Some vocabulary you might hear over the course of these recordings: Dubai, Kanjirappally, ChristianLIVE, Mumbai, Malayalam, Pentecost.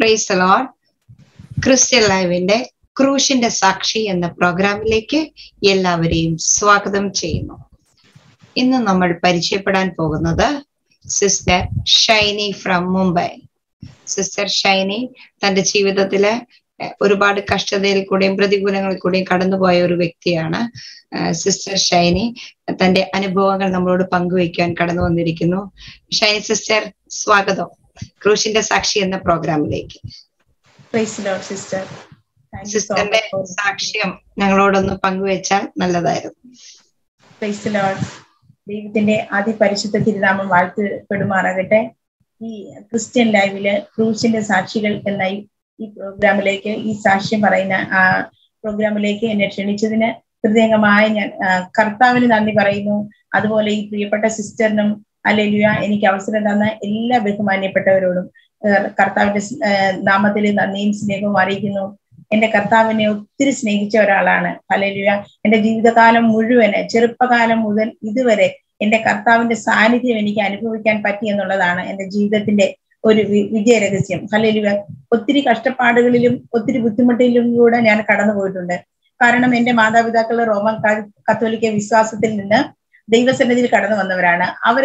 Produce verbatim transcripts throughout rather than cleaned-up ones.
Praise the Lord. Christian Live in the Crucian Sakshi and the program Lake Yellavarim Swakadam Chino. In the number Parichepadan Poganada, Sister Shiny from Mumbai. Sister Shiny, Tandachi with the Dilla, Urubad Kastadil Kudim Pradigunangal Kudim Kadanabay or Victiana, Sister Shiny, Tande Aniboangal number Panguiki and Kadano and Rikino. Shiny Sister Swakadam. Crucian Sakshi and the program Lake. Praise the Lord, Sister. Sister, Sakshim, Nanglod on the Panguecha, Naladair. Praise the Lord. Leave the day Adi Parishita Tiram Walter Pedumaragate. He Christian Live, Crucian Sakshi and Live, E. Program Lake, E. Sashi Marina, Program Lake, and a Trinichina, Tridangamai, and Kartavil and the Varino, Adavoli, Prepata Sisternum, Alleluia, any Kavasadana, Illa Bekumani Petarodum. Kartavis Namadil, the names Nego Marigino, and the Kartavenu, Tris Nature Alana, Hallelujah, and the Divakalam Mudu and a Cherupakalam Mudan, Iduvere, and the Kartavan the Sanity when he can, we can Patti and Noladana, and the Jivatinde, or Vijay Regasim, Hallelujah, Utri Kastapadilum, Utri Butimatilum Road and Kadana Votunda, Karanam and the Mada with the color Roman Catholic Visasatilina. They were sending the Katana on the veranda. Our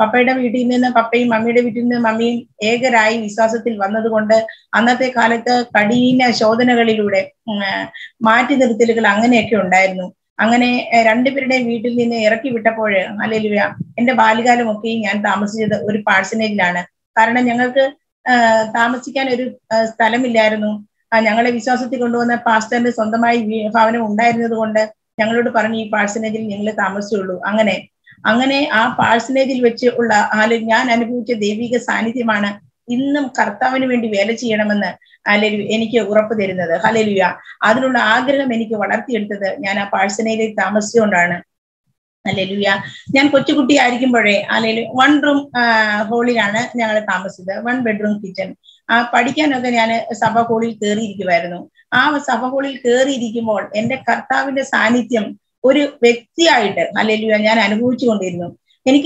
papeta between the papi, mammy between the mummy, egg eye, Visasatil, one of the wonder, Anate Kalata, Kadina, Shodanagadi Lude, Martin the Vitilical Angane Kundai, Angane, a Randipede Vitil in the Eraki Vitapore, Alleluia, in the Baligal Moking and Thomas the Uri Parsonage Lana, Karana Yangal Thamasican Stalamilarno, and Yangala Visasatikon on the pastor and the Sondamai found a Munda in the wonder. Younger Parani parsonage in English Amasulu, Angane. Angane are parsonage which Ula, Haligan and Pucha Devi Sanity Mana in the Kartavan went to Velachi and Amana, Alleluia, Eniki Urapa there another, Hallelujah. Adruna Agra Meniki Vadati into the Yana parsonage Thamasundana, Alleluia. Yan Kochukuti Arikimbare, Alleluia, one room holy Anna, Yana Thamasuda, one bedroom kitchen. A particular Yana Sabaholi Curry Giverno. Ah, Sabaholi Curry Digimol, and the Karta with the Sanitium, Uri Vecti Ida, Alleluia and Huchundino. In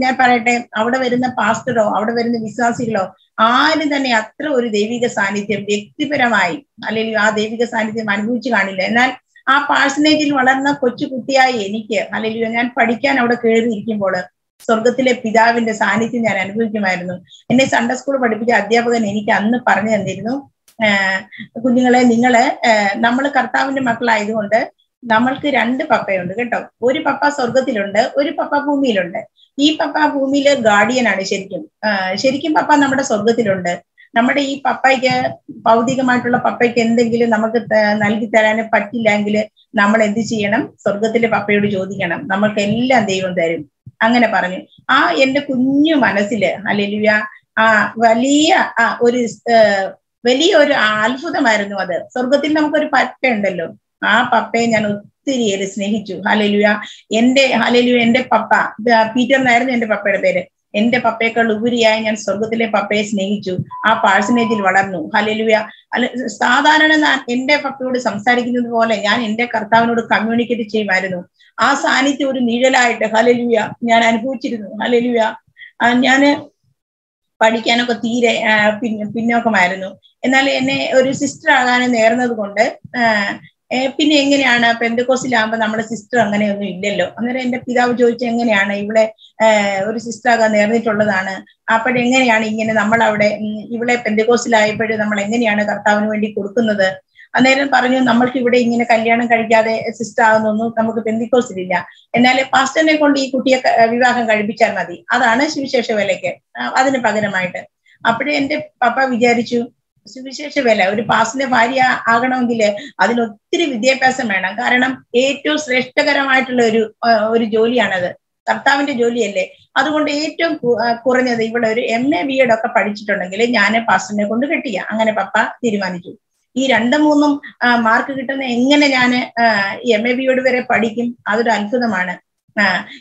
Naparate, out of it in the pastor, out of it in the Visasilo, I did the Natra or Devi the Sanitium, Vecti Peramai, Alleluia, Devi the Sanitium and Huchanil. Our parsonage in Valana Kochukutia, any care, Alleluia and Padikan out of Curry Digimol. Sorgatile Pidav in the Sanity and Anguimarno. In a Sunday school, but Adia than any can, the Parna and Dino, Kudingala Ningala, Namal Karta and Maklai under Namalki and the Papa under get up. Uri Papa Sorgatilunda, Uri Papa Bumilunda. E Papa Bumila guardian and a Sherikim. Sherikim Papa Namada Sorgatilunda. Namada E Papa Paudiga Matula Papa Ken the Gil Namaka Nalkita and a Patti Langile, Namad and the Chianam, Sorgatile Papa Jodianam, Namakanil and they on there. Angana Parani. Ah, end a Kunu Manasile, Hallelujah. Ah, Valia, ah, or is Veli or Alfu the Marano other. Sorgatinam could patendalo. Ah, Papain and Uttiri is Nehitu, Hallelujah. End a Hallelujah end a Papa, the Peter Naran and the Papa Bede. End a Papeca Luburia and Sorgatile Papa's Nehitu. Ah, parsonage in Vadano, Hallelujah. Sadan and end a Papu to Samsaric in the wall and end a Kartano to communicate to Chimarano. As Anity would needle light, Hallelujah, Yan and Puchi, Hallelujah, and Yana Padicano Tire, Pino Camarano, and Alene or sister and the Erna Gonde, Pinanganiana, Pentecostilamba, number sister and Dello, and then the Pida Jochanganiana, Ivle, sister and the Erna Toladana, Upper Danganiani in the Namalaude, Ivle Pentecostila, but the Malanganiana Cartavan went to Kurkunda. And then Parano number two in a Kalyana Karika, sister, no Pendicosia. And I passed an economy could take Vivakan Karibicharmadi. Other Anashivishaveleke, other Pagaramite. Up in the Papa Vijarichu, Suvishavella, pass in the Varia, Aganon Gile, Adino three with their Passamana, Karanam, eight to Srestagaramite or Jolie another. Tartavan to Jolie, other one eight to Corona, the Evoluary, M A B a doctor Padichitana, Yana Passan, Kundukatia, Angana Papa, Tirimanichu. He randomum market and Enganana, maybe you would wear a padikim, other than for the mana.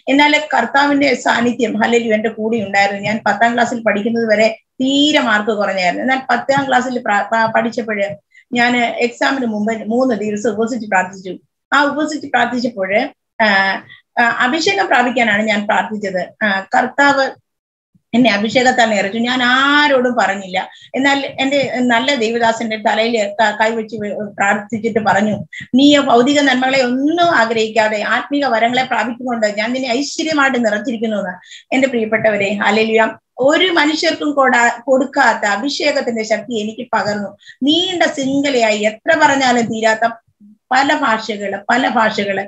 In a like Kartavin Sanitium, Hallelujah, went to Pudi and Patan Glasil Padikim were a theatre marker or an air, and that Patan Glasil Padichapode, Yana examined Mumbai, moon the deals of Vosity Pratiju. How Vosity Pratijapode, Abhishek of Pravikan and Pratija, Kartava. എന്നെ അഭിഷേകത്താൽ നിറച്ചു. ഞാൻ ആരോടും പറഞ്ഞില്ല. എന്നാൽ എൻ്റെ നല്ല ദൈവദാസന്റെ തലയിൽ കൈവച്ച് പ്രാർത്ഥിച്ചിട്ട് പറഞ്ഞു, നീ ഭൗതിക നന്മകളെ ഒന്നും ആഗ്രഹിക്കാതെ ആത്മീക വരങ്ങളെ പ്രാപിച്ചുകൊണ്ട് ഞാൻ നിന്നെ ഐശ്വര്യമായിട്ട് നിറച്ചിരിക്കുന്നു എന്ന്. എൻ്റെ പ്രിയപ്പെട്ടവരെ, ഹല്ലേലൂയ. ഒരു മനുഷ്യർക്കും കൊടാ കൊടുക്കാത്ത അഭിഷേകത്തിന്റെ ശക്തി എനിക്ക് പകർന്നു. നീണ്ട ശൃംഖലയായി എത്ര പറഞ്ഞാലും തീരാത്ത പല ഭാഷകള് പല ഭാഷകള്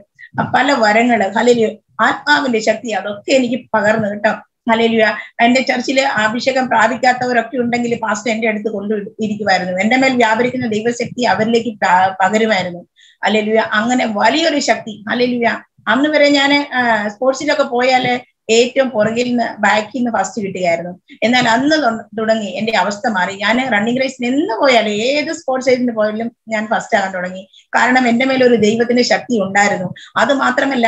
പല വരങ്ങള്, ഹല്ലേലൂയ, ആത്മാവിന്റെ ശക്തി അതൊക്കെ എനിക്ക് പകർന്നു കേട്ടോ. ഹല്ലേലൂയ. എൻ്റെ ചർച്ചിൽ അഭിഷേകം പ്രാപിക്കാത്തവരൊക്കെ ഉണ്ടെങ്കിൽ പാസ്റ്റർ എൻ്റെ അടുത്ത് കൊണ്ടു ഇരിക്കുമായിരുന്നു. എൻ്റെ മേൽ വ്യാപരിക്കുന്ന ദൈവശക്തി അവരിലേക്ക് പകരുമായിരുന്നു. ഹല്ലേലൂയ. അങ്ങനെ വലിയൊരു ശക്തി. ഹല്ലേലൂയ. അന്ന് വരെ ഞാൻ സ്പോർട്സിലൊക്കെ പോയാല് ഏറ്റവും പുറകിൽ നിന്ന് ബാക്കിൽ നിന്ന് ഫസ്റ്റ് കിട്ടുകയായിരുന്നു. എന്നാൽ അന്ന് തുടങ്ങി എൻ്റെ അവസ്ഥ മാറി. ഞാൻ റണ്ണിംഗ് റേസിന് എന്ന് പോയാലും ഏത് സ്പോർട്സ് ഏജിന് പോയാലും ഞാൻ ഫസ്റ്റ് ആകാൻ തുടങ്ങി. കാരണം എൻ്റെ മേലൊരു ദൈവത്തിന്റെ ശക്തി ഉണ്ടായിരുന്നു. അത് മാത്രമല്ല,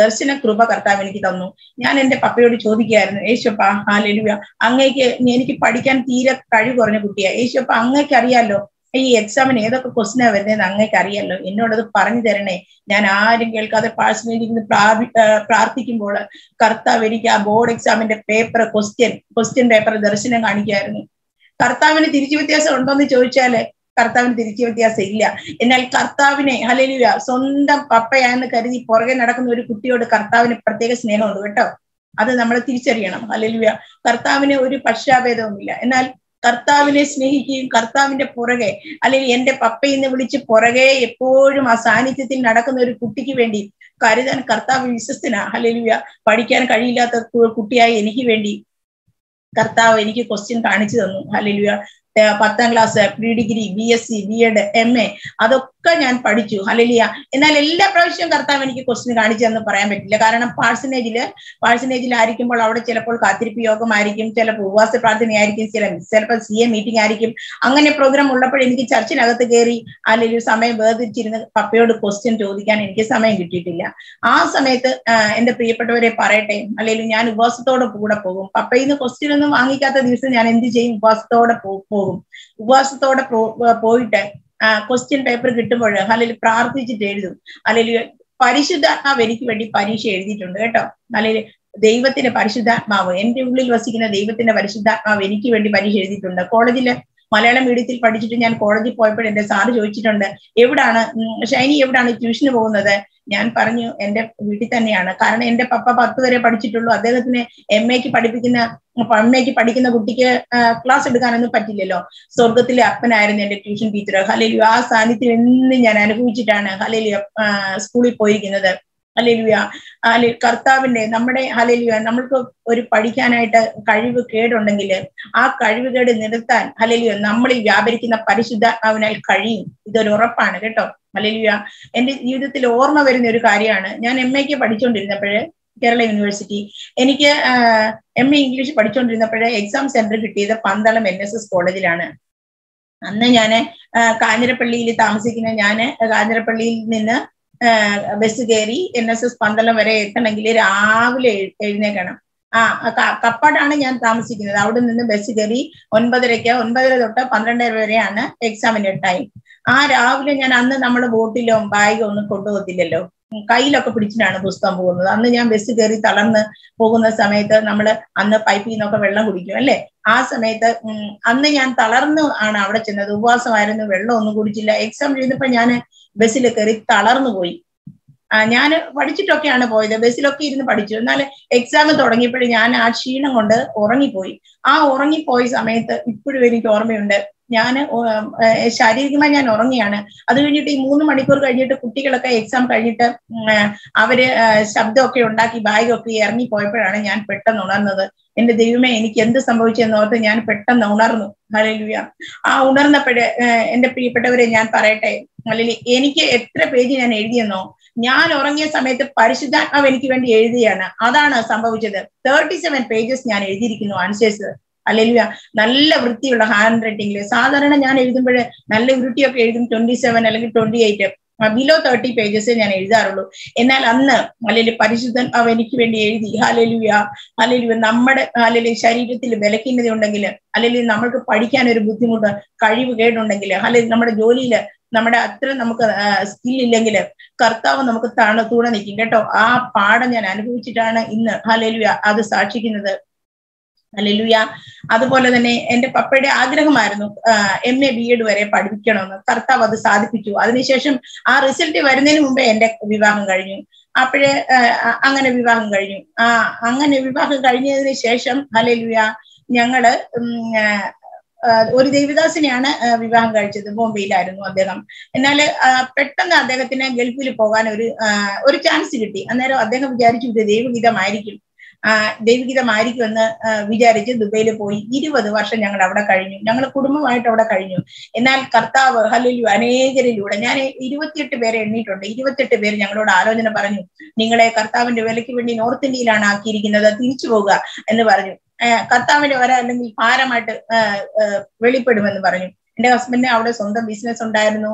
ദർശന കൃപ കർത്താവ് എനിക്ക് തന്നു. ഞാൻ എൻ്റെ പപ്പയോട് ചോദിക്കുകയായിരുന്നു, യേശുപ്പാ, ഹല്ലേലൂയ, അങ്ങേക്ക് എനിക്ക് പഠിക്കാൻ തീരെ കഴിവ് കുറഞ്ഞ കുട്ടിയാണ്, യേശുപ്പാ അങ്ങേക്ക് അറിയാലോ ഈ എക്സാമിന് ഏതൊക്കെ ക്വസ്റ്റിനാ വരുന്നതെന്ന് അങ്ങേക്ക് അറിയാലോ, എന്നോടത് പറഞ്ഞു തരണേ. ഞാൻ ആരും കേൾക്കാതെ പാഴ്സലിരുന്ന് പ്രാപി പ്രാർത്ഥിക്കുമ്പോൾ കർത്താവ് എനിക്ക് ആ ബോർഡ് എക്സാമിന്റെ പേപ്പർ ക്വസ്റ്റ്യൻ ക്വസ്റ്റ്യൻ പേപ്പർ ദർശനം കാണിക്കായിരുന്നു. കർത്താവിന് തിരിച്ചു വ്യത്യാസം ഉണ്ടോയെന്ന് ചോദിച്ചാല് കർത്താവിന് തിരിച്ചു വ്യത്യാസം ഇല്ല. എന്നാൽ കർത്താവിനെ, ഹല്ലേലൂയ, സ്വന്തം പപ്പയാണെന്ന് കരുതി പുറകെ നടക്കുന്ന ഒരു കുട്ടിയോട് കർത്താവിന് പ്രത്യേക സ്നേഹമുണ്ട് കേട്ടോ. അത് നമ്മൾ തിരിച്ചറിയണം. ഹല്ലേലൂയ. കർത്താവിന് ഒരു പക്ഷാഭേദവുമില്ല. എന്നാൽ കർത്താവിനെ സ്നേഹിക്കുകയും കർത്താവിന്റെ പുറകെ, അല്ലെങ്കിൽ എൻ്റെ പപ്പയെന്ന് വിളിച്ച് പുറകെ എപ്പോഴും ആ സാന്നിധ്യത്തിൽ നടക്കുന്ന ഒരു കുട്ടിക്ക് വേണ്ടി കരുതാൻ കർത്താവ് വിശ്വസ്തനാ. ഹല്ലേലൂയ. പഠിക്കാൻ കഴിയില്ലാത്ത കുട്ടിയായ എനിക്ക് വേണ്ടി കർത്താവ് എനിക്ക് ക്വസ്റ്റ്യൻ കാണിച്ചു തന്നു. ഹല്ലേലൂയ. പത്താം class, pre degree, B S C, B Ed, M A, അതൊക്കെ ഞാൻ പഠിച്ചു. ഹല്ലേലൂയ. എന്നാൽ എല്ലാ പ്രാവശ്യവും കർത്താവ് എനിക്ക് ക്വസ്റ്റ്യൻ കാണിച്ചതെന്ന് പറയാൻ പറ്റില്ല. കാരണം പാഴ്സനേജില് പാഴ്സനേജിലായിരിക്കുമ്പോൾ അവിടെ ചിലപ്പോൾ കാത്തിരിപ്പ് യോഗമായിരിക്കും, ചിലപ്പോൾ ഉപവാസ പ്രാർത്ഥനയായിരിക്കും, ചില ചിലപ്പോൾ സി എ മീറ്റിംഗ് ആയിരിക്കും. അങ്ങനെ പ്രോഗ്രാം ഉള്ളപ്പോൾ എനിക്ക് ചർച്ചിനകത്ത് കയറി ഹല്ലേലൂയ സമയം വേർതിരിച്ചിരുന്ന് പപ്പയോട് ക്വസ്റ്റ്യൻ ചോദിക്കാൻ എനിക്ക് സമയം കിട്ടിയിട്ടില്ല. ആ സമയത്ത് എൻ്റെ പ്രിയപ്പെട്ടവരെ പറയട്ടെ, ഹല്ലേലൂയ, ഞാൻ ഉപവാസത്തോടെ കൂടെ പോകും. പപ്പയിന്ന് ക്വസ്റ്റ്യൻ ഒന്നും വാങ്ങിക്കാത്ത ദിവസം ഞാൻ എന്ത് ചെയ്യും? ഉപവാസത്തോടെ പോകും. ഉപവാസത്തോടെ പോയിട്ട് ക്വസ്റ്റ്യൻ പേപ്പർ കിട്ടുമ്പോൾ ഹല്ലേലൂയ പ്രാർത്ഥിച്ചിട്ട് എഴുതും. ഹല്ലേലൂയ. പരിശുദ്ധാത്മാവ് എനിക്ക് വേണ്ടി പരീക്ഷ എഴുതിയിട്ടുണ്ട് കേട്ടോ. ഹല്ലേലൂയ. ദൈവത്തിന്റെ പരിശുദ്ധാത്മാവ്, എൻ്റെ ഉള്ളിൽ വസിക്കുന്ന ദൈവത്തിന്റെ പരിശുദ്ധാത്മാവ് എനിക്ക് വേണ്ടി പരീക്ഷ എഴുതിയിട്ടുണ്ട്. കോളേജില് മലയാളം മീഡിയത്തിൽ പഠിച്ചിട്ട് ഞാൻ കോളേജിൽ പോയപ്പോൾ എൻ്റെ സാറ് ചോദിച്ചിട്ടുണ്ട്, എവിടാണ് ഷൈനി, എവിടാണ് ട്യൂഷന് പോകുന്നത്? ഞാൻ പറഞ്ഞു, എൻ്റെ വീട്ടിൽ തന്നെയാണ്. കാരണം എൻ്റെ പപ്പ പത്ത് വരെ പഠിച്ചിട്ടുള്ളൂ. അദ്ദേഹത്തിന് എം എക്ക് പഠിപ്പിക്കുന്ന എം എക്ക് പഠിക്കുന്ന കുട്ടിക്ക് ക്ലാസ് എടുക്കാനൊന്നും പറ്റില്ലല്ലോ. സ്വർഗത്തിലെ അപ്പനായിരുന്നു എൻ്റെ ട്യൂഷൻ ടീച്ചർ. ഹല്ലേലൂയ. ആ സാന്നിധ്യം എന്നും ഞാൻ അനുഭവിച്ചിട്ടാണ് ഹല്ലേലൂയ സ്കൂളിൽ പോയിരിക്കുന്നത്. ഹല്ലേലൂയ. അല്ലെ കർത്താവിന്റെ നമ്മുടെ, ഹല്ലേലൂയ, നമ്മൾക്ക് ഒരു പഠിക്കാനായിട്ട് കഴിവ് കേടുണ്ടെങ്കിൽ ആ കഴിവ് കേട് നിർത്താൻ ഹല്ലേലൂയ നമ്മളിൽ വ്യാപരിക്കുന്ന പരിശുദ്ധാത്മാവിനാൽ കഴിയും. ഇതൊരു ഉറപ്പാണ് കേട്ടോ. ഹല്ലേലൂയ. എൻ്റെ ജീവിതത്തിൽ ഓർമ്മ വരുന്ന ഒരു കാര്യമാണ്, ഞാൻ എം എക്ക് പഠിച്ചുകൊണ്ടിരുന്നപ്പോഴേ കേരള യൂണിവേഴ്സിറ്റി, എനിക്ക് എം എ ഇംഗ്ലീഷ് പഠിച്ചുകൊണ്ടിരുന്നപ്പോഴേ എക്സാം സെന്റർ കിട്ടിയത് പന്തളം എൻ എസ് എസ് കോളേജിലാണ്. അന്ന് ഞാൻ കാഞ്ഞിരപ്പള്ളിയിൽ താമസിക്കുന്ന ഞാൻ കാഞ്ഞിരപ്പള്ളിയിൽ നിന്ന് ബസ് കയറി എൻ എസ് എസ് പന്തളം വരെ എത്തണമെങ്കിൽ രാവിലെ എഴുന്നേക്കണം. ആ കപ്പാടാണ് ഞാൻ താമസിക്കുന്നത്. അവിടെ നിന്ന് ബസ് കയറി ഒൻപതരയ്ക്ക് ഒൻപതര തൊട്ട് പന്ത്രണ്ടര വരെയാണ് എക്സാമിന്റെ ടൈം. ആ രാവിലെ ഞാൻ, അന്ന് നമ്മൾ ബോട്ടിലോ ബാഗോ ഒന്നും കൊണ്ടുപോകത്തില്ലല്ലോ, കയ്യിലൊക്കെ പിടിച്ചിട്ടാണ് പുസ്തകം പോകുന്നത്. അന്ന് ഞാൻ ബസ് കയറി തളർന്ന് പോകുന്ന സമയത്ത് നമ്മൾ അന്ന് പൈപ്പിൽ നിന്നൊക്കെ വെള്ളം കുടിക്കും അല്ലേ. ആ സമയത്ത് അന്ന് ഞാൻ തളർന്ന് ആണ് അവിടെ ചെന്നത്. ഉപവാസമായിരുന്നു, വെള്ളം ഒന്നും കുടിച്ചില്ല. എക്സാം എഴുതുമ്പോൾ ഞാൻ ബസ്സിൽ കയറി തളർന്നു പോയി. ആ ഞാൻ പഠിച്ചിട്ടൊക്കെയാണ് പോയത്, ബസ്സിലൊക്കെ ഇരുന്ന് പഠിച്ചു. എന്നാൽ എക്സാം തുടങ്ങിയപ്പോഴും ഞാൻ ആ ക്ഷീണം കൊണ്ട് ഉറങ്ങിപ്പോയി. ആ ഉറങ്ങിപ്പോയ സമയത്ത് ഇപ്പോഴും എനിക്ക് ഓർമ്മയുണ്ട്, ഞാൻ ശാരീരികമായി ഞാൻ ഉറങ്ങിയാണ്. അത് കഴിഞ്ഞിട്ട് ഈ മൂന്ന് മണിക്കൂർ കഴിഞ്ഞിട്ട് കുട്ടികളൊക്കെ എക്സാം കഴിഞ്ഞിട്ട് അവര് ശബ്ദമൊക്കെ ഉണ്ടാക്കി ബാഗൊക്കെ ഇറങ്ങി പോയപ്പോഴാണ് ഞാൻ പെട്ടെന്ന് ഉണർന്നത്. എൻ്റെ ദൈവമേ, എനിക്ക് എന്ത് സംഭവിച്ചെന്ന് ഓർത്ത് ഞാൻ പെട്ടെന്ന് ഉണർന്നു. ഹല്ലേലൂയ. ആ ഉണർന്നപ്പോഴേ എൻ്റെ പ്രിയപ്പെട്ടവരെ ഞാൻ പറയട്ടെ, ഹല്ലേലൂയ, എനിക്ക് എത്ര പേജ് ഞാൻ എഴുതിയെന്നോ, ഞാൻ ഉറങ്ങിയ സമയത്ത് പരിശുദ്ധാത്മാവ് എനിക്ക് വേണ്ടി എഴുതിയാണ്. അതാണ് സംഭവിച്ചത്. തേർട്ടി സെവൻ പേജസ് ഞാൻ എഴുതിയിരിക്കുന്നു ആൻസേഴ്സ്. ഹല്ലേലൂയ. നല്ല വൃത്തിയുള്ള ഹാൻഡ് റൈറ്റിംഗില് സാധാരണ ഞാൻ എഴുതുമ്പോൾ നല്ല ഉരുട്ടിയൊക്കെ എഴുതും, ട്വന്റി സെവൻ അല്ലെങ്കിൽ twenty eight, below thirty pages ഞാൻ എഴുതാറുള്ളൂ. എന്നാൽ അന്ന് ഹല്ലേലൂയ പരിശുദ്ധൻ അവ എനിക്ക് വേണ്ടി എഴുതി. ഹല്ലേലൂയ. ഹല്ലേലൂയ. നമ്മുടെ ഹല്ലേലൂയ ശരീരത്തിൽ വിലക്കുന്നത ഉണ്ടെങ്കിൽ, ഹല്ലേലൂയ നമ്മൾക്ക് പഠിക്കാൻ ഒരു ബുദ്ധിമുട്ട്, കഴിവ് കേടുണ്ടെങ്കിൽ, ഹല്ലേലൂയ നമ്മുടെ ജോലിയിൽ നമ്മുടെ അത്ര നമുക്ക് സ്കില്ലില്ലെങ്കിൽ കർത്താവ് നമുക്ക് താണ തൂണ നിൽക്കും കേട്ടോ. ആ പാഠം ഞാൻ അനുഭവിച്ചിട്ടാണ് ഇന്ന് ഹല്ലേലൂയ അത് സാക്ഷിക്കുന്നത്. Hallelujah. അതുപോലെ തന്നെ എൻ്റെ പപ്പയുടെ ആഗ്രഹമായിരുന്നു എം എ ബി എഡ് വരെ പഠിപ്പിക്കണമെന്ന്. കർത്താവ് അത് സാധിപ്പിച്ചു. അതിനുശേഷം ആ റിസൾട്ട് വരുന്നതിന് മുമ്പേ എൻ്റെ വിവാഹം കഴിഞ്ഞു. അപ്പോഴേ അങ്ങനെ വിവാഹം കഴിഞ്ഞു. ആ അങ്ങനെ വിവാഹം കഴിഞ്ഞതിന് ശേഷം ഹല്ലേലൂയ ഞങ്ങള് ഒരു ദേവിദാസിനെയാണ് വിവാഹം കഴിച്ചത്. ബോംബെയിലായിരുന്നു അദ്ദേഹം. എന്നാൽ പെട്ടെന്ന് അദ്ദേഹത്തിന് ഗൾഫിൽ പോകാൻ ഒരു ഒരു ചാൻസ് കിട്ടി. അന്നേരം അദ്ദേഹം വിചാരിച്ചു ഇത് ദൈവഗീതമായിരിക്കും, ദൈവഗീതമായിരിക്കും എന്ന് വിചാരിച്ച് ദുബൈയിൽ പോയി. ഇരുപത് വർഷം ഞങ്ങൾ അവിടെ കഴിഞ്ഞു. ഞങ്ങൾ കുടുംബമായിട്ട് അവിടെ കഴിഞ്ഞു. എന്നാൽ കർത്താവ് ഹല്ലേലൂയ അനേകരിലൂടെ, ഞാൻ ഇരുപത്തിയെട്ട് പേരെ എണ്ണിയിട്ടുണ്ട്, ഇരുപത്തിയെട്ട് പേര് ഞങ്ങളോട് ആലോചന പറഞ്ഞു, നിങ്ങളെ കർത്താവിന്റെ വേലയ്ക്ക് വേണ്ടി നോർത്ത് ഇന്ത്യയിലാണ് ആക്കിയിരിക്കുന്നത്, തിരിച്ചു പോവുക എന്ന് പറഞ്ഞു. കർത്താവിന്റെ വര അല്ലെങ്കിൽ ഭാരമായിട്ട് വെളിപ്പെടുമെന്ന് പറഞ്ഞു. എൻ്റെ ഹസ്ബൻഡിന് അവിടെ സ്വന്തം ബിസിനസ് ഉണ്ടായിരുന്നു.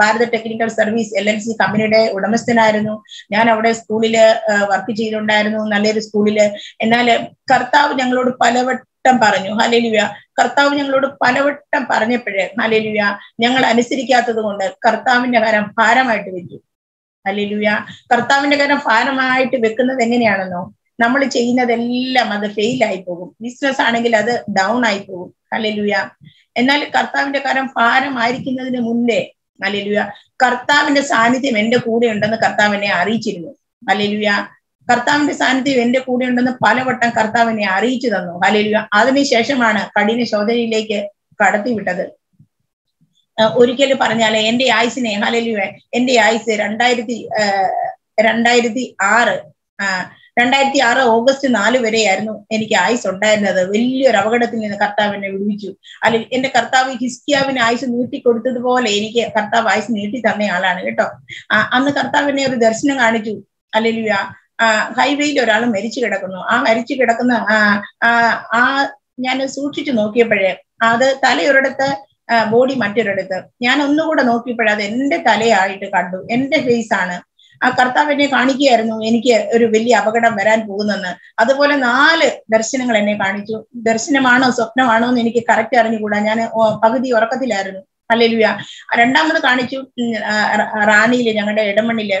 Bharat technical service L L C കമ്പനിയുടെ ഉടമസ്ഥനായിരുന്നു. ഞാൻ അവിടെ സ്കൂളില് വർക്ക് ചെയ്തിട്ടുണ്ടായിരുന്നു, നല്ലൊരു സ്കൂളില്. എന്നാൽ കർത്താവ് ഞങ്ങളോട് പലവട്ടം പറഞ്ഞു, ഹല്ലേലൂയ കർത്താവ് ഞങ്ങളോട് പലവട്ടം പറഞ്ഞപ്പോഴേ ഹല്ലേലൂയ ഞങ്ങൾ അനുസരിക്കാത്തത് കൊണ്ട് കർത്താവിന്റെ കരം ഭാരമായിട്ട് വെച്ചു. ഹല്ലേലൂയ കർത്താവിന്റെ കരം ഭാരമായിട്ട് വെക്കുന്നത് എങ്ങനെയാണെന്നോ, നമ്മൾ ചെയ്യുന്നതെല്ലാം അത് ഫെയിലായി പോകും. ബിസിനസ് ആണെങ്കിൽ അത് ഡൗൺ ആയി പോകും. ഹല്ലേലൂയ എന്നാൽ കർത്താവിന്റെ കരം ഭാരമായിരിക്കുന്നതിന് മുന്നേ ഹല്ലേലൂയ കർത്താവിന്റെ സാന്നിധ്യം എൻ്റെ കൂടെ ഉണ്ടെന്ന് കർത്താവ് എന്നെ അറിയിച്ചിരുന്നു. ഹല്ലേലൂയ കർത്താവിന്റെ സാന്നിധ്യം എൻ്റെ കൂടെ ഉണ്ടെന്ന് പലവട്ടം കർത്താവ് എന്നെ അറിയിച്ചു തന്നു. ഹല്ലേലൂയ അതിനുശേഷമാണ് കഠിന ശോധനയിലേക്ക് കടത്തിവിട്ടത്. ഒരിക്കലും പറഞ്ഞാല് എൻ്റെ ആയുസിനെ ഹല്ലേലൂയ എൻ്റെ ആയുസ് രണ്ടായിരത്തി രണ്ടായിരത്തി ആറ് രണ്ടായിരത്തി ആറ് ഓഗസ്റ്റ് നാല് വരെയായിരുന്നു എനിക്ക് ആയുസ് ഉണ്ടായിരുന്നത്. വലിയൊരു അപകടത്തിൽ നിന്ന് കർത്താവ് എന്നെ വിടുവിച്ചു. അല്ലെങ്കിൽ എൻ്റെ കർത്താവ് ഹിസ്കിയാവിന് ആയുസ് നീട്ടി കൊടുത്തതുപോലെ എനിക്ക് കർത്താവ് ആയുസ് നീട്ടി തന്ന ആളാണ് കേട്ടോ. അന്ന് കർത്താവ് എന്നെ ഒരു ദർശനം കാണിച്ചു. ഹല്ലേലൂയ ആ ഹൈവേയിൽ ഒരാൾ മരിച്ചു കിടക്കുന്നു. ആ മരിച്ചു കിടക്കുന്ന ആ ഞാൻ സൂക്ഷിച്ചു നോക്കിയപ്പോഴേ അത് തലയൊരിടത്ത്, ബോഡി മറ്റൊരിടത്ത്. ഞാൻ ഒന്നുകൂടെ നോക്കിയപ്പോഴേ അത് എൻ്റെ തലയായിട്ട് കണ്ടു. എൻ്റെ ഫേസ് ആണ്. ആ കർത്താവ് എന്നെ കാണിക്കുകയായിരുന്നു എനിക്ക് ഒരു വലിയ അപകടം വരാൻ പോകുന്നെന്ന്. അതുപോലെ നാല് ദർശനങ്ങൾ എന്നെ കാണിച്ചു. ദർശനമാണോ സ്വപ്നമാണോ എന്ന് എനിക്ക് കറക്റ്റ് അറിഞ്ഞുകൂടാ, ഞാൻ പകുതി ഉറക്കത്തിലായിരുന്നു. ഹല്ലേലൂയ രണ്ടാമത് കാണിച്ചു റാന്നിയില്, ഞങ്ങളുടെ ഇടമണ്ണില്,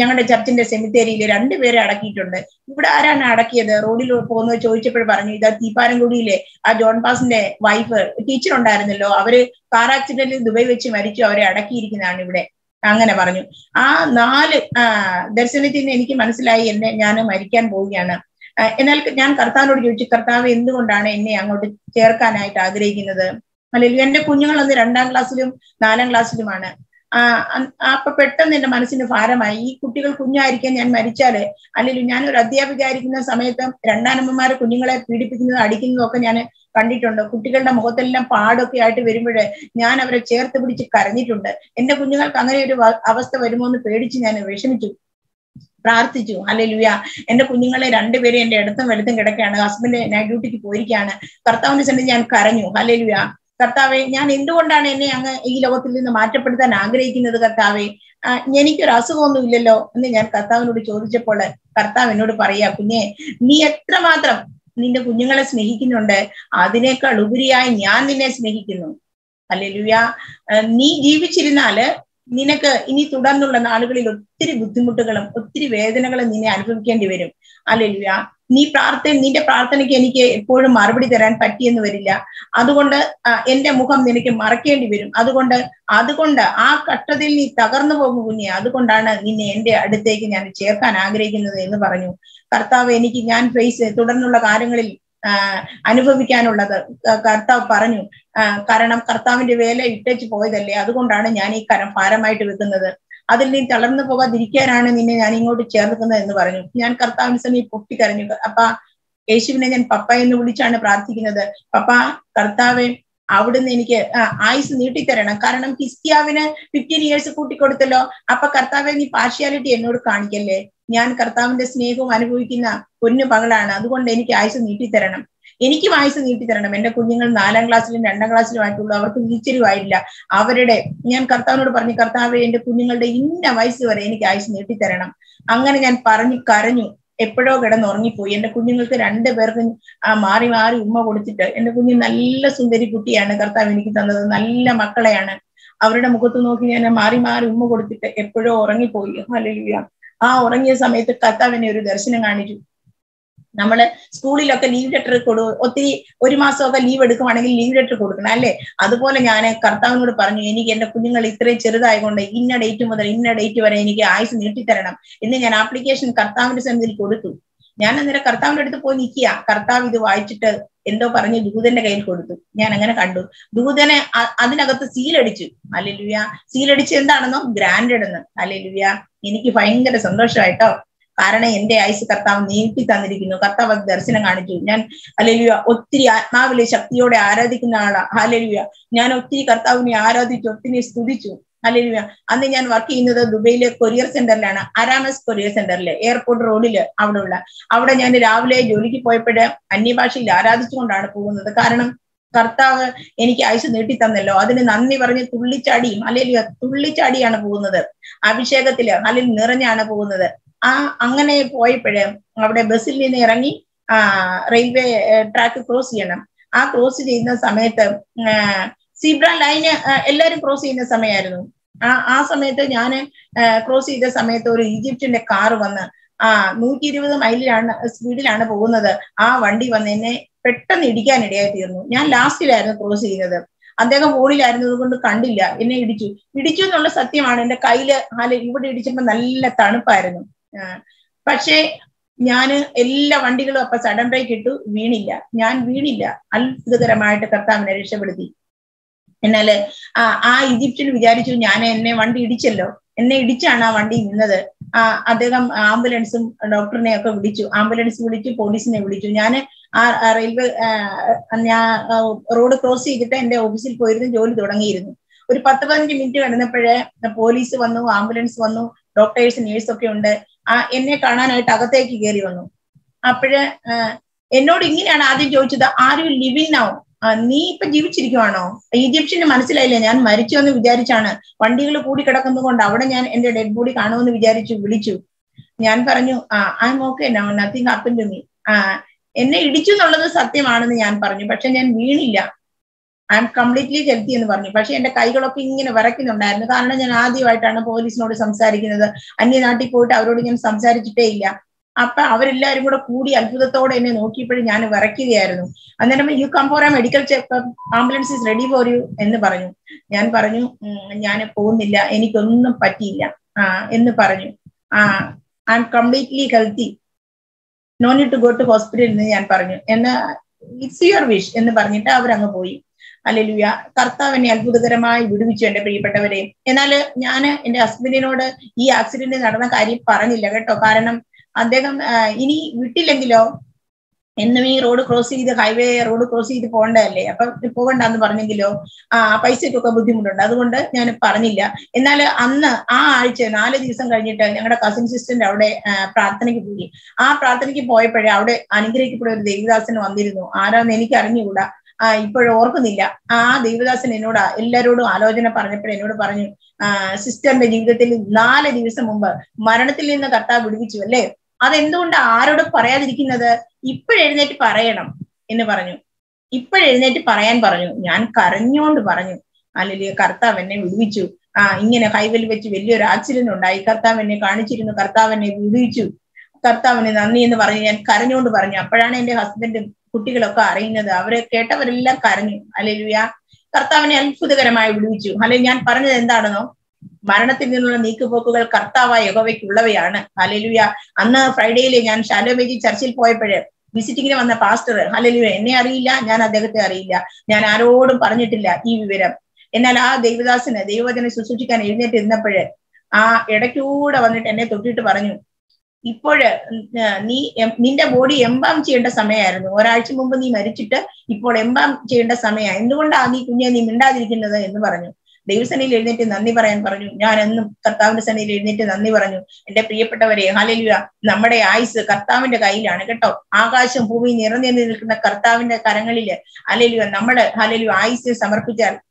ഞങ്ങളുടെ ചർച്ചിന്റെ സെമിത്തേരിയില് രണ്ടുപേരെ അടക്കിയിട്ടുണ്ട്. ഇവിടെ ആരാണ് അടക്കിയത് റോഡിൽ പോകുന്നത് ചോദിച്ചപ്പോൾ പറഞ്ഞു, ഇതാ തീപ്പാരൻകുടിയിലെ ആ ജോൺ പാസിന്റെ വൈഫ് ടീച്ചർ ഉണ്ടായിരുന്നല്ലോ, അവര് കാർ ആക്സിഡന്റിൽ ദുബൈ വെച്ച് മരിച്ചു, അവരെ അടക്കിയിരിക്കുന്നതാണ് ഇവിടെ, അങ്ങനെ പറഞ്ഞു. ആ നാല് ദർശനത്തിൽ നിന്ന് എനിക്ക് മനസ്സിലായി എന്നെ ഞാൻ മരിക്കാൻ പോവുകയാണ്. എന്നാൽ ഞാൻ കർത്താവിനോട് ചോദിച്ചു, കർത്താവ് എന്തുകൊണ്ടാണ് എന്നെ അങ്ങോട്ട് ചേർക്കാനായിട്ട് ആഗ്രഹിക്കുന്നത്? അല്ലെങ്കിൽ എൻ്റെ കുഞ്ഞുങ്ങൾ അന്ന് രണ്ടാം ക്ലാസ്സിലും നാലാം ക്ലാസ്സിലുമാണ്. ആ അപ്പൊ പെട്ടെന്ന് എൻ്റെ മനസ്സിന് ഭാരമായി, ഈ കുട്ടികൾ കുഞ്ഞായിരിക്കാൻ ഞാൻ മരിച്ചാല്, അല്ലെങ്കിൽ ഞാൻ ഒരു അധ്യാപികയായിരിക്കുന്ന സമയത്ത് രണ്ടാനമ്മമാര് കുഞ്ഞുങ്ങളെ പീഡിപ്പിക്കുന്നതും അടിക്കുന്നതും ഒക്കെ ഞാൻ കണ്ടിട്ടുണ്ട്. കുട്ടികളുടെ മുഖത്തെല്ലാം പാടൊക്കെ ആയിട്ട് വരുമ്പോഴേ ഞാൻ അവരെ ചേർത്ത് പിടിച്ച് കരഞ്ഞിട്ടുണ്ട്. എൻ്റെ കുഞ്ഞുങ്ങൾക്ക് അങ്ങനെ ഒരു അവസ്ഥ വരുമോ എന്ന് പേടിച്ച് ഞാൻ വിഷമിച്ചു, പ്രാർത്ഥിച്ചു. ഹല്ലേലൂയ എൻ്റെ കുഞ്ഞുങ്ങളെ രണ്ടുപേരും എൻ്റെ ഇടത്തും വലത്തും കിടക്കുകയാണ്. ഹസ്ബൻഡ് നൈറ്റ് ഡ്യൂട്ടിക്ക് പോയിരിക്കുകയാണ്. കർത്താവിന്റെ സന്നിധി ഞാൻ കരഞ്ഞു. ഹല്ലേലൂയ കർത്താവെ, ഞാൻ എന്തുകൊണ്ടാണ് എന്നെ അങ്ങ് ഈ ലോകത്തിൽ നിന്ന് മാറ്റപ്പെടുത്താൻ ആഗ്രഹിക്കുന്നത്? കർത്താവെ, എനിക്കൊരു അസുഖമൊന്നും ഇല്ലല്ലോ എന്ന് ഞാൻ കർത്താവിനോട് ചോദിച്ചപ്പോൾ കർത്താവ് എന്നോട് പറയാ, കുഞ്ഞെ, നീ എത്രമാത്രം നിന്റെ കുഞ്ഞുങ്ങളെ സ്നേഹിക്കുന്നുണ്ട്, അതിനേക്കാൾ ഉപരിയായി ഞാൻ നിന്നെ സ്നേഹിക്കുന്നു. ഹല്ലേലൂയ നീ ജീവിച്ചിരുന്നാല് നിനക്ക് ഇനി തുടർന്നുള്ള നാളുകളിൽ ഒത്തിരി ബുദ്ധിമുട്ടുകളും ഒത്തിരി വേദനകളും നിന്നെ അനുഭവിക്കേണ്ടി വരും. ഹല്ലേലൂയ നീ പ്രാർത്ഥന നിന്റെ പ്രാർത്ഥനയ്ക്ക് എനിക്ക് എപ്പോഴും മറുപടി തരാൻ പറ്റിയെന്ന് വരില്ല. അതുകൊണ്ട് എൻ്റെ മുഖം നിനക്ക് മറക്കേണ്ടി വരും. അതുകൊണ്ട് അതുകൊണ്ട് ആ കഷ്ടതയിൽ നീ തകർന്നു പോകും കുഞ്ഞെ. അതുകൊണ്ടാണ് നിന്നെ എൻ്റെ അടുത്തേക്ക് ഞാൻ ചേർക്കാൻ ആഗ്രഹിക്കുന്നത് എന്ന് പറഞ്ഞു. കർത്താവ്, എനിക്ക് ഞാൻ ഫേസ് തുടർന്നുള്ള കാര്യങ്ങളിൽ അനുഭവിക്കാനുള്ളത് കർത്താവ് പറഞ്ഞു. കാരണം കർത്താവിന്റെ വേല ഇട്ടേച്ച് പോയതല്ലേ, അതുകൊണ്ടാണ് ഞാൻ ഈ കരം ഭാരമായിട്ട് വെക്കുന്നത്. അതിൽ നീ തളർന്നു പോകാതിരിക്കാനാണ് നിന്നെ ഞാൻ ഇങ്ങോട്ട് ചേർക്കുന്നത് എന്ന് പറഞ്ഞു. ഞാൻ കർത്താവിന് സമീ പൊട്ടിക്കരഞ്ഞു. അപ്പ യേശുവിനെ ഞാൻ പപ്പ എന്ന് വിളിച്ചാണ് പ്രാർത്ഥിക്കുന്നത്. പപ്പ, കർത്താവെ, അവിടുന്ന് എനിക്ക് ആയുസ് നീട്ടിത്തരണം. കാരണം ഹിസ്കിയാവിന് ഫിഫ്റ്റീൻ ഇയേഴ്സ് കൂട്ടിക്കൊടുത്തല്ലോ. അപ്പൊ കർത്താവെ, നീ പാർഷ്യാലിറ്റി എന്നോട് കാണിക്കല്ലേ. ഞാൻ കർത്താവിന്റെ സ്നേഹവും അനുഭവിക്കുന്ന പൊന്നു മകളാണ്. അതുകൊണ്ട് എനിക്ക് ആയുസ് നീട്ടിത്തരണം, എനിക്കും ആയുസ് നീട്ടിത്തരണം. എൻ്റെ കുഞ്ഞുങ്ങൾ നാലാം ക്ലാസ്സിലും രണ്ടാം ക്ലാസ്സിലും ആയിട്ടുള്ളൂ, അവർക്ക് തിരിച്ചറിവായില്ല. അവരുടെ ഞാൻ കർത്താവിനോട് പറഞ്ഞു, കർത്താവ്, എൻ്റെ കുഞ്ഞുങ്ങളുടെ ഇന്ന വയസ്സ് വരെ എനിക്ക് ആയുസ് നീട്ടിത്തരണം. അങ്ങനെ ഞാൻ പറഞ്ഞു കരഞ്ഞു. എപ്പോഴോ കിടന്നുറങ്ങിപ്പോയി. എൻ്റെ കുഞ്ഞുങ്ങൾക്ക് രണ്ടു പേർക്കും മാറി മാറി ഉമ്മ കൊടുത്തിട്ട്, എൻ്റെ കുഞ്ഞ് നല്ല സുന്ദരി കുട്ടിയാണ് കർത്താവ് എനിക്ക് തന്നത്, നല്ല മക്കളെയാണ്. അവരുടെ മുഖത്ത് നോക്കി ഞാൻ മാറി മാറി ഉമ്മ കൊടുത്തിട്ട് എപ്പോഴോ ഉറങ്ങിപ്പോയി. ഹല്ലേലൂയ ആ ഉറങ്ങിയ സമയത്ത് കർത്താവിനെ ഒരു ദർശനം കാണിച്ചു. Namada school like a leave letter codo, Oti, Urimaso, a leave at commanding leave letter codanale, Adapolayana, Kartan would parani, and a pudding a literature. I want the inner date to mother inner date to any eyes and literature. In an application, Kartan is and the Kodutu. Yan and the Kartan at the Ponikia, Karta with the white endo parani, do then again Kodutu. Yanagana can do. Do then Adanaga the seal editu. Hallelujah. Seal edition that granted. Hallelujah. Iniki find that a Sunday right up. Parana in the ice cartam, name Pitanakino, Kata was there Sinangan, Alleluia, Utria, Navish, Tioda, Aradikinada, Hallelujah, Nanotri Kartavni, Ara, the Jotini Studichu, Hallelujah, and then Yan working into the Dubai Courier Center Lana, Aramas Courier Center, Airport Rodilla, Avdola, Avdan Ravle, Yuriki Poipeda, Annibashi, Aradachun, Radapun, the Karanam, Karta, any ice and the law, then Nandi Varni Tuli Chadi, Hallelujah, Tuli Chadi and a pool another, Abishakatilla, Hallelujah, Nurani and a pool another. Ah, Angane Poi Pedem, after Basili Nerani, ah, railway track cross Yana. Ah, cross in the Samet, ah, zebra line, ah, Eller cross in the Samayadu. Ah, Samet Yane, ah, cross in the Samet or Egyptian a car one. Ah, Muki with a mile and a speedy land of another. Ah, one day one in a petan idica and a Yan last year cross in other. And then a holy land to Candilla in a ditch. Didichu on a Satyman and a Kaila, Hollywood edition and a Tanapirano. Pache Yana Ella Vandigal of a sudden break into Vinilla, Yan Vinilla, altogether a matter of in a ah, Egyptian Vijarichu Yana and a one dichello, and a dichana one day another. Ah, Adagam ambulance, doctor Naka Vidichu, ambulance Vidichu, police in Vidichu Yana, our railway road crossing and the official poison Jolie Dodangirin. With Patavan into another prayer, the police one, ambulance one, doctors and years of yonder. Ah, in a Kana Takataki Garivano. Apera enoding and Adi Jocha, the are you living now? A neep Egyptian Egyptian Mansilanian, Marichu and the Vijarichana. One day you put it on the Davadan and the dead body canoe and the Vijarichu Vilichu. Yan Paranu, I'm okay now, nothing happened to me. Ah, in a ditches under the Satyman and the Yan Parani, but then Vinilla. I'm completely healthy in the Varni. Pashi and a Kaiko King in a Varakin of Diana and Adi, I turn a police notice some Sarik in the Andinati port, Aurodian, some Saritalia. Upper Averilla would a foodie and to the third and an occupant in Yana Varaki. And then you come for a medical checkup, ambulance is ready for you in the Paranu. Yan Paranu, Yana Ponilla, any Kunum Patilla in the Paranu. I'm completely healthy. No need to go to hospital in the Yan Paranu. And uh, it's your wish in the Parnita Avrangaboy. Hallelujah. Karta when Yalpudaramai, would which you end up every Enale Yana in the husband order, he accident is another Kari Parani Legat or Paranam, and then uh any Vitilangilo enemy road crossing the highway, road crossing the pond, the pond and the Parnigilo, uh Paisa took a Buddhimuda, another wonder, Yan Paranilla, Enale Anna, ah, Chenale, this and a cousin system out a Prathaniki Budi. Ah, Prathaniki boy, but out a Aniki put the exhaust and one dino, Ara many Karaniuda. I put over Nilla. Ah, the Ivas and Enoda, Illarudo, Alogena Paranaper, Paranu, uh, sister, the Jigatil, Lala, the Visamumba, Maranatil in the Kata would which will live. Adendunda, Aroda Paradikin, other Iperenate Paranum in the Paranu. Iperenate Paran Paranu, Yan Caranion to Paranu, Allelia Karta when they would which you. Ah, in a high will which will your accident on Dikarta when a carnage in the Karta when they would which you. Karta when Nani in the Paranian Caranion to Parana, Paran and the husband. Particular car in the Avre Catavarilla Carni, Alleluia, Cartavan and Fudagamai Buju, Hallelian Parana and Dano, Maranatinula Nikupoka, Cartava, Yagovic, Laviana, Alleluia, Anna Friday Ligan, Shadowbeki, Churchill Poipede, visiting them on the pastor, Hallelujah, Narilla, Yana Degatarilla, Yana Road, Paranitilla, Evera, Enala, Davidas and Deva and Suzuki and Inet in the Pede. Ah, attitude of an attendant to Paranu. Ipoda ni Ninda body embam chenda Samayar, or Archimumani Marichita, Ipod embam chenda Samaya, and don't Adi Kunya Minda in the Varanu. They was any lady in the Nivara and Paranu, Yan Katavis and Lady in the Nivaranu, and the Priapataway, Hallelujah, Namade eyes, Kartam in the Kaila, Nakatop, Akash and Pumi Niran in the Kartam in the Karangalilla, Hallelujah, Namada, Hallelujah, eyes, summer pitcher.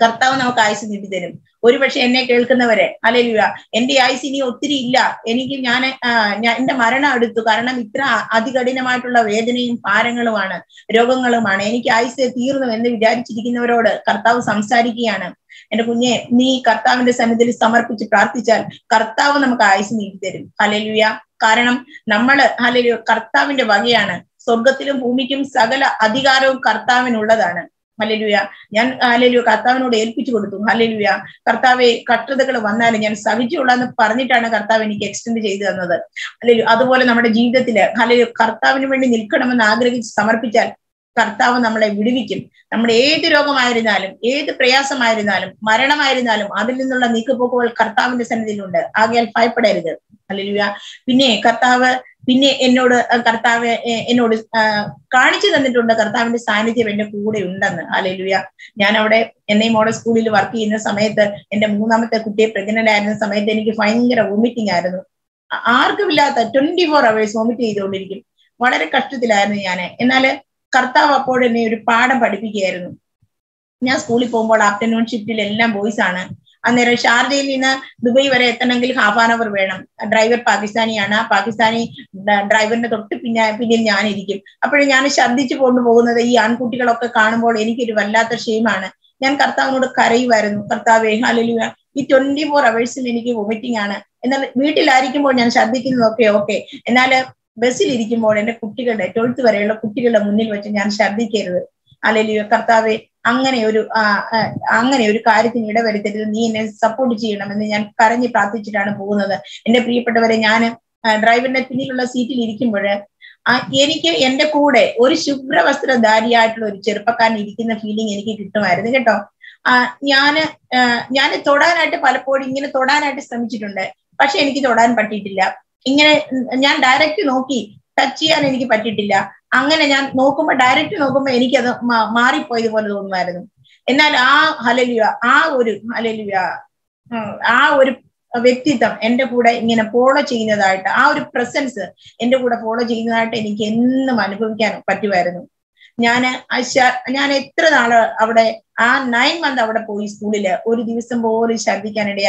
Kartavana eyes in the denim. Uribash and a Kelkanavare, Alleluia, Endi eyes in you three la, any Yana in the Marana to Karana Mitra, Adikadina Matula, Vedani in Parangalavana, Rogangalamana, any eyes the theory when the Vidari Chikin order, Kartav Samsarikiana, and Pune, me, Kartav and the Sanitary Summer Pitch Pratichal, Kartavanamaka eyes in the denim. Alleluia, Karanam, Namada Halil Kartavin Vagiana, Sorgatilum Pumikim Sagala, Adigaro Kartavin Uladana, Hallelujah, Yan Hallelujah Kartavano El Pichu, Hallelujah, Kartave, Katra the Kalavana, and Savitula, the Parnitana Kartavini extended another. Hallelujah, otherwise Namada Jinda, Hallelujah Kartavin in Ilkanam Agri, Summer Pichal. Kartava Namada Vidivikim, Namada eight Rogam Irinalam, eight Prayasam Irinalam, Marana Irinalam, Adilinola Nikapoko, Kartavan Descendilunda, Agel five Padre, Hallelujah, Pine, Kartava, Pine Enoda, Kartava, Enodis, Carnage and the Dunda Kartavan, the Sanity went to food in London, Hallelujah, Yanavade, and they model school in the summit, and the Munamata could take pregnant and the summit, then you find a vomiting arrow. Arkavilla, twenty four hours vomited only. What are a cut to the Lariana? Enale. Kartava poured a new part of Padipicarum. Now school pombo afternoon shift till Elena Boisana. And there are Shardelina, Dubai were at an uncle half an hour venom. A driver Pakistani, Anna, Pakistani, driver Pina Piniani. Upon Yana Shardichi on the bone of the Yan Putical of the carnival, any kid Valla the Shamana. Yan Kartano the Kari Varan, Kartaway, Hallelujah. It only for a very silly vomiting Anna. And then we till Arikim or Yan Shardikin, okay, okay. And I Basili Kimor and a particular, I told the Varela particular Munil, which Yan Shardi Kerr, Alleluia Kartaway, Angan Angan Eurikari, very little mean and support G and then Karani Pathichana Bona, and a pre Patavariana, driving a pinicola city Lidikimura. Yeniki end a code, or Shubra Vastra Daria to Cherpakan, Idikin, the feeling any to marry the top. Yana Yana Todan at a palapoding in a Todan at a Samichitunda, Pashaniki Todan Patitilla. Yan direct to Noki, Tachi and Niki Patitilla, Angan and Nokoma direct to Nokoma, any other Mari Poy for the madam. And that ah, hallelujah, ah, would hallelujah, ah, would a victim end up in a polo chain that our presence end up with a polo chain that any kin the manipu can pativarano. Yana, I shall Yanetra Avade, ah, nine months out of police school, Uri some more is Shabby Canada,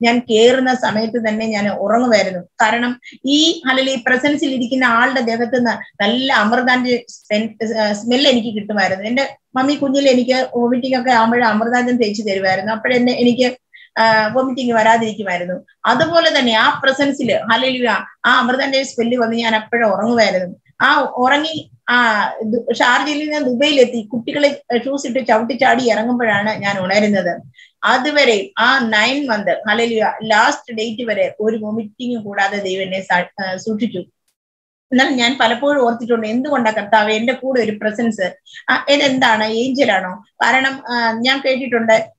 Yan Kerna Samet than Yana Oron Verano. Karanam E. Halili presents Lidikin all the Devatana, Nalla Amberdan smell any kit to marriage. And Mammy Kunil any care, vomiting of Amberdan and Tachi there were not any care, vomiting Varadi Kimarano. Other Vola than Ya presents Hallelujah, Amberdan is Philip on the Yanapa Oron Verano. Ah, Orangi. Ah, Sharjilin and Dubai Leti, Kupikal, a two seater Chauti Chadi, Yarangamparana, Yanona, another. Other ah, nine month, Hallelujah, last date were over vomiting Huda, they were a suited. Nan Yan Palapur wanted to end the Wandakata, end the food represents her. Edendana, Angelano, Paranam, Yan created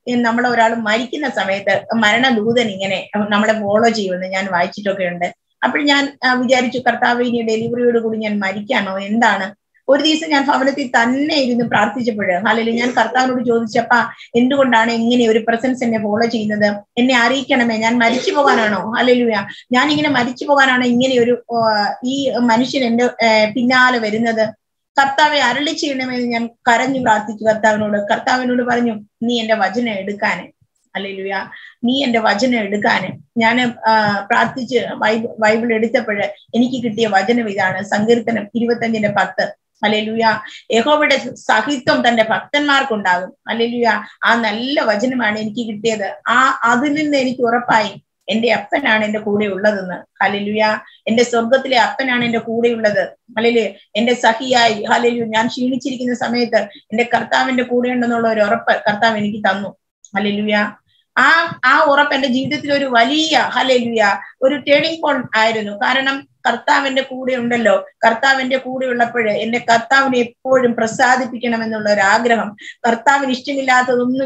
in Namada, Marikina Samet, Marana Ludan, Namada Vology, and Yan Vaichitokenda. Upon Vijarichu Kartavi in a delivery to Guru and Maricano in Dana. Or these and family Tane in the Prathijapada, Hallelujah, Kartanu Josepha, Indu Dana, any represents an apology in the Enari Kanaman, Marichipovano, Hallelujah. Yanning in a Marichipovana, any Manishin and Pinala, where another Kartavi Arali Chinaman and Karani Prathijavatano, Kartavinudavarnu, knee and a vagina educane. Hallelujah. Me and the vagina educane. Yana uh Pratija Bible editor, any kitty vagina vidana, Sangirthan and Pirvatan in a path. Hallelujah. Echo Sakitum than the Patan Markunda. Hallelujah. And the vagina man and kick it together. Ah, other than the Nikura pie. And the up and on in the Kude Uladana. Hallelujah. And the Sorgatli up and on in the Kude Uladana. Hallelujah. And the Sakia, Hallelujah, Shinichi in the Samater, and the Kartam and the Kude and the Nolo Europa, Kartam and Kitano. Hallelujah. Ah, ah, or up and the Judith Valia, hallelujah. Or a trading point, I don't know. Karanam, Karta and the Kudu under low, Karta and the Kudu lapade, and the Karta and a poor and Prasad Picanam and Nola Agraham, Karta and Istimila,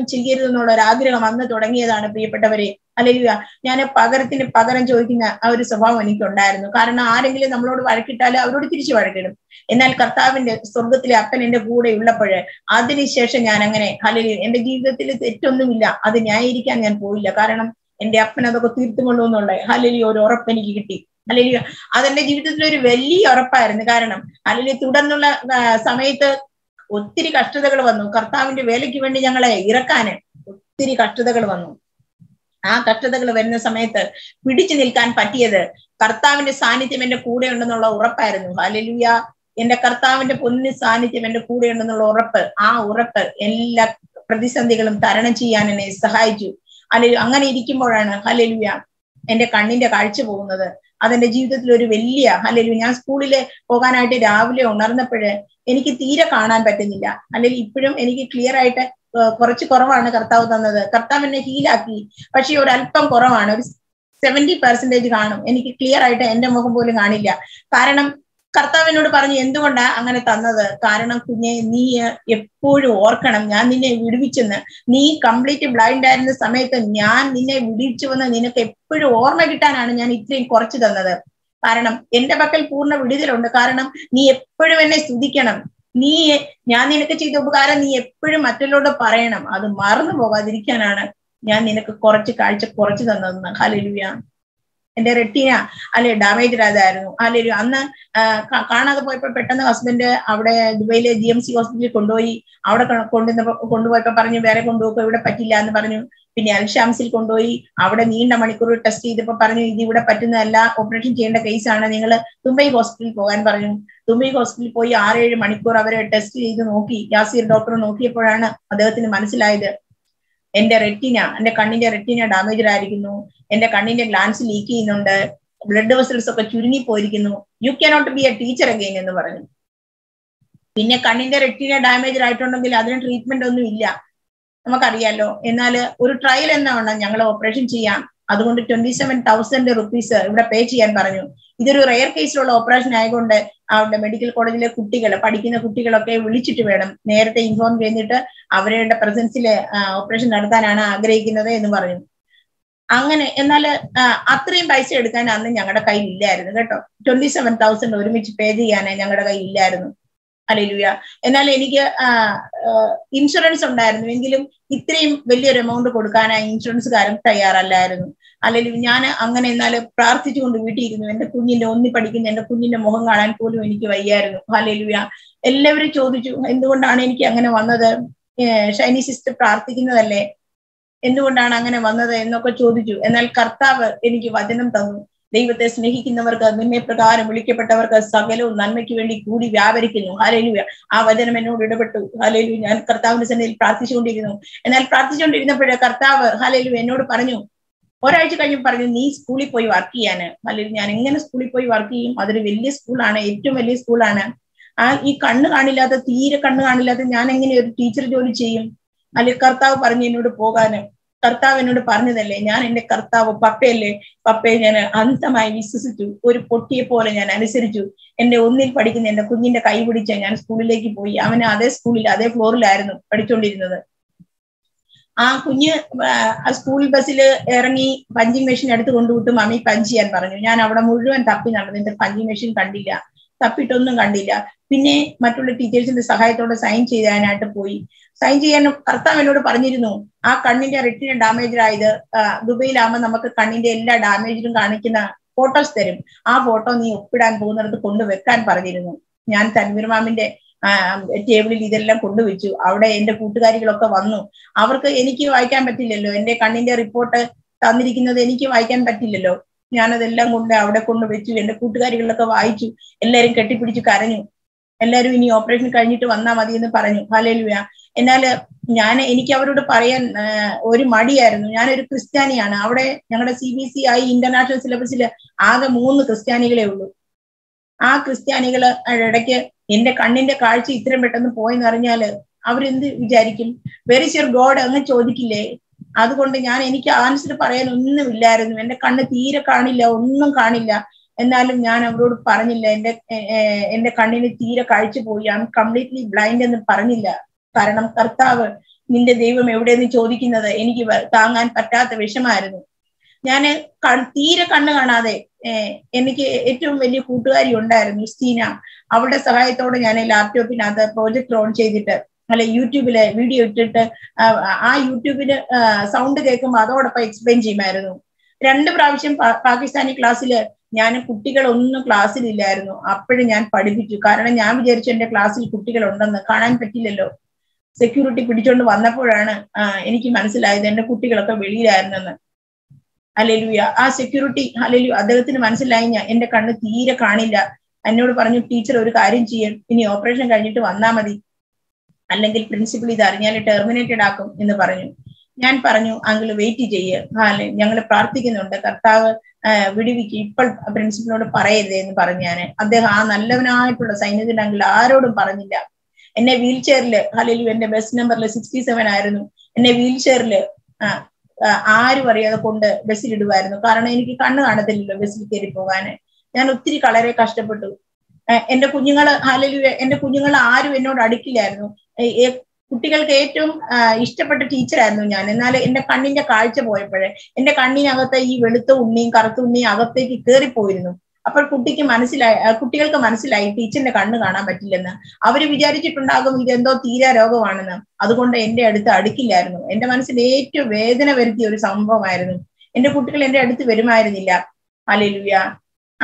Chigir, Nola Agraham, and the Todangi and a paper tavare. Hallelujah. Yana Pagarathin, a Pagar and Joking, our Sava and Ikondar, the Karana, Arangil, and the Molo Varkitala, our Tishuarkin. And then Karta and the Sorgatila and the Kudu lapade, Adinishation Yanangane, hallelujah, and the Gizatil is Etumilla, Adinayarikan. And Poila Karanam and the up another Kutimolo, Hallelujah or Penigiti. Hallelujah. Other legitimate very well or a fire in the Karanam. Hallelujah Tudanula Sameta Uttiri Casta the Galavano, Kartam in the Valley given the Yangala, Irakane, Uttiri Casta the Galavano. Ah, Casta the Galavana Sameta, Pidichinilkan Patiather, Kartam in the Sanitim and the Kude and the Laura Paran, Hallelujah, in the Kartam in the Punis Sanitim and the Kude and the Laura Per, Ah, Urapper, Ella Pradishan the Galam Taranachi and Sahaju. Hallelujah. Hallelujah. And the Kandi the Karchibo another. അതിന്റെ ജീവിതത്തിൽ ഒരു വലിയ അല്ലെങ്കിൽ ഞാൻ സ്കൂളിലെ പോകാനായിട്ട് രാവിലെ ഉണർന്നപ്പോഴേ എനിക്ക് തീരെ കാണാൻ പറ്റുന്നില്ല, അല്ലെങ്കിൽ ഇപ്പോഴും എനിക്ക് ക്ലിയർ ആയിട്ട് കുറച്ച് കുറവാണ് കർത്താവ് തന്നത്. കർത്താവ് എന്നെ ഹീലാക്കി, പക്ഷെ ഒരല്പം കുറവാണ്, ഒരു സെവൻറ്റി പെർസെൻറ്റേജ് കാണും. എനിക്ക് ക്ലിയർ ആയിട്ട് എൻ്റെ മുഖം പോലും കാണില്ല. കാരണം കർത്താവിനോട് പറഞ്ഞു എന്തുകൊണ്ടാ അങ്ങനെ തന്നത്? കാരണം കുഞ്ഞെ, നീ എപ്പോഴും ഓർക്കണം ഞാൻ നിന്നെ വിടുവിച്ചെന്ന്. നീ കംപ്ലീറ്റ് ബ്ലൈൻഡ് ആയിരുന്ന സമയത്ത് ഞാൻ നിന്നെ വിടുവിച്ചുവെന്ന് നിനക്ക് എപ്പോഴും ഓർമ്മ കിട്ടാനാണ് ഞാൻ ഇത്രയും കുറച്ച് തന്നത്. കാരണം എൻ്റെ പക്കൽ പൂർണ്ണ വിടുതലുണ്ട്. കാരണം നീ എപ്പോഴും എന്നെ സ്തുതിക്കണം. നീ ഞാൻ നിനക്ക് ചെയ്ത ഉപകാരം നീ എപ്പോഴും മറ്റുള്ളവരോട് പറയണം. അത് മറന്നു പോകാതിരിക്കാനാണ് ഞാൻ നിനക്ക് കുറച്ച് കാഴ്ച കുറച്ച് തന്നതെന്ന്. ഹല്ലേലൂയ. എന്റെ റെട്ടീന അല്ലെ ഡാമേജ് ആയതായിരുന്നു. അല്ലൊരു അന്ന് കാണാതെ പോയപ്പോ പെട്ടെന്ന് ഹസ്ബൻഡ് അവിടെ ദുബൈയിലെ ജി എം സി ഹോസ്പിറ്റലിൽ കൊണ്ടുപോയി. അവിടെ കൊണ്ടുവന്നപ്പോ കൊണ്ടുപോയപ്പോ പറഞ്ഞു വേറെ കൊണ്ടുപോകുമ്പോൾ ഇവിടെ പറ്റില്ല എന്ന് പറഞ്ഞു. പിന്നെ അൽഷാംസിൽ കൊണ്ടുപോയി. അവിടെ നീണ്ട മണിക്കൂർ ടെസ്റ്റ് ചെയ്തപ്പോ പറഞ്ഞു ഇത് ഇവിടെ പറ്റുന്നതല്ല, ഓപ്പറേഷൻ ചെയ്യേണ്ട കേസാണ്, നിങ്ങൾ ദുബൈ ഹോസ്പിറ്റലിൽ പോകാൻ പറഞ്ഞു. ദുബൈ ഹോസ്പിറ്റലിൽ പോയി ആറേഴ് മണിക്കൂർ അവരെ ടെസ്റ്റ് ചെയ്ത് നോക്കി. യാസീർ ഡോക്ടർ നോക്കിയപ്പോഴാണ് അദ്ദേഹത്തിന് മനസ്സിലായത് എന്റെ റെറ്റിന, എന്റെ കണ്ണിന്റെ റെറ്റിന ഡാമേജ് ആയിരിക്കുന്നു, എന്റെ കണ്ണിന്റെ ഗ്ലാൻസ് ലീക്ക് ചെയ്യുന്നുണ്ട്, ബ്ലഡ് വെസൽസ് ഒക്കെ ചുരുങ്ങി പോയിരിക്കുന്നു, you cannot be a teacher again എന്ന് പറഞ്ഞു. പിന്നെ കണ്ണിന്റെ റെറ്റിന ഡാമേജ് ആയിട്ടുണ്ടെങ്കിൽ അതിന് ട്രീറ്റ്മെന്റ് ഒന്നും ഇല്ല, നമുക്കറിയാലോ. എന്നാൽ ഒരു ട്രയൽ എന്നാണ് ഞങ്ങൾ ഓപ്പറേഷൻ ചെയ്യാം, അതുകൊണ്ട് ട്വന്റി സെവൻ തൗസൻഡ് റുപ്പീസ് ഇവിടെ പേ ചെയ്യാൻ പറഞ്ഞു. ഇതൊരു റെയർ കേസിലുള്ള ഓപ്പറേഷൻ ആയതുകൊണ്ട് അവരുടെ മെഡിക്കൽ കോളേജിലെ കുട്ടികൾ പഠിക്കുന്ന കുട്ടികളൊക്കെ വിളിച്ചിട്ട് വേണം നേരത്തെ ഇൻഫോം ചെയ്തിട്ട് അവരുടെ പ്രസൻസിൽ ഓപ്പറേഷൻ നടത്താനാണ് ആഗ്രഹിക്കുന്നത് എന്ന് പറഞ്ഞു. അങ്ങനെ എന്നാൽ അത്രയും പൈസ എടുക്കാൻ അന്ന് ഞങ്ങളുടെ കയ്യിൽ ഇല്ലായിരുന്നു കേട്ടോ. ട്വന്റി സെവൻ തൗസൻഡ് ഒരുമിച്ച് പേ ചെയ്യാനേ ഞങ്ങളുടെ കയ്യിൽ ഇല്ലായിരുന്നു. ഹല്ലേലൂയ. എന്നാൽ എനിക്ക് ഇൻഷുറൻസ് ഉണ്ടായിരുന്നു, എങ്കിലും ഇത്രയും വലിയൊരു എമൗണ്ട് കൊടുക്കാനായി ഇൻഷുറൻസുകാരും തയ്യാറല്ലായിരുന്നു. ഹല്ലേലൂയ. ഞാൻ അങ്ങനെ എന്നാൽ പ്രാർത്ഥിച്ചുകൊണ്ട് വീട്ടിലിരുന്നു. എന്റെ കുഞ്ഞിന്റെ ഒന്നി പഠിക്കുന്ന എന്റെ കുഞ്ഞിന്റെ മുഖം കാണാൻ പോലും എനിക്ക് വയ്യായിരുന്നു. ഹല്ലേലൂയ. എല്ലാവരും ചോദിച്ചു എന്തുകൊണ്ടാണ് എനിക്ക് അങ്ങനെ വന്നത്, ഷൈനി സിസ്റ്റർ പ്രാർത്ഥിക്കുന്നതല്ലേ, എന്തുകൊണ്ടാണ് അങ്ങനെ വന്നത് എന്നൊക്കെ ചോദിച്ചു. എന്നാൽ കർത്താവ് എനിക്ക് വചനം തന്നു. ദൈവത്തെ സ്നേഹിക്കുന്നവർക്ക് നിന്നെ പ്രകാരം വിളിക്കപ്പെട്ടവർക്ക് സകലവും നന്മയ്ക്ക് വേണ്ടി കൂടി വ്യാപരിക്കുന്നു. ഹല്ലേലൂയ. ആ വചനം എന്നോട് ഇടപെട്ടു. ഹല്ലേലൂയ. ഞാൻ കർത്താവിന്റെ സന്നിധിയിൽ പ്രാർത്ഥിച്ചുകൊണ്ടിരുന്നു. എന്നാൽ പ്രാർത്ഥിച്ചുകൊണ്ടിരുന്നപ്പോഴേ കർത്താവ് ഹല്ലേലൂയ എന്നോട് പറഞ്ഞു, ഒരാഴ്ച കഴിഞ്ഞ് പറഞ്ഞു നീ സ്കൂളിൽ പോയി വർക്ക് ചെയ്യാന്. ഹല്ലേലൂയ. ഞാൻ എങ്ങനെ സ്കൂളിൽ പോയി വർക്ക് ചെയ്യും? അതൊരു വലിയ സ്കൂളാണ്, ഏറ്റവും വലിയ സ്കൂളാണ്. ആ ഈ കണ്ണ് കാണില്ലാത്ത, തീരെ കണ്ണ് കാണില്ലാത്ത ഞാൻ എങ്ങനെ ഒരു ടീച്ചർ ജോലി ചെയ്യും? അല്ലെങ്കിൽ കർത്താവ് പറഞ്ഞു എന്നോട് പോകാന്. കർത്താവ് എന്നോട് പറഞ്ഞതല്ലേ, ഞാൻ എന്റെ കർത്താവ് പപ്പയല്ലേ, പപ്പയെ ഞാൻ അന്ധമായി വിശ്വസിച്ചു. ഒരു പൊട്ടിയെ പോലെ ഞാൻ അനുസരിച്ചു. എന്റെ ഒന്നിൽ പഠിക്കുന്ന എന്റെ കുഞ്ഞിന്റെ കൈ പിടിച്ച ഞാൻ സ്കൂളിലേക്ക് പോയി. അവന് അതേ സ്കൂളിൽ അതേ ഫ്ലോറിലായിരുന്നു പഠിച്ചുകൊണ്ടിരുന്നത്. ആ കുഞ്ഞ് സ്കൂൾ ബസ്സിൽ ഇറങ്ങി പഞ്ചിങ് മെഷീൻ എടുത്ത് കൊണ്ടുവിട്ട് മമ്മി പഞ്ച് ചെയ്യാൻ പറഞ്ഞു. ഞാൻ അവിടെ മുഴുവൻ തപ്പി നടന്നു, എന്റെ പഞ്ചിങ് മെഷീൻ കണ്ടില്ല, തപ്പിട്ടൊന്നും കണ്ടില്ല. പിന്നെ മറ്റുള്ള ടീച്ചേഴ്സിന്റെ സഹായത്തോടെ സൈൻ ചെയ്യാനായിട്ട് പോയി. സൈൻ ചെയ്യാൻ കർത്താവ് എന്നോട് പറഞ്ഞിരുന്നു, ആ കണ്ണിന്റെ റെറ്റിന ഡാമേജ് ആയത് ദുബൈയിലാകുമ്പോൾ നമുക്ക് കണ്ണിന്റെ എല്ലാ ഡാമേജിലും കാണിക്കുന്ന ഫോട്ടോസ് തരും, ആ ഫോട്ടോ നീ ഒപ്പിടാൻ പോകുന്നിടത്ത് കൊണ്ടുവെക്കാൻ പറഞ്ഞിരുന്നു. ഞാൻ തൻവീർ മാമിന്റെ ടേബിളിൽ ഇതെല്ലാം കൊണ്ടുവച്ചു. അവിടെ എന്റെ കൂട്ടുകാരികളൊക്കെ വന്നു. അവർക്ക് എനിക്ക് വായിക്കാൻ പറ്റില്ലല്ലോ, എന്റെ കണ്ണിന്റെ റിപ്പോർട്ട് തന്നിരിക്കുന്നത് എനിക്ക് വായിക്കാൻ പറ്റില്ലല്ലോ. ഞാനതെല്ലാം കൊണ്ട് അവിടെ കൊണ്ടുവച്ചു. എന്റെ കൂട്ടുകാരികളൊക്കെ വായിച്ചു. എല്ലാവരും കെട്ടിപ്പിടിച്ച് കരഞ്ഞു. എല്ലാവരും ഇനി ഓപ്പറേഷൻ കഴിഞ്ഞിട്ട് വന്നാൽ മതി എന്ന് പറഞ്ഞു. ഹല്ലേലൂയ. എന്നാൽ ഞാൻ എനിക്ക് അവരോട് പറയാൻ ഒരു മടിയായിരുന്നു. ഞാനൊരു ക്രിസ്ത്യാനിയാണ്. അവിടെ ഞങ്ങളുടെ സി ബി എസ് ഇ ആയി ഇന്റർനാഷണൽ സിലബസിൽ ആകെ മൂന്ന് ക്രിസ്ത്യാനികളെ ഉള്ളൂ. ആ ക്രിസ്ത്യാനികൾ ഇടയ്ക്ക് എന്റെ കണ്ണിന്റെ കാഴ്ച ഇത്രയും പെട്ടെന്ന് പോയെന്നറിഞ്ഞാൽ അവരെന്ത് വിചാരിക്കും? വെർ ഈസ് യുവർ ഗോഡ് അങ്ങ് ചോദിക്കില്ലേ? അതുകൊണ്ട് ഞാൻ എനിക്ക് ആൻസർ പറയാൻ ഒന്നുമില്ലായിരുന്നു. എന്റെ കണ്ണ് തീരെ കാണില്ല, ഒന്നും കാണില്ല. എന്നാലും ഞാൻ അവരോട് പറഞ്ഞില്ല എന്റെ എന്റെ കണ്ണിന് തീരെ കാഴ്ച പോയി, ഐ ആം കംപ്ലീറ്റ്ലി ബ്ലൈൻഡ് എന്ന് പറഞ്ഞില്ല. കാരണം കർത്താവ് നിന്റെ ദൈവം എവിടെയെന്ന് ചോദിക്കുന്നത് എനിക്ക് താങ്ങാൻ പറ്റാത്ത വിഷമായിരുന്നു. ഞാൻ തീരെ കണ്ണ് കാണാതെ എനിക്ക് ഏറ്റവും വലിയ കൂട്ടുകാരി ഉണ്ടായിരുന്നു സ്റ്റീന. അവളുടെ സഹായത്തോടെ ഞാൻ ലാപ്ടോപ്പിനകത്ത് പ്രോജക്ട് ഓൺ ചെയ്തിട്ട് അല്ലെ യൂട്യൂബില് വീഡിയോ ഇട്ടിട്ട് ആ യൂട്യൂബില് സൗണ്ട് കേൾക്കുമ്പോൾ അതോടൊപ്പം എക്സ്പ്ലെയിൻ ചെയ്യുമായിരുന്നു. രണ്ട് പ്രാവശ്യം പാകിസ്ഥാനി ക്ലാസ്സില് ഞാൻ കുട്ടികളൊന്നും ക്ലാസ്സിലില്ലായിരുന്നു. അപ്പോഴും ഞാൻ പഠിപ്പിച്ചു. കാരണം ഞാൻ വിചാരിച്ചു എന്റെ ക്ലാസ്സിൽ കുട്ടികളുണ്ടെന്ന്, കാണാൻ പറ്റില്ലല്ലോ. സെക്യൂരിറ്റി പിടിച്ചോണ്ട് വന്നപ്പോഴാണ് എനിക്ക് മനസ്സിലായത് എന്റെ കുട്ടികളൊക്കെ വെളിയിലായിരുന്നെന്ന്. ഹല്ലേലൂയ. ആ സെക്യൂരിറ്റി ഹല്ലേലൂയ അദ്ദേഹത്തിന് മനസ്സിലായി ഞാൻ എന്റെ കണ്ണ് തീരെ കാണില്ല. എന്നോട് പറഞ്ഞു ടീച്ചർ ഒരു കാര്യം ചെയ്യാൻ, ഇനി ഓപ്പറേഷൻ കഴിഞ്ഞിട്ട് വന്നാൽ മതി, അല്ലെങ്കിൽ പ്രിൻസിപ്പൽ ഇത് അറിഞ്ഞാൽ ടെർമിനേറ്റഡ് ആക്കും എന്ന് പറഞ്ഞു. ഞാൻ പറഞ്ഞു അങ്കിൾ വെയിറ്റ് ചെയ്യ്, ഞങ്ങൾ പ്രാർത്ഥിക്കുന്നുണ്ട്, കർത്താവ് വിടിവിക്ക് ഇപ്പോൾ പ്രിൻസിപ്പിനോട് പറയരുതേ എന്ന് പറഞ്ഞാണ്. അദ്ദേഹം ആ നല്ലവനായിട്ടുള്ള സൈനികനാണെങ്കിൽ ആരോടും പറഞ്ഞില്ല. എന്നെ വീൽ ചെയറില്, അല്ലെങ്കിൽ എന്റെ ബസ് നമ്പറിൽ സിക്സ്റ്റി സെവൻ ആയിരുന്നു, എന്നെ വീൽ ചെയറില് ആ ആരും അറിയാതെ കൊണ്ട് ബസ്സിലിടുമായിരുന്നു. കാരണം എനിക്ക് കണ്ണ് കാണത്തില്ലല്ലോ ബസ്സിൽ കയറി പോകാന്. ഞാൻ ഒത്തിരി വളരെ കഷ്ടപ്പെട്ടു. എന്റെ കുഞ്ഞുങ്ങള് ഹല്ലേലൂയ എന്റെ കുഞ്ഞുങ്ങൾ ആരും എന്നോട് അടുക്കില്ലായിരുന്നു. കുട്ടികൾക്ക് ഏറ്റവും ഇഷ്ടപ്പെട്ട ടീച്ചറായിരുന്നു ഞാൻ. എന്നാൽ എന്റെ കണ്ണിന്റെ കാഴ്ച പോയപ്പോഴേ എന്റെ കണ്ണിനകത്ത് ഈ വെളുത്ത ഉണ്ണിയും കറുത്ത ഉണ്ണിയും അകത്തേക്ക് കയറിപ്പോയിരുന്നു. അപ്പോൾ കുട്ടിക്ക് മനസ്സിലായി, കുട്ടികൾക്ക് മനസ്സിലായി ടീച്ചറിന്റെ കണ്ണ് കാണാൻ പറ്റില്ലെന്ന്. അവര് വിചാരിച്ചിട്ടുണ്ടാകും ഇതെന്തോ തീരാ രോഗമാണെന്ന്. അതുകൊണ്ട് എന്റെ അടുത്ത് അടുക്കില്ലായിരുന്നു. എന്റെ മനസ്സിൽ ഏറ്റവും വേദന വരുത്തിയ ഒരു സംഭവമായിരുന്നു. എന്റെ കുട്ടികൾ എന്റെ അടുത്ത് വരുമായിരുന്നില്ല. ഹല്ലേലൂയ.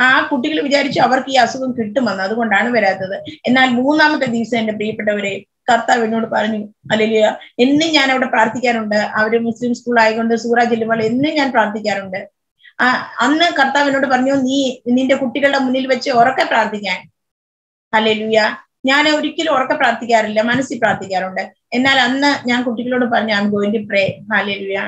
ആ കുട്ടികൾ വിചാരിച്ചു അവർക്ക് ഈ അസുഖം കിട്ടുമെന്ന്, അതുകൊണ്ടാണ് വരാത്തത്. എന്നാൽ മൂന്നാമത്തെ ദിവസം എന്റെ പ്രിയപ്പെട്ടവരെ കർത്താവ് എന്നോട് പറഞ്ഞു. ഹല്ലേലൂയ. എന്നും ഞാൻ അവിടെ പ്രാർത്ഥിക്കാറുണ്ട്. അവര് മുസ്ലിം സ്കൂൾ ആയതുകൊണ്ട് സൂറ ചെല്ലുമ്പോൾ എന്നും ഞാൻ പ്രാർത്ഥിക്കാറുണ്ട്. ആ അന്ന് കർത്താവ് എന്നോട് പറഞ്ഞു, നീ നിന്റെ കുട്ടികളുടെ മുന്നിൽ വെച്ച് ഉറക്കെ പ്രാർത്ഥിക്കാൻ. ഹല്ലേലൂയ. ഞാൻ ഒരിക്കലും ഉറക്കെ പ്രാർത്ഥിക്കാറില്ല, മനസ്സിൽ പ്രാർത്ഥിക്കാറുണ്ട്. എന്നാൽ അന്ന് ഞാൻ കുട്ടികളോട് പറഞ്ഞു, I am going to pray. Hallelujah.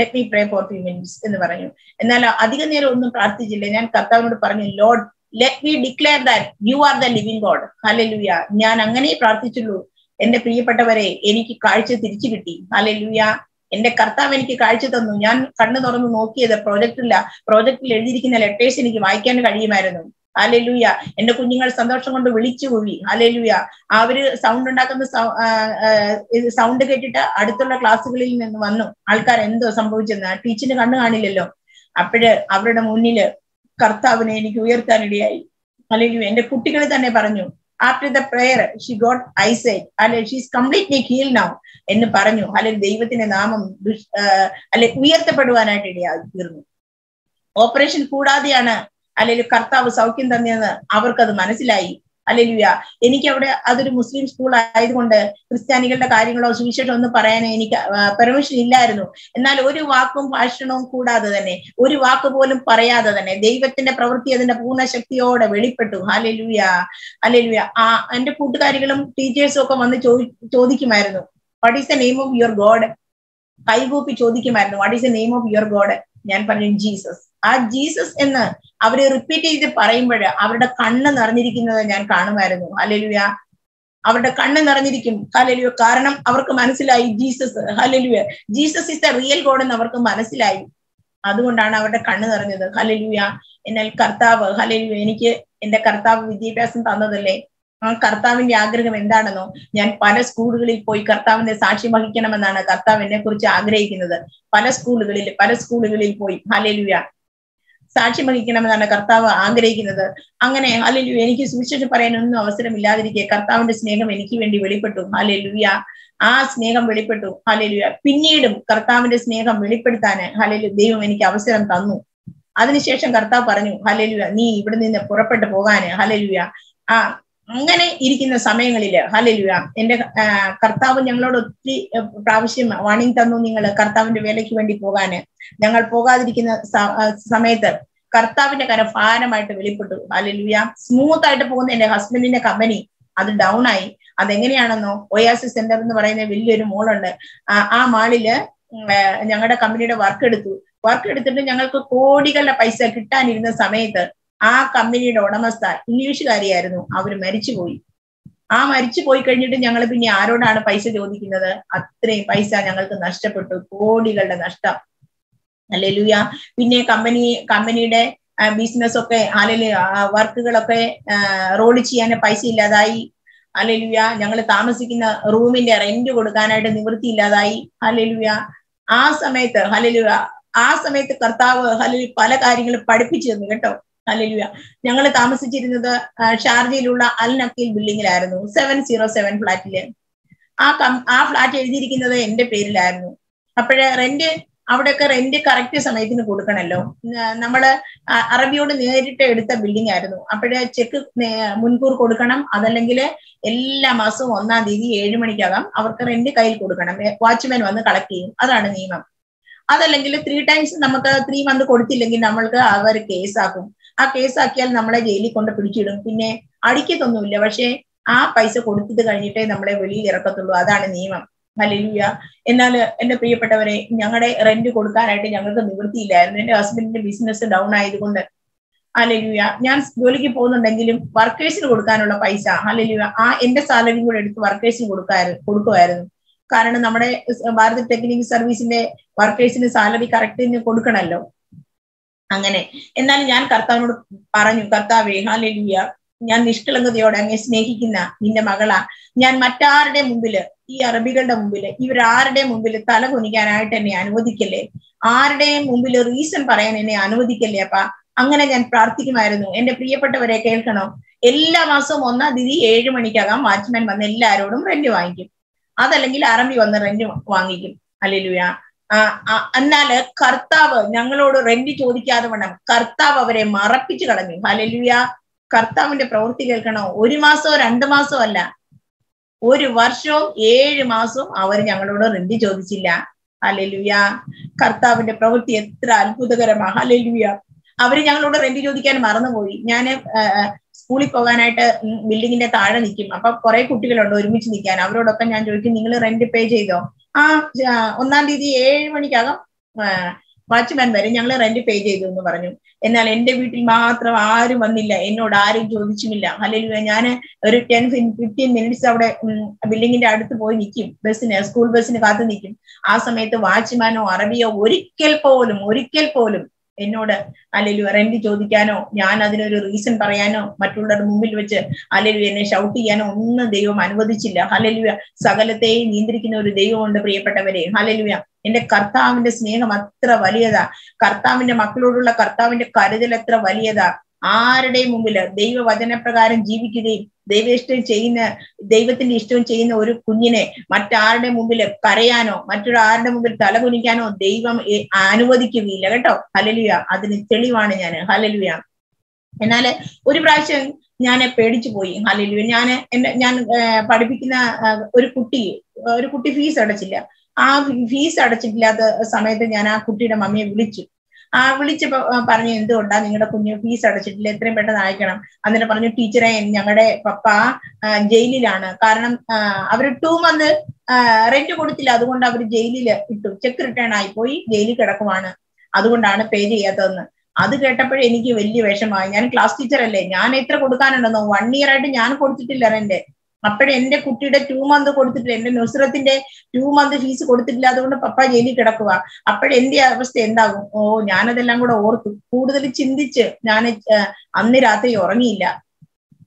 Let me pray for few minutes എന്ന് പറഞ്ഞു. എന്നാൽ അധിക നേരം ഒന്നും പ്രാർത്ഥിച്ചില്ല. ഞാൻ കർത്താവിനോട് പറഞ്ഞു, Lord let me declare that you are the living God. Hallelujah. ഞാൻ അങ്ങനെ പ്രാർത്ഥിച്ചുള്ളൂ. എന്റെ പ്രിയപ്പെട്ടവരെ, എനിക്ക് കാഴ്ച തിരിച്ചു കിട്ടി. ഹല്ലേലൂയ. എന്റെ കർത്താവ് എനിക്ക് കാഴ്ച തന്നു. ഞാൻ കണ്ണു തുറന്ന് നോക്കിയത് പ്രോജക്റ്റില്ല, പ്രോജക്റ്റിൽ എഴുതിയിരിക്കുന്ന ലെറ്റേഴ്സ് എനിക്ക് വായിക്കാൻ കഴിയുമായിരുന്നു. ഹല്ലേലൂയ. എന്റെ കുഞ്ഞുങ്ങൾ സന്തോഷം കൊണ്ട് വിളിച്ചു കൂവി. ഹല്ലേലൂയ. അവര് സൗണ്ട് ഉണ്ടാക്കുന്ന സൗണ്ട് കേട്ടിട്ട് അടുത്തുള്ള ക്ലാസ്സുകളിൽ നിന്ന് വന്നു ആൾക്കാർ. എന്തോ സംഭവിച്ചെന്ന് ടീച്ചറിന് കണ്ണു കാണില്ലല്ലോ. അപ്പോഴ് അവരുടെ മുന്നില് കർത്താവിനെ എനിക്ക് ഉയർത്താനിടയായി. ഹല്ലേലൂയ. എന്റെ കുട്ടികൾ തന്നെ പറഞ്ഞു, after the prayer she got eyesight അല്ലെ, she is completely healed now എന്ന് പറഞ്ഞു. അല്ലെങ്കിൽ ദൈവത്തിന്റെ നാമം അല്ലെ ഉയർത്തപ്പെടുവാനായിട്ട് ഇടയായി തീർന്നു. ഓപ്പറേഷൻ കൂടാതെയാണ് അല്ലെങ്കിൽ കർത്താവ് സൗഖ്യം തന്നെയെന്ന് അവർക്കത് മനസ്സിലായി. ഹല്ലേലൂയ. എനിക്ക് അവിടെ അതൊരു മുസ്ലിം സ്കൂൾ ആയതുകൊണ്ട് ക്രിസ്ത്യാനികളുടെ കാര്യങ്ങളോ സുവിശേഷം ഒന്നും പറയാനോ എനിക്ക് പെർമിഷൻ ഇല്ലായിരുന്നു. എന്നാൽ ഒരു വാക്കും ഭാഷണവും കൂടാതെ തന്നെ, ഒരു വാക്ക് പോലും പറയാതെ തന്നെ ദൈവത്തിന്റെ പ്രവൃത്തി അതിന്റെ പൂർണ്ണ ശക്തിയോടെ വെളിപ്പെട്ടു. ഹല്ലേലൂയ. ഹല്ലേലൂയ. ആ എന്റെ കൂട്ടുകാരികളും ടീച്ചേഴ്സും ഒക്കെ വന്ന് ചോ ചോദിക്കുമായിരുന്നു, what is the name of your God? കൈകൂപ്പി ചോദിക്കുമായിരുന്നു, what is the name of your God? ഞാൻ പറഞ്ഞു, ജീസസ്. ആ ജീസസ് എന്ന് അവര് റിപ്പീറ്റ് ചെയ്ത് പറയുമ്പോൾ അവരുടെ കണ്ണ് നിറഞ്ഞിരിക്കുന്നത് ഞാൻ കാണുമായിരുന്നു. ഹല്ലേലൂയ. അവരുടെ കണ്ണ് നിറഞ്ഞിരിക്കും. ഹല്ലേലൂയ. കാരണം അവർക്ക് മനസ്സിലായി Jesus. Hallelujah. Jesus is the real God എന്ന് അവർക്ക് മനസ്സിലായി. അതുകൊണ്ടാണ് അവരുടെ കണ്ണ് നിറഞ്ഞത്. ഹല്ലേലൂയ. എന്നാൽ കർത്താവ്, ഹല്ലേലൂയ, എനിക്ക് എന്റെ കർത്താവ് വിദ്യാഭ്യാസം തന്നതല്ലേ. ആ കർത്താവിന്റെ ആഗ്രഹം എന്താണെന്നോ, ഞാൻ പല സ്കൂളുകളിൽ പോയി കർത്താവിന്റെ സാക്ഷ്യം വഹിക്കണമെന്നാണ് കർത്താവ് എന്നെ കുറിച്ച് ആഗ്രഹിക്കുന്നത്. പല സ്കൂളുകളിൽ പല സ്കൂളുകളിൽ പോയി ഹല്ലേലൂയ സാക്ഷ്യം വഹിക്കണമെന്നാണ് കർത്താവ് ആഗ്രഹിക്കുന്നത്. അങ്ങനെ ഹല്ലേലൂയ എനിക്ക് സുവിശേഷം പറയാനൊന്നും അവസരമില്ലാതിരിക്കെ കർത്താവിന്റെ സ്നേഹം എനിക്ക് വേണ്ടി വെളിപ്പെട്ടു. ഹല്ലേലൂയ. ആ സ്നേഹം വെളിപ്പെട്ടു. ഹല്ലേലൂയ. പിന്നീടും കർത്താവിന്റെ സ്നേഹം വെളിപ്പെടുത്താന് ഹല്ലേലൂയ ദൈവം എനിക്ക് അവസരം തന്നു. അതിനുശേഷം കർത്താവ് പറഞ്ഞു, ഹല്ലേലൂയ, നീ ഇവിടെ നിന്ന് പുറപ്പെട്ടു പോകാന്. ഹല്ലേലൂയ. ആ അങ്ങനെ ഇരിക്കുന്ന സമയങ്ങളില് ഹല്ലേലൂയ എന്റെ കർത്താവ് ഞങ്ങളോട് ഒത്തിരി പ്രാവശ്യം വാണിംഗ് തന്നു, നിങ്ങൾ കർത്താവിന്റെ വേലയ്ക്ക് വേണ്ടി പോകാന്. ഞങ്ങൾ പോകാതിരിക്കുന്ന സമയത്ത് കർത്താവിന്റെ കരം ഭാരമായിട്ട് വെളിപ്പെട്ടു. ഹല്ലേലൂയ. സ്മൂത്ത് ആയിട്ട് പോകുന്ന എന്റെ ഹസ്ബൻഡിന്റെ കമ്പനി അത് ഡൗൺ ആയി. അതെങ്ങനെയാണെന്നോ, ഒയാസിസ് സെന്റർ എന്ന് പറയുന്ന വലിയൊരു മോളുണ്ട്. ആ മാളില് ഞങ്ങളുടെ കമ്പനിയുടെ വർക്ക് എടുത്തു. വർക്ക് എടുത്തിട്ട് ഞങ്ങൾക്ക് കോടികളുടെ പൈസ കിട്ടാനിരുന്ന സമയത്ത് ആ കമ്പനിയുടെ ഉടമസ്ഥ ഇംഗ്ലീഷുകാരിയായിരുന്നു. അവര് മരിച്ചുപോയി. ആ മരിച്ചു പോയി കഴിഞ്ഞിട്ട് ഞങ്ങൾ പിന്നെ ആരോടാണ് പൈസ ചോദിക്കുന്നത്? അത്രയും പൈസ ഞങ്ങൾക്ക് നഷ്ടപ്പെട്ടു, കോടികളുടെ നഷ്ടം. ഹല്ലേലൂയ. പിന്നെ കമ്പനി കമ്പനിയുടെ ബിസിനസ്സൊക്കെ ഹല്ലേലൂയ വർക്കുകളൊക്കെ റോഡ് ചെയ്യാൻ പൈസ ഇല്ലാതായി. ഹല്ലേലൂയ. ഞങ്ങൾ താമസിക്കുന്ന റൂമിന്റെ റെന്റ് കൊടുക്കാനായിട്ട് നിവൃത്തി ഇല്ലാതായി. ഹല്ലേലൂയ. ആ സമയത്ത് ഹല്ലേലൂയ ആ സമയത്ത് കർത്താവ് ഹല്ലേലൂയ പല കാര്യങ്ങളും പഠിപ്പിച്ചു തന്നു കേട്ടോ. ഹല്ലേലൂയ. ഞങ്ങൾ താമസിച്ചിരുന്നത് ഷാർജയിലുള്ള അൽ നഖീൽ ബിൽഡിങ്ങിലായിരുന്നു, സെവൻ സീറോ സെവൻ ഫ്ലാറ്റില്. ആ കം ആ ഫ്ലാറ്റ് എഴുതിയിരിക്കുന്നത് എന്റെ പേരിലായിരുന്നു. അപ്പോഴ് റെന്റ്, അവിടെയൊക്കെ റെന്റ് കറക്റ്റ് സമയത്തിന് കൊടുക്കണല്ലോ. നമ്മള് അറബിയോട് നേരിട്ട് എടുത്ത ബിൽഡിംഗ് ആയിരുന്നു. അപ്പോഴ് ചെക്ക് മുൻകൂർ കൊടുക്കണം, അതല്ലെങ്കിൽ എല്ലാ മാസവും ഒന്നാം തീയതി ഏഴ് മണിക്കകം അവർക്ക് റെന്റ് കയ്യിൽ കൊടുക്കണം. വാച്ച്മാൻ വന്ന് കളക്ട് ചെയ്യും, അതാണ് നിയമം. അതല്ലെങ്കിൽ ത്രീ ടൈംസ് നമുക്ക് ത്രീ മന്ത് കൊടുത്തില്ലെങ്കിൽ നമ്മൾക്ക് അവർ കേസാക്കും. ആ കേസാക്കിയാൽ നമ്മളെ ജയിലിൽ കൊണ്ട് പിടിച്ചിടും. പിന്നെ അടിക്കത്തൊന്നുമില്ല, പക്ഷെ ആ പൈസ കൊടുത്തത് കഴിഞ്ഞിട്ടേ നമ്മളെ വെളിയിൽ ഇറക്കത്തുള്ളൂ, അതാണ് നിയമം. Hallelujah. In a in the pre pataway, Yangada rent to Kodka at younger Liberty Land and husband in the business down I wonder. Hallelujah. Yans Goliki Pon and Dangilum workers in Kodkanola Paisa. Hallelujah. Ah, in the salary would workers in Kodko. Karana Namade is a bar the technical service in the workers in the salary character in the Kodkanalo. Angane. And then Yan Kartan Paranukata, hallelujah. Yan Nishkalanga the Odang is Nakikina in the Magala. Yan Matar de Mubile, E. Arabical de Mubile, Ivra de Mubile, Talakunika and Anvodikele, R de Mubile, reason for an Anvodikelepa, Angana and Prathiki Marano, and a prepata Varekano, Ella Masomona, the age of Manikagam, Marchman Manella, Rodum Renduangi. Other Langil Arami on the Renduangi. Hallelujah. Anala Kartava, Nangalo Rendi Chodikadavana, Kartava Vare Marapichadami. Hallelujah. Karthav in the Protical Kano, Urimaso, Randamaso Allah. Uri Varsho, E. Maso, our Yangaloda Rendi Jodicilla. Hallelujah. Karthav in the Protiatra, Pudagarama. Hallelujah. Our Yangaloda Rendi Jodican Maranavoi, Yane School Coganata building in the Tara Nikimapa, correct particular door which Nikan, Avro Dokan and Joking England Rendi Page. Ah, Unandi the E. Manicala. Watchman very young and the page in the Varanu. And I'll end the beauty matra, Ari Manila, Eno Dari Jodichimilla, Hallelujah, every ten fifteen minutes of a building it out to the boy Nikim, bus in a school bus in a Kathanikim. Asamate the watchman or Arabi of Urikel Polum, Urikel Polum, Enoda, Alleluia Rendi Jodicano, Yana the recent Parayano, Matula Mumil, which Alleluia and Shouty and Deo Manvo the Chilla, Hallelujah, Sagalate, Nindrikino, Deo on the Prepatavade, Hallelujah. In the Karthav in the Snake Matra Valiada, Karthav in the Maklodula, Karthav in the Karadilatra Valiada, R. De Mumilla, they were Vadana Pragar and G V K, they wasted chain, they were the Eastern chain or Punine, Matar de Mumilla, Parayano, Matar de Mumil, Talagunicano, they were Anuva the Kivi, Legato, Hallelujah, other than Telivan, Hallelujah. Another Uribrashan, Yana Pedichboy, Hallelujah, and Yan Padipina Urikuti, Urikuti fees at a chilla. Ah, fees are a chipla the Samayana put it a mummy village. Ah, village Paranindo, Danga Punya fees are a chiplet, three better icon, and then upon your teacher and Yangade, Papa, Jaili Lana, Karanam, our two months, rent to go to the other one of Jaili to check return Ipoi, Jaili Karakamana, other one down a page Yatana. Other get up at any valuation and class teacher Elaine, Yanetra Kudukan and one year at Yan Kurtilarende. Upper end a put it a two month court and Nusratin day, two month fees court the other Papa Jeli Kadakua. Upper India was Tenda, oh, Yana the Langoda or food the Chindich, Nana Amnirati or Nila.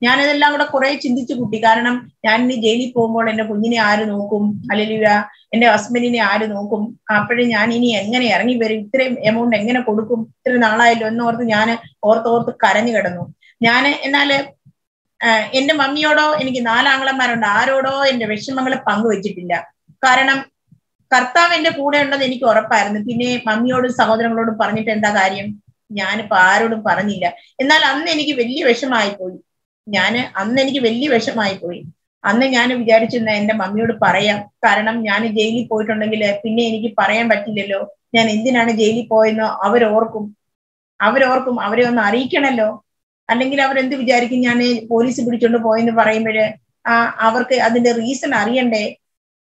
Yana the Langoda Korea Chindich Putikanam, Yanni Jeli Pomod and a Punini Iron Okum, Hallelujah, and a husband in the Iron Okum, upper in Yanini, Engan, Erni, very trim, Emon, Engan, a Kodukum, Trinala, I don't know the Yana or the Karani Gadano. Yana and I left. Uh, in the Mamiodo, in Ginalangla Marandarodo, in the Vishamangla Pango Vigitilla. Karanam Kartha in the food under the Nikora Paran, the Pine, Mamiodo, Sahodam Road, Parnit and the Garium, Yan Paru to Paranilla. In the Lamniki Villi Vishamaipu, Yana, Amniki Villi Vishamaipu, and the Yana Vigarich in the end of Mamiodo Paraya, Karanam Yana Jaili poet on the Villa, Pine, Niki Parayam Batilillo, Yan Indiana Jaili poet, our Orkum, our Orkum, our Narikanello. And then our end the Vijarikinane, police put it on the point of Paramede, our other reason Arian day.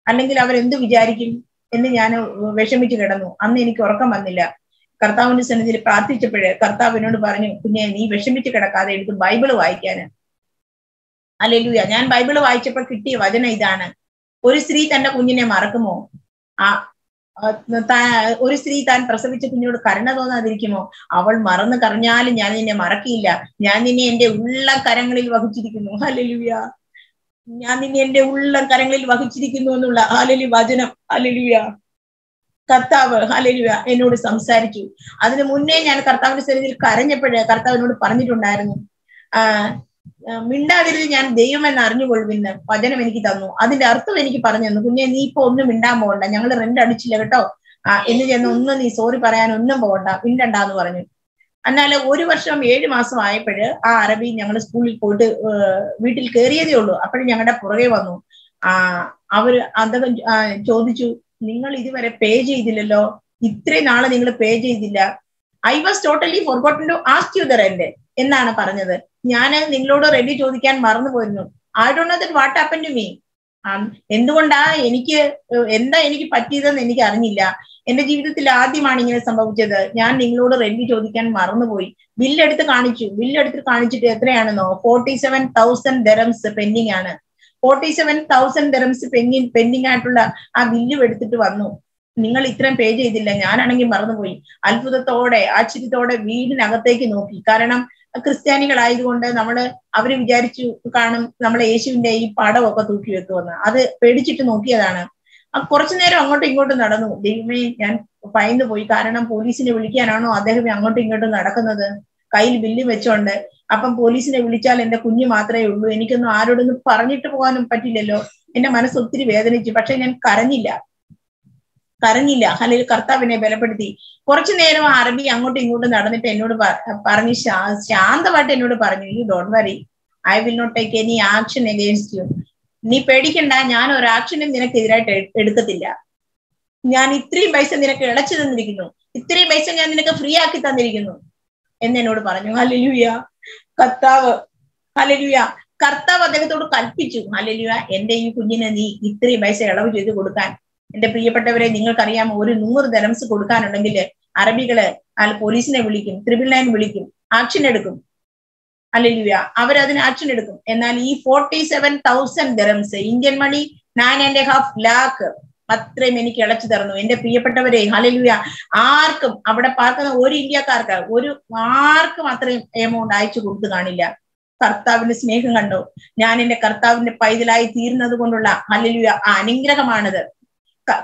And then our end the Vijarikin in the Yano Veshamichadano, Amnikoraca Manila. Karthavan is another party to Pede, Karthavan Parani, Punani, Veshamichadaka, the Bible of Ican. Alleluia, Yan Bible of Ichapa Kitty, Vajanaidana. Uri street and a Punina Maracamo. Uri street and Prasavich continued Karanadona Rikimo, our Marana Karnal and Yanina Marakilla, Yanini and the Ulla Karangal Vakuchikino, Hallelujah. Yanini and the Ulla Karangal Vakuchikino, Hallelujah, Vajana, Hallelujah. Kartava, Hallelujah, I noticed some sarki. Other than Munne and Kartava said, Karanapeda, Kartava not Parnitun. Ah, Minda will Yan Deum and Arni will win them, Padana Venikitano, other Arthur Venikiparan, who ne pom the Minda mold, and younger render Chilegato. Ah, in the Yanun is Ori Paranunda Borda, Pindanda Varanu. And I love Uri Vasham eight mass of I ped, Arabi, younger school, Vitil Kerry, the Olo, upper Yangada Porevano. Ah, our other Chodichu, Ningal is a page is the law, Itre Nala Ningle page is the law. I was totally forgotten to ask you the render in Nana Paranada. Yana and Ningloda ready to the can Marana. I don't know that what happened to me. Um Endunda Eniki Enda Eniki Patisan Enikarnilla, and the Jivitu Tilati Maninga some of each other, Yan Ingloda Rendi Jodikan Maranavoi, will at the Carnage, will at the Carnage Tetrano, forty seven thousand dirhams pending Anna. Forty seven thousand dirhams pending pending Atula, I will you edit to Arno. Ningalitran page the Langan and Maranavoi, Alpha Thode, Archie Thode, weed and Agataki Noki, Karanam. A Christianized one, Namada, Avri Jarichu, Karnam, Namada Asian day, Pada Wakatuki, other Pedichit Nokiana. A fortunate Angot to go to Nadano, they may find the Voikaran police in a Vulcanano, other Angot to go to Nadakana, Kyle Billy Vachonda, upon police in a Vilichal and the Kunya Matra, Unikan Aro and the Paranitawan and Patilello, and a Manasutri Vedan, Jipatan and Karanilla. Karanilla, Halil Karta Vinapati. Fortunero Arabi, I'm going to go to another tenure Parnisha, Shan the Vatenu Parni, don't worry. I will not take any action against you. Ni Pedic and Diana or action in the Nakira Edukatilla. Yani three bison in a collection and Rigino. Three bison and a free akitan Rigino. And then Oda Parnu, hallelujah. Katava, hallelujah. Kartava they go to Kalpichu, hallelujah. And then you could in the three bison allowed you to go to Kan. In the Priapatavare, Ningle Kariam, or Numur, the Rams Kurkan and Angile, Arabic, Al Police Nebulikim, Triple Nine Bulikim, Action Educum. Alleluia. Our other action educum. And then E forty seven thousand dirhams, Indian money, nine and a half lakh, Patre many Kalachdarno, in the Priapatavare, hallelujah. Ark, Abada Parka, or India Karka, or Mark Matre Amon, I took the Ganilla. Kartavin is making a no. Nan in the Kartavin, the Paidalai, Tirna the Gondola, hallelujah, Aningra commander.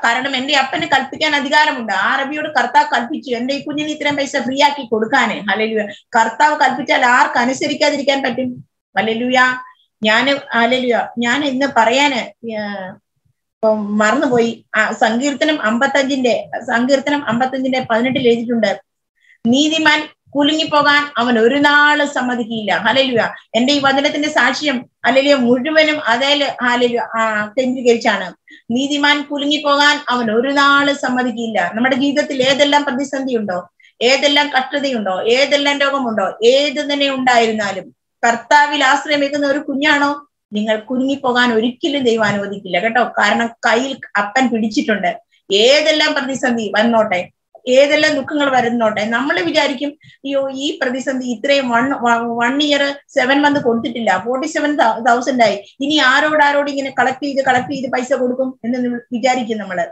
Karanam and the up and Kalpikan Adigaramunda, Arabi or Karta Kalpichu, and they couldn't eat them by Safriaki Kurkane, hallelujah. Karta Kalpicha are Kanisirika, they can pet him, hallelujah. Yan, hallelujah. Yan in the Parayana, yeah. Marnavoi, Sangirtanam Ambatajinde, Sangirtanam Ambatajinde, Panati Legitunda. Nidiman, Kulingipogan, Amanurina, Samadhila, hallelujah. And they were in the Sashium, hallelujah, Muduvenum, Adel, hallelujah, Tendrigal Chanam. Nidiman Kulingi Pogan, Amanurana, Samadilla, Namadiga till air the lamp at the Sandiundo, air the lamp after the Undo, air the land of Mundo, air the Neunda Irinalum, Karta will ask Remakan or Kunyano, Ningal Kulingi Pogan, Urikil the Ivan with the Kilagata, Karna Kail up and Pidichitunda, air the lamp at the Sandi, one not I, air the lamp looking over not I, Namalavikim, you eat Perdison the Itre one one year, seven month Kontilla, forty seven thousand die. In Aro Daroding in a collective, the collective, the Paisa Gurukum, and then Vijari in the Mother.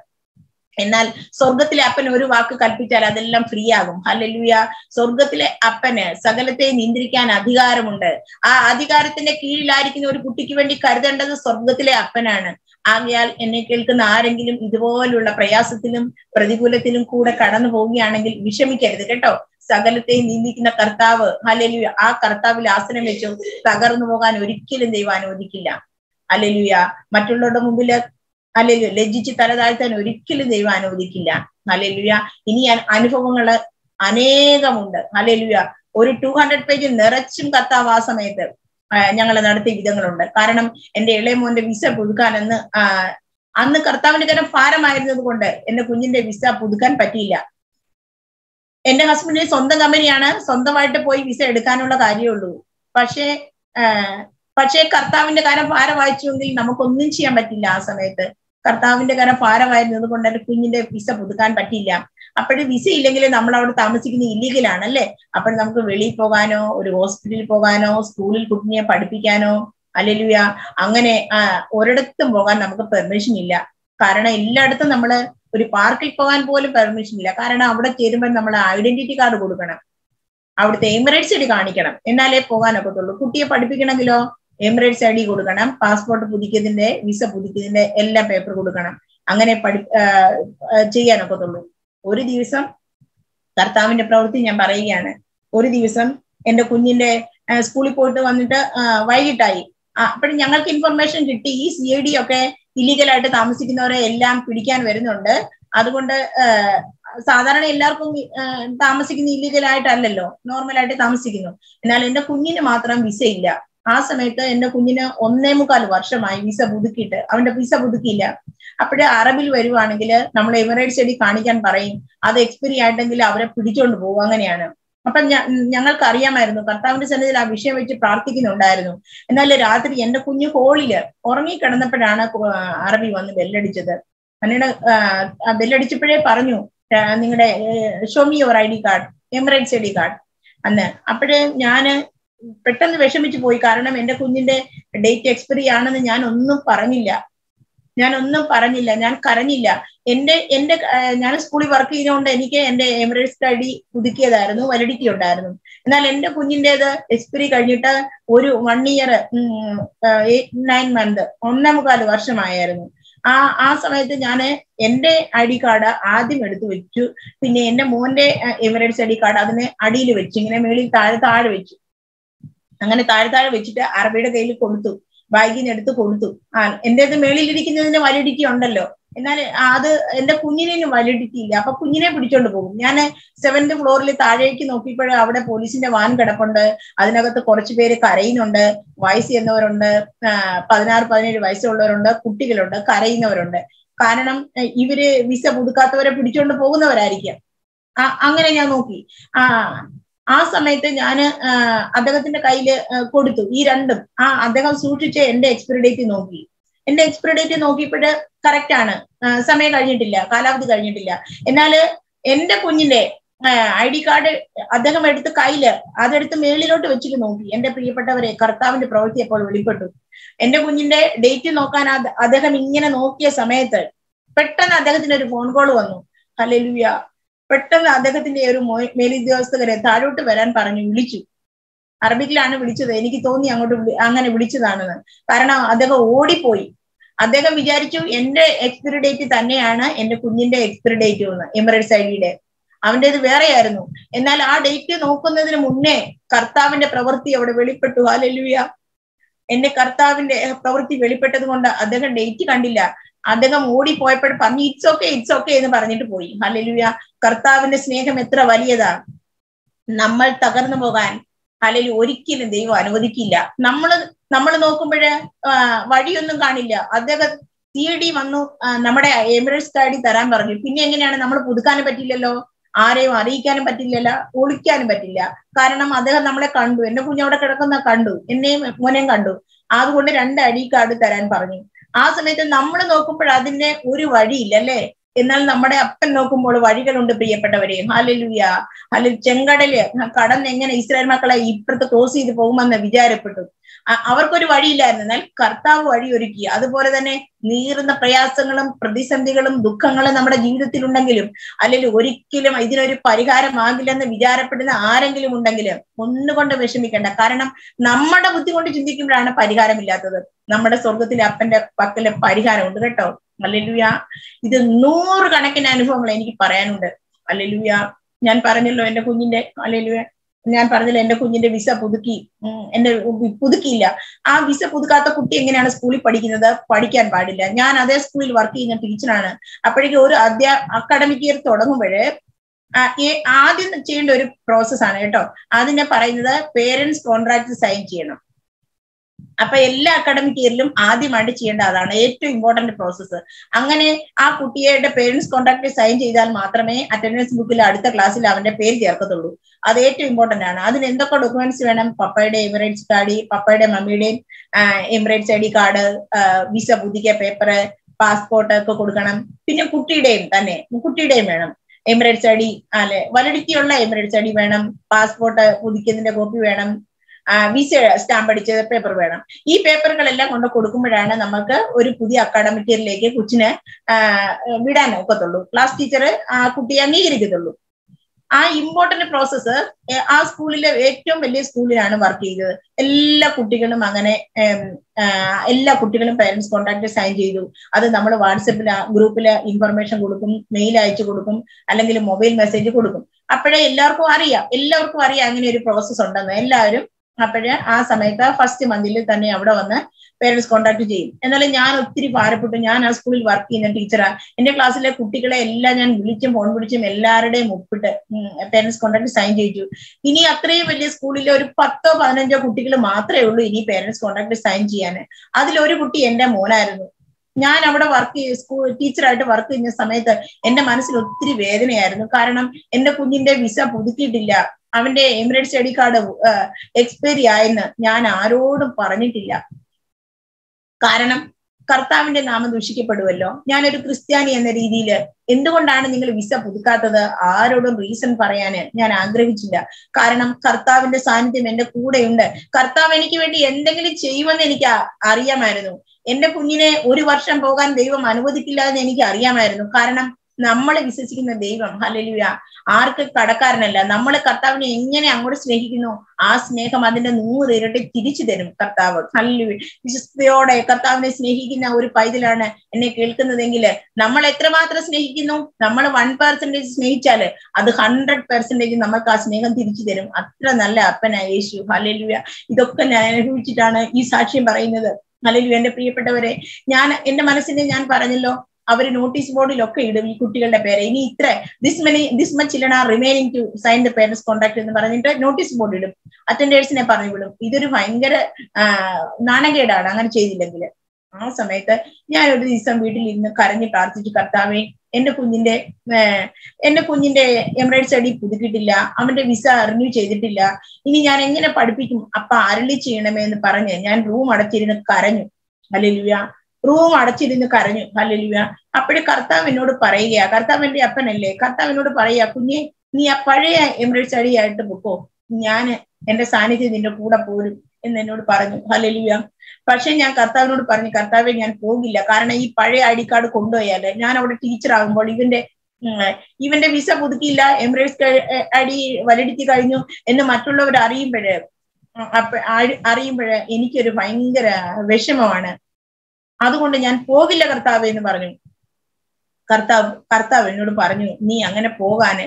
And I'll Sorgatil Appen Uruaka Kalpita, the Lam Friagum, hallelujah, Sorgatil Appene, Sagalate, Indrika, and Adigaramunda. Ah, Adigarat and a key ladik in Uriputiki and the Kardan as a Sorgatil Appenana. Agial and a Kilkanar and Gilim, Idol, Lula Prayasatilum, Pradigulatilum Kuda Kadan Hogi and Vishamika, the Keto. Sagalate Nindik in a Kartava, hallelujah, Ah Karta will ask and Mitchell, Sagaranoga and Urikil and the Ivano the Killa. Hallelujah, Matulada Mubila, hallelujah, Legitara and Urikil and the Ivano the Killa. Hallelujah, Ini and Anifamala, Anega Munda, hallelujah, or two hundred page in Narachim Katavasa Mather, Yangalanati with the Lunda, Karanam and the Elem on the Visa Pudkan and the and the Kartavakan of Faramides of the Wonder and the Kunjin de Visa Pudkan Patilla. And the husband is on the Gameriana, Sonda Vita Poi, we said Canula Cariolu. Pache Pache Kartav in the kind of Paravachung, the Namakunchi and Batilla, Samet. Kartav in the kind of Paravai, the Kunda Queen in the Pisa Pudukan Patilla. Upper the Visa illegal and number out of Tamasic in the illegal anale. Upper some Veli Pogano, or hospital Pogano, school Kutnia, Padipicano, Alleluia, Angane, or at the Bogan Namaka permission illa. Karana illa at the number. Parkil and poly permission, Lakarana, out of Chairman Namala identity card Gurukana. Out of the Emirates City Karnikanam, Enale Pogana Potolo, Kutia Padipicana, Emirates City Gurukanam, passport Pudikin in the Visa Pudikin, Ella paper Gurukanam, Angane Chayana Potolo, Uridivisum, Tartamina Prouthi and Parayana, Uridivisum, and the Kuninde, and School Porto on the Waitai. But young information it is E D, okay. Illegal at the Thamasikin or a lamp, Pidican, very under other wonder Southern Elarkum Thamasikin illegal at Alelo, normal at the Thamasikino, and I'll end up Kunina Matram Visayla. Asameta end up Kunina Omnemukal Varsha, my visa Budukita, I want a visa Budukila. After the Arabil very vanilla, Namla Emirates City Karnik and Parain, other experience and the Labra Pudichon Bowanganiana. അപ്പം ഞങ്ങൾക്ക് അറിയാമായിരുന്നു കർത്താവിന്റെ സന്നിധിയിൽ ആ വിഷയം വെച്ച് പ്രാർത്ഥിക്കുന്നുണ്ടായിരുന്നു. എന്നാൽ രാത്രി എന്റെ കുഞ്ഞു ഹോളില് ഉറങ്ങിക്കിടന്നപ്പോഴാണ് അറബി വന്ന് ബെല്ലടിച്ചത്. അന്നയുടെ ബെല്ലടിച്ചപ്പോഴേ പറഞ്ഞു, നിങ്ങളുടെ show me your I D card, Emirates I D card. അന്ന് അപ്പോഴേ ഞാന് പെട്ടെന്ന് വിഷമിച്ചു പോയി. കാരണം എന്റെ കുഞ്ഞിന്റെ ഡേറ്റ് എക്സ്പയറി ആണെന്ന് ഞാൻ ഒന്നും പറഞ്ഞില്ല ഞാനൊന്നും പറഞ്ഞില്ല ഞാൻ കരഞ്ഞില്ല. എന്റെ എന്റെ ഞാൻ സ്കൂളിൽ വർക്ക് ചെയ്തുകൊണ്ട് എനിക്ക് എന്റെ എമിറേറ്റ്സ് ഐ ഡി പുതുക്കിയതായിരുന്നു, വാലിഡിറ്റി ഉണ്ടായിരുന്നു. എന്നാൽ എന്റെ കുഞ്ഞിൻ്റെത് എക്സ്പയറി കഴിഞ്ഞിട്ട് ഒരു വൺ ഇയർ നയൻ മന്ത് ഒന്നേ മുക്കാൽ വർഷമായിരുന്നു. ആ ആ സമയത്ത് ഞാൻ എൻ്റെ ഐ ഡി കാർഡ് ആദ്യം എടുത്തു വെച്ചു, പിന്നെ എൻ്റെ മോന്റെ എമിറേറ്റ്സ് ഐ ഡി കാർഡ് അതിന് അടിയിൽ വെച്ചു, ഇങ്ങനെ മേളിൽ താഴെ താഴെ വെച്ചു. അങ്ങനെ താഴെ താഴെ വെച്ചിട്ട് അറബിയുടെ കയ്യിൽ കൊടുത്തു, ബാഗിന് എടുത്ത് കൊടുത്തു. ആ എന്റേത് മേളിലിരിക്കുന്നതിന് വാലിഡിറ്റി ഉണ്ടല്ലോ, എന്നാൽ അത് എന്റെ കുഞ്ഞിനും വാലിഡിറ്റി ഇല്ല. അപ്പൊ കുഞ്ഞിനെ പിടിച്ചോണ്ട് പോകും. ഞാൻ സെവൻത് ഫ്ലോറിൽ താഴേക്ക് നോക്കിയപ്പോഴും അവിടെ പോലീസിന്റെ വാൻ കിടപ്പുണ്ട്. അതിനകത്ത് കുറച്ചു പേര് കരയുന്നുണ്ട്, വയസ്സ് ചെന്നവരുണ്ട്, പതിനാറ് പതിനേഴ് വയസ്സുള്ളവരുണ്ട്, കുട്ടികളുണ്ട്, കരയുന്നവരുണ്ട്. കാരണം ഇവര് വിസ പുതുക്കാത്തവരെ പിടിച്ചോണ്ട് പോകുന്നവരായിരിക്കാം. ആ അങ്ങനെ ഞാൻ നോക്കി. ആ ആ സമയത്ത് ഞാൻ അദ്ദേഹത്തിന്റെ കയ്യില് കൊടുത്തു ഈ രണ്ടും. ആ അദ്ദേഹം സൂക്ഷിച്ച് എന്റെ എക്സ്പയറി ഡേറ്റ് നോക്കി. എന്റെ എക്സ്പയറി ഡേറ്റ് നോക്കിയപ്പോഴ് കറക്റ്റ് ആണ്, സമയം കഴിഞ്ഞിട്ടില്ല, കാലാവധി കഴിഞ്ഞിട്ടില്ല. എന്നാൽ എന്റെ കുഞ്ഞിന്റെ ഐ ഡി കാർഡ് അദ്ദേഹം എടുത്ത് കയ്യില് അതെടുത്ത് മേളിലോട്ട് വെച്ചിട്ട് നോക്കി. എന്റെ പ്രിയപ്പെട്ടവരെ, കർത്താവിന്റെ പ്രവൃത്തി അപ്പോൾ വെളിപ്പെട്ടു. എന്റെ കുഞ്ഞിന്റെ ഡേറ്റ് നോക്കാൻ അദ്ദേഹം ഇങ്ങനെ നോക്കിയ സമയത്ത് പെട്ടെന്ന് അദ്ദേഹത്തിന് ഒരു ഫോൺ കോൾ വന്നു. ഹല്ലേലൂയ. പെട്ടെന്ന് അദ്ദേഹത്തിന്റെ ഒരു മേലുദ്യോഗസ്ഥരെ താഴോട്ട് വരാൻ പറഞ്ഞു വിളിച്ചു. അറബിക്കിലാണ് വിളിച്ചത്, എനിക്ക് തോന്നി അങ്ങോട്ട് അങ്ങനെ വിളിച്ചതാണെന്ന്. കാരണം അദ്ദേഹം ഓടിപ്പോയി. അദ്ദേഹം വിചാരിച്ചു എന്റെ എക്സ്പയറി ഡേറ്റ് തന്നെയാണ് എന്റെ കുഞ്ഞിന്റെ എക്സ്പയറി ഡേറ്റ് എന്ന്, എമിറേറ്റ്സ് ഐ ഡിയുടെ. അവൻ്റേത് വേറെയായിരുന്നു. എന്നാൽ ആ ഡേറ്റ് നോക്കുന്നതിന് മുന്നേ കർത്താവിന്റെ പ്രവൃത്തി അവിടെ വെളിപ്പെട്ടു. ഹല്ലേലൂയ. എന്റെ കർത്താവിന്റെ പ്രവൃത്തി വെളിപ്പെട്ടത് കൊണ്ട് അദ്ദേഹം ഡേറ്റ് കണ്ടില്ല. അദ്ദേഹം ഓടിപ്പോയപ്പോൾ പറഞ്ഞു ഇറ്റ്സ് ഓക്കെ ഇറ്റ്സ് ഓക്കെ എന്ന് പറഞ്ഞിട്ട് പോയി. ഹല്ലേലൂയ. കർത്താവിന്റെ സ്നേഹം എത്ര വലിയതാണ്. നമ്മൾ തകർന്നു പോകാൻ ഹല്ലേലൂയ ഒരിക്കലും ദൈവം അനുവദിക്കില്ല. നമ്മള് നമ്മൾ നോക്കുമ്പോഴ് വഴിയൊന്നും കാണില്ല. അദ്ദേഹം സി ഡി വന്നു നമ്മുടെ എമിറേറ്റ്സ് ഐ ഡി തരാൻ പറഞ്ഞു. പിന്നെ എങ്ങനെയാണ് നമ്മൾ പുതുക്കാനും പറ്റില്ലല്ലോ, ആരെയും അറിയിക്കാനും പറ്റില്ലല്ലോ, ഒളിക്കാനും പറ്റില്ല. കാരണം അദ്ദേഹം നമ്മളെ കണ്ടു, എന്റെ കുഞ്ഞവിടെ കിടക്കുന്ന കണ്ടു, എന്നെയും മോനെയും കണ്ടു. അതുകൊണ്ട് രണ്ട് ഐ ഡി കാർഡ് തരാൻ പറഞ്ഞു. ആ സമയത്ത് നമ്മൾ നോക്കുമ്പോൾ അതിന്റെ ഒരു വഴിയില്ല അല്ലേ. എന്നാൽ നമ്മുടെ അപ്പൻ നോക്കുമ്പോൾ വഴികളുണ്ട് പ്രിയപ്പെട്ടവരെ. ഹല്ലേലൂയ. അല്ലെ ചെങ്കടല് കടന്ന് എങ്ങനെ ഇസ്രായേൽ മക്കളെ ഇപ്പുറത്ത് ക്രോസ് ചെയ്ത് പോകുമെന്ന് വിചാരപ്പെട്ടു. അവർക്കൊരു വഴിയില്ലായിരുന്നു. എന്നാൽ കർത്താവ് വഴി ഒരുക്കി. അതുപോലെ തന്നെ നീറുന്ന പ്രയാസങ്ങളും പ്രതിസന്ധികളും ദുഃഖങ്ങളും നമ്മുടെ ജീവിതത്തിലുണ്ടെങ്കിലും അല്ലെങ്കിൽ ഒരിക്കലും ഇതിനൊരു പരിഹാരമാകില്ലെന്ന് വിചാരപ്പെടുന്ന ആരെങ്കിലും ഉണ്ടെങ്കിൽ ഒന്നുകൊണ്ട് വിഷമിക്കേണ്ട. കാരണം നമ്മുടെ ബുദ്ധി കൊണ്ട് ചിന്തിക്കുമ്പോഴാണ് പരിഹാരമില്ലാത്തത്. നമ്മുടെ സ്വർഗത്തിലെ അപ്പന്റെ പക്കലെ പരിഹാരമുണ്ട് കേട്ടോ. ഹല്ലേലൂയ. ഇത് നൂറുകണക്കിന് അനുഭവങ്ങൾ എനിക്ക് പറയാനുണ്ട്. ഹല്ലേലൂയ. ഞാൻ പറഞ്ഞല്ലോ എന്റെ കുഞ്ഞിന്റെ ഹല്ലേലൂയ ഞാൻ പറഞ്ഞല്ലോ എന്റെ കുഞ്ഞിന്റെ വിസ പുതുക്കി എന്റെ പുതുക്കിയില്ല. ആ വിസ പുതുക്കാത്ത കുട്ടി എങ്ങനെയാണ് സ്കൂളിൽ പഠിക്കുന്നത്? പഠിക്കാൻ പാടില്ല. ഞാൻ അതേ സ്കൂളിൽ വർക്ക് ചെയ്യുന്ന ടീച്ചറാണ്. അപ്പോഴേക്കും ഒരു അധ്യാ അക്കാഡമിക് ഇയർ തുടങ്ങുമ്പോഴേ ആദ്യം ചെയ്യേണ്ട ഒരു പ്രോസസ്സാണ് കേട്ടോ. അതിനെ പറയുന്നത് പേരൻസ് കോൺട്രാക്ട് സൈൻ ചെയ്യണം. അപ്പൊ എല്ലാ അക്കാഡമിക് ഇയറിലും ആദ്യമായിട്ട് ചെയ്യേണ്ട അതാണ്, ഏറ്റവും ഇമ്പോർട്ടന്റ് പ്രോസസ്സ്. അങ്ങനെ ആ കുട്ടിയുടെ പേരൻസ് കോൺട്രാക്ട് സൈൻ ചെയ്താൽ മാത്രമേ അറ്റൻഡൻസ് ബുക്കിൽ അടുത്ത ക്ലാസ്സിൽ അവന്റെ പേര് ചേർക്കത്തുള്ളൂ. അത് ഏറ്റവും ഇമ്പോർട്ടന്റ് ആണ്. അതിന് എന്തൊക്കെ ഡോക്യുമെന്റ്സ് വേണം? പപ്പയുടെ എമിറേറ്റ്സ് കാർഡ്, പപ്പയുടെ മമ്മിയുടെയും Emirates I D card, visa പുതുക്കിയ പേപ്പർ, പാസ്പോർട്ട് ഒക്കെ കൊടുക്കണം. പിന്നെ കുട്ടിയുടെയും തന്നെ കുട്ടിയുടെയും വേണം എമിറേറ്റ്സ് ഐ ഡി, അല്ലെ വാലിഡിറ്റിയുള്ള എമിറേറ്റ്സ് ഐ ഡി വേണം, പാസ്പോർട്ട് പുതുക്കിയതിന്റെ കോപ്പി വേണം, വിസ സ്റ്റാമ്പ് അടിച്ച പേപ്പർ വേണം. ഈ പേപ്പറുകളെല്ലാം കൊണ്ട് കൊടുക്കുമ്പോഴാണ് നമുക്ക് ഒരു പുതിയ അക്കാഡമിക് ഇയറിലേക്ക് കൊച്ചിനെ വിടാൻ ഒക്കത്തുള്ളൂ, ക്ലാസ് ടീച്ചർ ആ കുട്ടിയെ അംഗീകരിക്കത്തുള്ളൂ. ആ ഇമ്പോർട്ടന്റ് പ്രോസസ്സ് ആ സ്കൂളിലെ ഏറ്റവും വലിയ സ്കൂളിലാണ് വർക്ക് ചെയ്തത്. എല്ലാ കുട്ടികളും അങ്ങനെ എല്ലാ കുട്ടികളും പേരൻസ് കോൺട്രാക്ട് സൈൻ ചെയ്തു. അത് നമ്മൾ വാട്സപ്പിൽ ഗ്രൂപ്പില് ഇൻഫർമേഷൻ കൊടുക്കും, മെയിൽ അയച്ചു കൊടുക്കും, അല്ലെങ്കിൽ മൊബൈൽ മെസ്സേജ് കൊടുക്കും. അപ്പോഴേ എല്ലാവർക്കും അറിയാം എല്ലാവർക്കും അറിയാം അങ്ങനെ ഒരു പ്രോസസ്സ് ഉണ്ടെന്ന്. എല്ലാവരും അപ്പോഴ് ആ സമയത്ത് ഫസ്റ്റ് മന്തിൽ തന്നെ അവിടെ വന്ന് പേരൻസ് കോൺടാക്ട് ചെയ്യും. എന്നാലും ഞാൻ ഒത്തിരി ഭാരപ്പെട്ടു. ഞാൻ ആ സ്കൂളിൽ വർക്ക് ചെയ്യുന്ന ടീച്ചറാണ്. എന്റെ ക്ലാസ്സിലെ കുട്ടികളെ എല്ലാം ഞാൻ വിളിച്ചും ഫോൺ വിളിച്ചും എല്ലാവരുടെയും ഒപ്പിട്ട് പേരൻസ് കോൺടാക്ട് സൈൻ ചെയ്യിച്ചു. ഇനി അത്രയും വലിയ സ്കൂളിലെ ഒരു പത്തോ പതിനഞ്ചോ കുട്ടികൾ മാത്രമേ ഉള്ളൂ ഇനി പേരൻസ് കോൺടാക്ട് സൈൻ ചെയ്യാൻ. അതിലൊരു കുട്ടി എന്റെ മോനായിരുന്നു. ഞാൻ അവിടെ വർക്ക് ചെയ്ത് സ്കൂൾ ടീച്ചറായിട്ട് വർക്ക് ചെയ്യുന്ന സമയത്ത് എന്റെ മനസ്സിൽ ഒത്തിരി വേദനയായിരുന്നു. കാരണം എന്റെ കുഞ്ഞിന്റെ വിസ പുതുക്കിയിട്ടില്ല. അവന്റെ എമിറേറ്റ്സ് ഐഡി കാർഡ് എക്സ്പയറി ആയെന്ന് ഞാൻ ആരോടും പറഞ്ഞിട്ടില്ല. കാരണം കർത്താവിന്റെ നാമം ദൂഷിക്കപ്പെടുമല്ലോ. ഞാനൊരു ക്രിസ്ത്യാനി എന്ന രീതിയിൽ എന്തുകൊണ്ടാണ് നിങ്ങൾ വിസ പുതുക്കാത്തത്? ആരോടും റീസൺ പറയാന് ഞാൻ ആഗ്രഹിച്ചില്ല. കാരണം കർത്താവിന്റെ സാന്നിധ്യം എൻ്റെ കൂടെയുണ്ട്. കർത്താവ് എനിക്ക് വേണ്ടി എന്തെങ്കിലും ചെയ്യുമെന്ന് എനിക്ക് അറിയാമായിരുന്നു. എന്റെ കുഞ്ഞിനെ ഒരു വർഷം പോകാൻ ദൈവം അനുവദിക്കില്ല എന്ന് എനിക്ക് അറിയാമായിരുന്നു. കാരണം നമ്മളെ വിശ്വസിക്കുന്ന ദൈവം ഹല്ലേലൂയ ആർക്ക് കടക്കാരനല്ല. നമ്മളെ കർത്താവിനെ എങ്ങനെ അങ്ങോട്ട് സ്നേഹിക്കുന്നു, ആ സ്നേഹം അതിന്റെ നൂറ് ഇരട്ടി തിരിച്ചു തരും കർത്താവ്. ഹല്ലേലൂയ വിശ്വസ്തയോടെ കർത്താവിനെ സ്നേഹിക്കുന്ന ഒരു പൈതലാണ് എന്നെ കേൾക്കുന്നതെങ്കിൽ, നമ്മൾ എത്രമാത്രം സ്നേഹിക്കുന്നു, നമ്മൾ വൺ പെർസെന്റേജ് സ്നേഹിച്ചാല് അത് ഹൺഡ്രഡ് പെർസെന്റേജ് നമുക്ക് ആ സ്നേഹം തിരിച്ചു തരും. അത്ര നല്ല അപ്പനായ യേശു. ഹല്ലേലൂയ ഇതൊക്കെ ഞാൻ അനുഭവിച്ചിട്ടാണ് ഈ സാക്ഷ്യം പറയുന്നത്. ഹല്ലേലൂയ എന്റെ പ്രിയപ്പെട്ടവരെ, ഞാൻ എന്റെ മനസ്സിനെ ഞാൻ പറഞ്ഞല്ലോ, അവർ നോട്ടീസ് ബോർഡിലൊക്കെ ഇടും ഈ കുട്ടികളുടെ പേര്. ഇനി ഇത്ര this many this much children are remaining to sign the parents contract എന്ന് പറഞ്ഞിട്ട് നോട്ടീസ് ബോർഡ് ഇടും, അറ്റൻഡേഴ്സിനെ പറഞ്ഞു വിടും. ഇതൊരു ഭയങ്കര നാണകേടാണ് അങ്ങനെ ചെയ്തില്ലെങ്കിൽ. ആ സമയത്ത് ഞാൻ ഒരു ദിവസം വീട്ടിലിരുന്ന് കരഞ്ഞ് പ്രാർത്ഥിച്ചു, കർത്താവേ എന്റെ കുഞ്ഞിന്റെ എന്റെ കുഞ്ഞിന്റെ എമിറേറ്റ്സ് ഐഡി പുതുക്കിയിട്ടില്ല, അവന്റെ വിസ റിന്യൂ ചെയ്തിട്ടില്ല, ഇനി ഞാൻ എങ്ങനെ പഠിപ്പിക്കും അപ്പൊ അരളി ചെയ്യണമേ എന്ന് പറഞ്ഞ് ഞാൻ റൂം അടച്ചിരുന്ന് കരഞ്ഞു. ഹല്ലേലൂയ റൂം അടച്ചിരുന്ന് കരഞ്ഞു. ഹല്ലേലൂയ അപ്പോഴേ കർത്താവ് എന്നോട് പറയുക, കർത്താവ് എന്റെ അപ്പനല്ലേ, കർത്താവ് എന്നോട് പറയുക, കുഞ്ഞെ നീ ആ പഴയ എമിറേറ്റ്സ് ഐഡി ആയിട്ട് പൊക്കോ, ഞാൻ എന്റെ സാന്നിധ്യം നിന്റെ കൂടെ പോരും എന്ന് എന്നോട് പറഞ്ഞു. ഹല്ലേലൂയ പക്ഷെ ഞാൻ കർത്താവിനോട് പറഞ്ഞു, കർത്താവെ ഞാൻ പോകില്ല, കാരണം ഈ പഴയ ഐ ഡി കാർഡ് കൊണ്ടുപോയാല് ഞാൻ അവിടെ ടീച്ചറാകുമ്പോൾ ഇവന്റെ ഇവന്റെ വിസ പുതുക്കിയില്ല, എമിറേറ്റ്സ് ഐ ഡി വലടിച്ചു കഴിഞ്ഞു എന്ന് മറ്റുള്ളവർ അറിയുമ്പോഴേ അറിയുമ്പോഴേ എനിക്കൊരു ഭയങ്കര വിഷമമാണ്. അതുകൊണ്ട് ഞാൻ പോകില്ല കർത്താവ് എന്ന് പറഞ്ഞു. കർത്താവ് കർത്താവ് എന്നോട് പറഞ്ഞു, നീ അങ്ങനെ പോകാന്.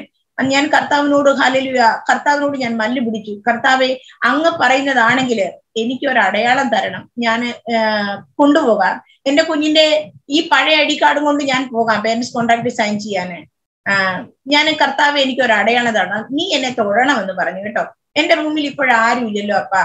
ഞാൻ കർത്താവിനോട് ഹല്ലേലൂയ കർത്താവിനോട് ഞാൻ മല്ലു പിടിച്ചു, കർത്താവെ അങ്ങ് പറയുന്നതാണെങ്കിൽ എനിക്കൊരടയാളം തരണം, ഞാൻ കൊണ്ടുപോകാം, എന്റെ കുഞ്ഞിന്റെ ഈ പഴയ ഐ ഡി കാർഡും കൊണ്ട് ഞാൻ പോകാം പേരൻസ് കോൺട്രാക്ട് സൈൻ ചെയ്യാന്. ആ ഞാൻ കർത്താവെ എനിക്കൊരടയാളം തരണം, നീ എന്നെ തൊഴണമെന്ന് പറഞ്ഞു കേട്ടോ. എന്റെ റൂമിൽ ഇപ്പോഴാരും ഇല്ലല്ലോ അപ്പാ,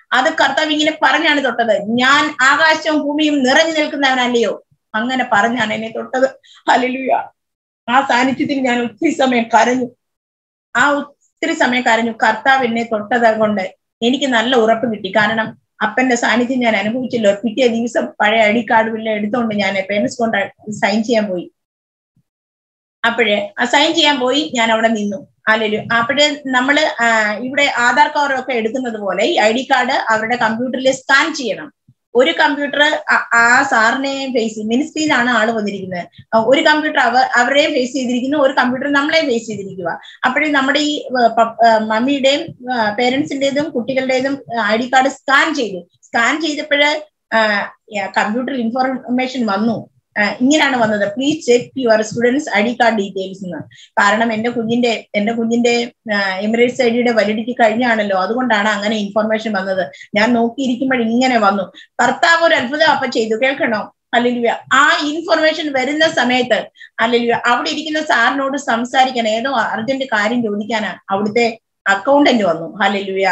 അത് കർത്താവ് ഇങ്ങനെ പറഞ്ഞാണ് തൊട്ടത്, ഞാൻ ആകാശവും ഭൂമിയും നിറഞ്ഞു നിൽക്കുന്നവനല്ലയോ, അങ്ങനെ പറഞ്ഞാണ് എന്നെ തൊട്ടത്. ഹല്ലേലൂയ ആ സാന്നിധ്യത്തിൽ ഞാൻ ഒത്തിരി സമയം കരഞ്ഞു. ആ ഒത്തിരി സമയം കരഞ്ഞു. കർത്താവ് എന്നെ തൊട്ടത് കൊണ്ട് എനിക്ക് നല്ല ഉറപ്പ് കിട്ടി. കാരണം അപ്പന്റെ സാന്നിധ്യം ഞാൻ അനുഭവിച്ചല്ലോ. പിറ്റേ ദിവസം പഴയ ഐ ഡി കാർഡ് എല്ലാം എടുത്തുകൊണ്ട് ഞാൻ പേരൻസ് കോൺട്രാക്ട് സൈൻ ചെയ്യാൻ പോയി. അപ്പോഴേ ആ സൈൻ ചെയ്യാൻ പോയി ഞാൻ അവിടെ നിന്നു. ഹല്ലേലൂയ അപ്പോഴേ നമ്മള് ഇവിടെ ആധാർ കാർഡൊക്കെ എടുക്കുന്നത് പോലെ ഈ ഐ ഡി കാർഡ് അവരുടെ കമ്പ്യൂട്ടറിൽ സ്കാൻ ചെയ്യണം. ഒരു കമ്പ്യൂട്ടർ ആ സാറിനെയും ഫേസ് ചെയ്യും, മിനിസ്ട്രിയിലാണ് ആള് വന്നിരിക്കുന്നത്, ഒരു കമ്പ്യൂട്ടർ അവർ അവരെയും ഫേസ് ചെയ്തിരിക്കുന്നു, ഒരു കമ്പ്യൂട്ടർ നമ്മളെയും ഫേസ് ചെയ്തിരിക്കുക. അപ്പോഴേ നമ്മുടെ ഈ മമ്മിയുടെയും പേരൻസിന്റേതും കുട്ടികളുടേതും ഐ ഡി കാർഡ് സ്കാൻ ചെയ്തു. സ്കാൻ ചെയ്തപ്പോഴ് കമ്പ്യൂട്ടർ ഇൻഫോർമേഷൻ വന്നു, ഇങ്ങനെയാണ് വന്നത്, please check your students I D card details എന്ന്. കാരണം എന്റെ കുഞ്ഞിന്റെ എന്റെ കുഞ്ഞിന്റെ എമിറേറ്റ്സ് ഐ ഡിയുടെ വാലിഡിറ്റി കഴിഞ്ഞാണല്ലോ, അതുകൊണ്ടാണ് അങ്ങനെ ഇൻഫോർമേഷൻ വന്നത്. ഞാൻ നോക്കിയിരിക്കുമ്പോൾ ഇങ്ങനെ വന്നു. കർത്താവ് ഒരു അത്ഭുതം അപ്പൊ ചെയ്തു, കേൾക്കണോ? ഹല്ലേലൂയ ആ ഇൻഫോർമേഷൻ വരുന്ന സമയത്ത് ഹല്ലേലൂയ അവിടെ ഇരിക്കുന്ന സാറിനോട് സംസാരിക്കാൻ, ഏതോ അർജന്റ് കാര്യം ചോദിക്കാനാണ് അവിടുത്തെ അക്കൗണ്ടന്റ് വന്നു. ഹല്ലേലൂയ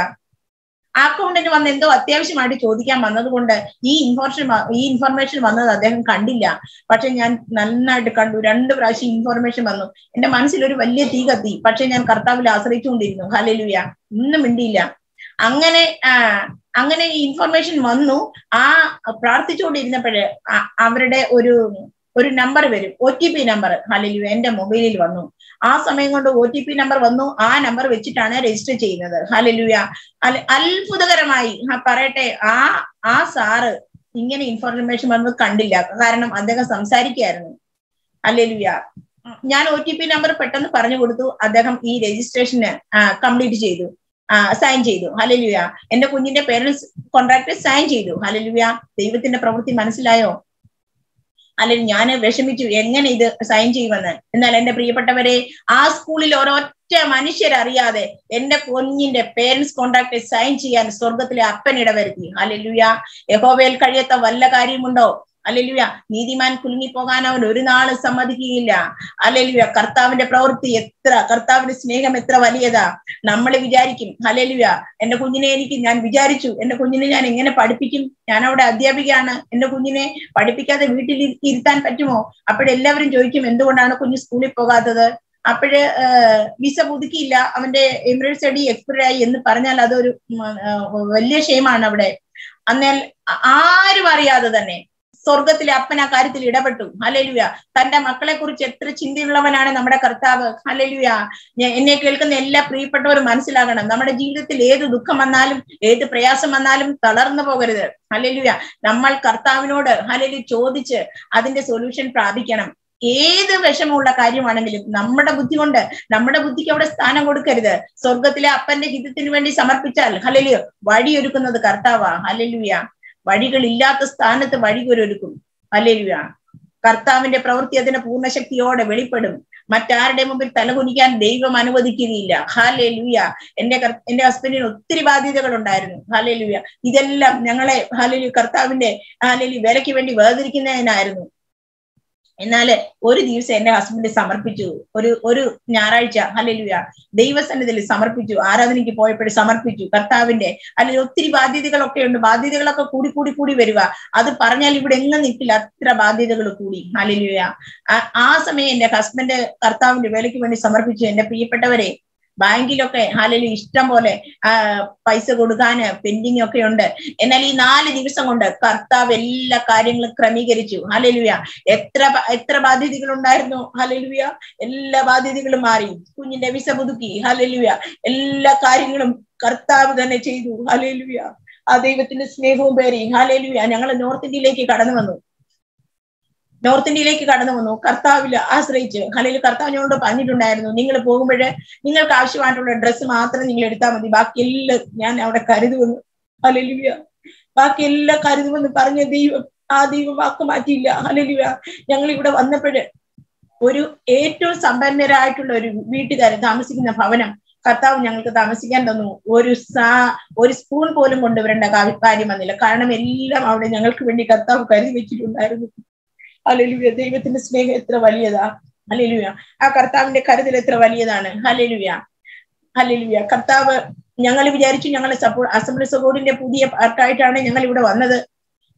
അക്കൗണ്ടന്റ് വന്ന് എന്തോ അത്യാവശ്യമായിട്ട് ചോദിക്കാൻ വന്നതുകൊണ്ട് ഈ ഇൻഫോർമേഷൻ ഈ ഇൻഫോർമേഷൻ വന്നത് അദ്ദേഹം കണ്ടില്ല. പക്ഷെ ഞാൻ നന്നായിട്ട് കണ്ടു. രണ്ട് പ്രാവശ്യം ഇൻഫോർമേഷൻ വന്നു. എന്റെ മനസ്സിലൊരു വലിയ തീ കത്തി. പക്ഷെ ഞാൻ കർത്താവിൽ ആശ്രയിച്ചുകൊണ്ടിരുന്നു. ഹല്ലേലൂയ ഒന്നും മിണ്ടിയില്ല. അങ്ങനെ അങ്ങനെ ഇൻഫോർമേഷൻ വന്നു. ആ പ്രാർത്ഥിച്ചുകൊണ്ടിരുന്നപ്പോഴ് അവരുടെ ഒരു ഒരു നമ്പർ വരും, O T P number. Hallelujah എന്റെ മൊബൈലിൽ വന്നു. ആ സമയം കൊണ്ട് ഒ ടി പി നമ്പർ വന്നു. ആ നമ്പർ വെച്ചിട്ടാണ് രജിസ്റ്റർ ചെയ്യുന്നത്. ഹല്ലേലൂയ അത്ഭുതകരമായി പറയട്ടെ, ആ ആ സാറ് ഇങ്ങനെ ഇൻഫോർമേഷൻ വന്നത് കണ്ടില്ല. കാരണം അദ്ദേഹം സംസാരിക്കുകയായിരുന്നു. ഹല്ലേലൂയ ഞാൻ ഒ ടി പി നമ്പർ പെട്ടെന്ന് പറഞ്ഞു കൊടുത്തു. അദ്ദേഹം ഈ രജിസ്ട്രേഷന് കംപ്ലീറ്റ് ചെയ്തു, സൈൻ ചെയ്തു. ഹല്ലേലൂയ എന്റെ കുഞ്ഞിന്റെ പേരൻസ് കോൺട്രാക്ട് സൈൻ ചെയ്തു. ഹല്ലേലൂയ ദൈവത്തിന്റെ പ്രവൃത്തി മനസ്സിലായോ? അല്ലെങ്കിൽ ഞാൻ വിഷമിച്ചു എങ്ങനെ ഇത് സൈൻ ചെയ്യുമെന്ന്. എന്നാൽ എൻ്റെ പ്രിയപ്പെട്ടവരെ, ആ സ്കൂളിൽ ഒരൊറ്റ മനുഷ്യരറിയാതെ എൻ്റെ കുഞ്ഞിന്റെ പേരൻസ് കോൺട്രാക്ട് സൈൻ ചെയ്യാൻ സ്വർഗത്തിലെ അപ്പൻ ഇടവരുത്തി. ഹല്ലേലൂയ. യഹോവയിൽ കഴിയാത്ത വല്ല കാര്യമുണ്ടോ? ഹല്ലേലൂയ. നീതിമാൻ കുലുങ്ങിപ്പോകാൻ അവൻ ഒരു നാളും സമ്മതിക്കുകയില്ല. ഹല്ലേലൂയ. കർത്താവിന്റെ പ്രവൃത്തി എത്ര, കർത്താവിന്റെ സ്നേഹം എത്ര വലിയതാ. നമ്മൾ വിചാരിക്കും, ഹല്ലേലൂയ, എന്റെ കുഞ്ഞിനെ എനിക്ക് ഞാൻ വിചാരിച്ചു എന്റെ കുഞ്ഞിനെ ഞാൻ എങ്ങനെ പഠിപ്പിക്കും, ഞാൻ അവിടെ അധ്യാപികയാണ്, എന്റെ കുഞ്ഞിനെ പഠിപ്പിക്കാതെ വീട്ടിൽ ഇരുത്താൻ പറ്റുമോ? അപ്പോഴെല്ലാവരും ചോദിക്കും, എന്തുകൊണ്ടാണ് കുഞ്ഞ് സ്കൂളിൽ പോകാത്തത്? അപ്പോഴ് വിസ പുതുക്കിയില്ല, അവന്റെ എമിറേറ്റ്സ് ഐ ഡി എക്സ്പയർ ആയി എന്ന് പറഞ്ഞാൽ അതൊരു വലിയ ഷെയിമാണ് അവിടെ. എന്നാൽ ആരും അറിയാതെ തന്നെ സ്വർഗത്തിലെ അപ്പൻ ആ കാര്യത്തിൽ ഇടപെട്ടു. ഹല്ലേലൂയ. തന്റെ മക്കളെ കുറിച്ച് എത്ര ചിന്തയുള്ളവനാണ് നമ്മുടെ കർത്താവ്. ഹല്ലേലൂയ. എന്നെ കേൾക്കുന്ന എല്ലാ പ്രിയപ്പെട്ടവരും മനസ്സിലാകണം, നമ്മുടെ ജീവിതത്തിൽ ഏത് ദുഃഖം വന്നാലും ഏത് പ്രയാസം വന്നാലും തളർന്നു പോകരുത്. ഹല്ലേലൂയ. നമ്മൾ കർത്താവിനോട് ഹല്ലേലൂയ ചോദിച്ച് അതിന്റെ സൊല്യൂഷൻ പ്രാപിക്കണം. ഏത് വിഷമമുള്ള കാര്യമാണെങ്കിലും നമ്മുടെ ബുദ്ധി കൊണ്ട്, നമ്മുടെ ബുദ്ധിക്ക് അവിടെ സ്ഥാനം കൊടുക്കരുത്. സ്വർഗത്തിലെ അപ്പന്റെ ഹിതത്തിന് വേണ്ടി സമർപ്പിച്ചാൽ ഹല്ലേലൂയ വഴിയൊരുക്കുന്നത് കർത്താവാ. ഹല്ലേലൂയ. വഴികളില്ലാത്ത സ്ഥാനത്ത് വഴികൊരൊരുക്കും. ഹല്ലേലൂയ. കർത്താവിന്റെ പ്രവൃത്തി അതിന്റെ പൂർണ്ണശക്തിയോടെ വെളിപ്പെടും. മറ്റാരുടെ മുമ്പിൽ തലകുനിക്കാൻ ദൈവം അനുവദിക്കുകയില്ല. ഹല്ലേലൂയ. എന്റെ എന്റെ ഹസ്ബൻഡിന് ഒത്തിരി ബാധ്യതകൾ ഉണ്ടായിരുന്നു. ഹല്ലേലൂയ. ഇതെല്ലാം ഞങ്ങളെ ഹല്ലേലൂയ കർത്താവിന്റെ ഹല്ലേലൂയ വേലയ്ക്ക് വേണ്ടി വേർതിരിക്കുന്നതിനായിരുന്നു. എന്നാല് ഒരു ദിവസം എന്റെ ഹസ്ബൻഡ് സമർപ്പിച്ചു. ഒരു ഒരു ഞായറാഴ്ച ഹല്ലേലൂയ ദൈവസന്നിധിയിൽ സമർപ്പിച്ചു. ആരാധനയ്ക്ക് പോയപ്പോഴും സമർപ്പിച്ചു. കർത്താവിന്റെ അല്ലെങ്കിൽ ഒത്തിരി ബാധ്യതകളൊക്കെ ഉണ്ട്. ബാധ്യതകളൊക്കെ കൂടി കൂടി കൂടി വരിക. അത് പറഞ്ഞാൽ ഇവിടെ എങ്ങും നിൽക്കില്ല, അത്ര ബാധ്യതകൾ കൂടി. ഹല്ലേലൂയ. ആ സമയം എന്റെ ഹസ്ബൻഡ് കർത്താവിന്റെ വേലയ്ക്ക് വേണ്ടി സമർപ്പിച്ചു. എന്റെ പ്രിയപ്പെട്ടവരെ, ബാങ്കിലൊക്കെ ഹല്ലേലൂയ ഇഷ്ടം പോലെ ആ പൈസ കൊടുക്കാന് പെൻഡിങ് ഒക്കെ ഉണ്ട്. എന്നാൽ ഈ നാല് ദിവസം കൊണ്ട് കർത്താവ് എല്ലാ കാര്യങ്ങളും ക്രമീകരിച്ചു. ഹല്ലേലൂയ. എത്ര എത്ര ബാധ്യതകൾ ഉണ്ടായിരുന്നു. ഹല്ലേലൂയ. എല്ലാ ബാധ്യതകളും മാറി. കുഞ്ഞിന്റെ വിസ പുതുക്കി. ഹല്ലേലൂയ. എല്ലാ കാര്യങ്ങളും കർത്താവ് തന്നെ ചെയ്തു. ഹല്ലേലൂയ. ആ ദൈവത്തിന്റെ സ്നേഹവും പേറി. ഹല്ലേലൂയ. ഞങ്ങൾ നോർത്ത് ഇന്ത്യയിലേക്ക് കടന്നു വന്നു. നോർത്ത് ഇന്ത്യയിലേക്ക് കടന്നു വന്നു കർത്താവിൽ ആശ്രയിച്ച്. ഹല്ലേലൂയ. കർത്താവ് ഞങ്ങളോട് പറഞ്ഞിട്ടുണ്ടായിരുന്നു, നിങ്ങൾ പോകുമ്പോൾ നിങ്ങൾക്ക് ആവശ്യമായിട്ടുള്ള ഡ്രസ്സ് മാത്രം നിങ്ങൾ എടുത്താൽ മതി, ബാക്കിയെല്ലാം ഞാൻ അവിടെ കരുതുമെന്ന്. ഹല്ലേലൂയ. ബാക്കിയെല്ലാം കരുതുമെന്ന് പറഞ്ഞ ദൈവം ആ ദൈവം വാക്ക് മാറ്റിയില്ല. ഹല്ലേലൂയ. ഞങ്ങൾ ഇവിടെ വന്നപ്പോഴ് ഒരു ഏറ്റവും സമ്പന്നരായിട്ടുള്ള ഒരു വീട്ടുകാരൻ താമസിക്കുന്ന ഭവനം കർത്താവ് ഞങ്ങൾക്ക് താമസിക്കാൻ തന്നു. ഒരു സാ ഒരു സ്പൂൺ പോലും കൊണ്ടുവരേണ്ട കാര്യം വന്നില്ല. കാരണം എല്ലാം അവിടെ ഞങ്ങൾക്ക് വേണ്ടി കർത്താവ് കരുതി വെച്ചിട്ടുണ്ടായിരുന്നു. ഹല്ലേലൂയ. ദൈവത്തിന്റെ സ്നേഹം എത്ര വലിയതാ. ഹല്ലേലൂയ. ആ കർത്താവിന്റെ കരുതൽ എത്ര വലിയതാണ്. ഹല്ലേലൂയ. ഹല്ലേലൂയ. കർത്താവ് ഞങ്ങൾ വിചാരിച്ചു, ഞങ്ങളെ സപ്പോർട്ട് അസംബ്ലി സപ്പോർട്ടിന്റെ പുതിയ പാർട്ടായിട്ടാണ് ഞങ്ങൾ ഇവിടെ വന്നത്.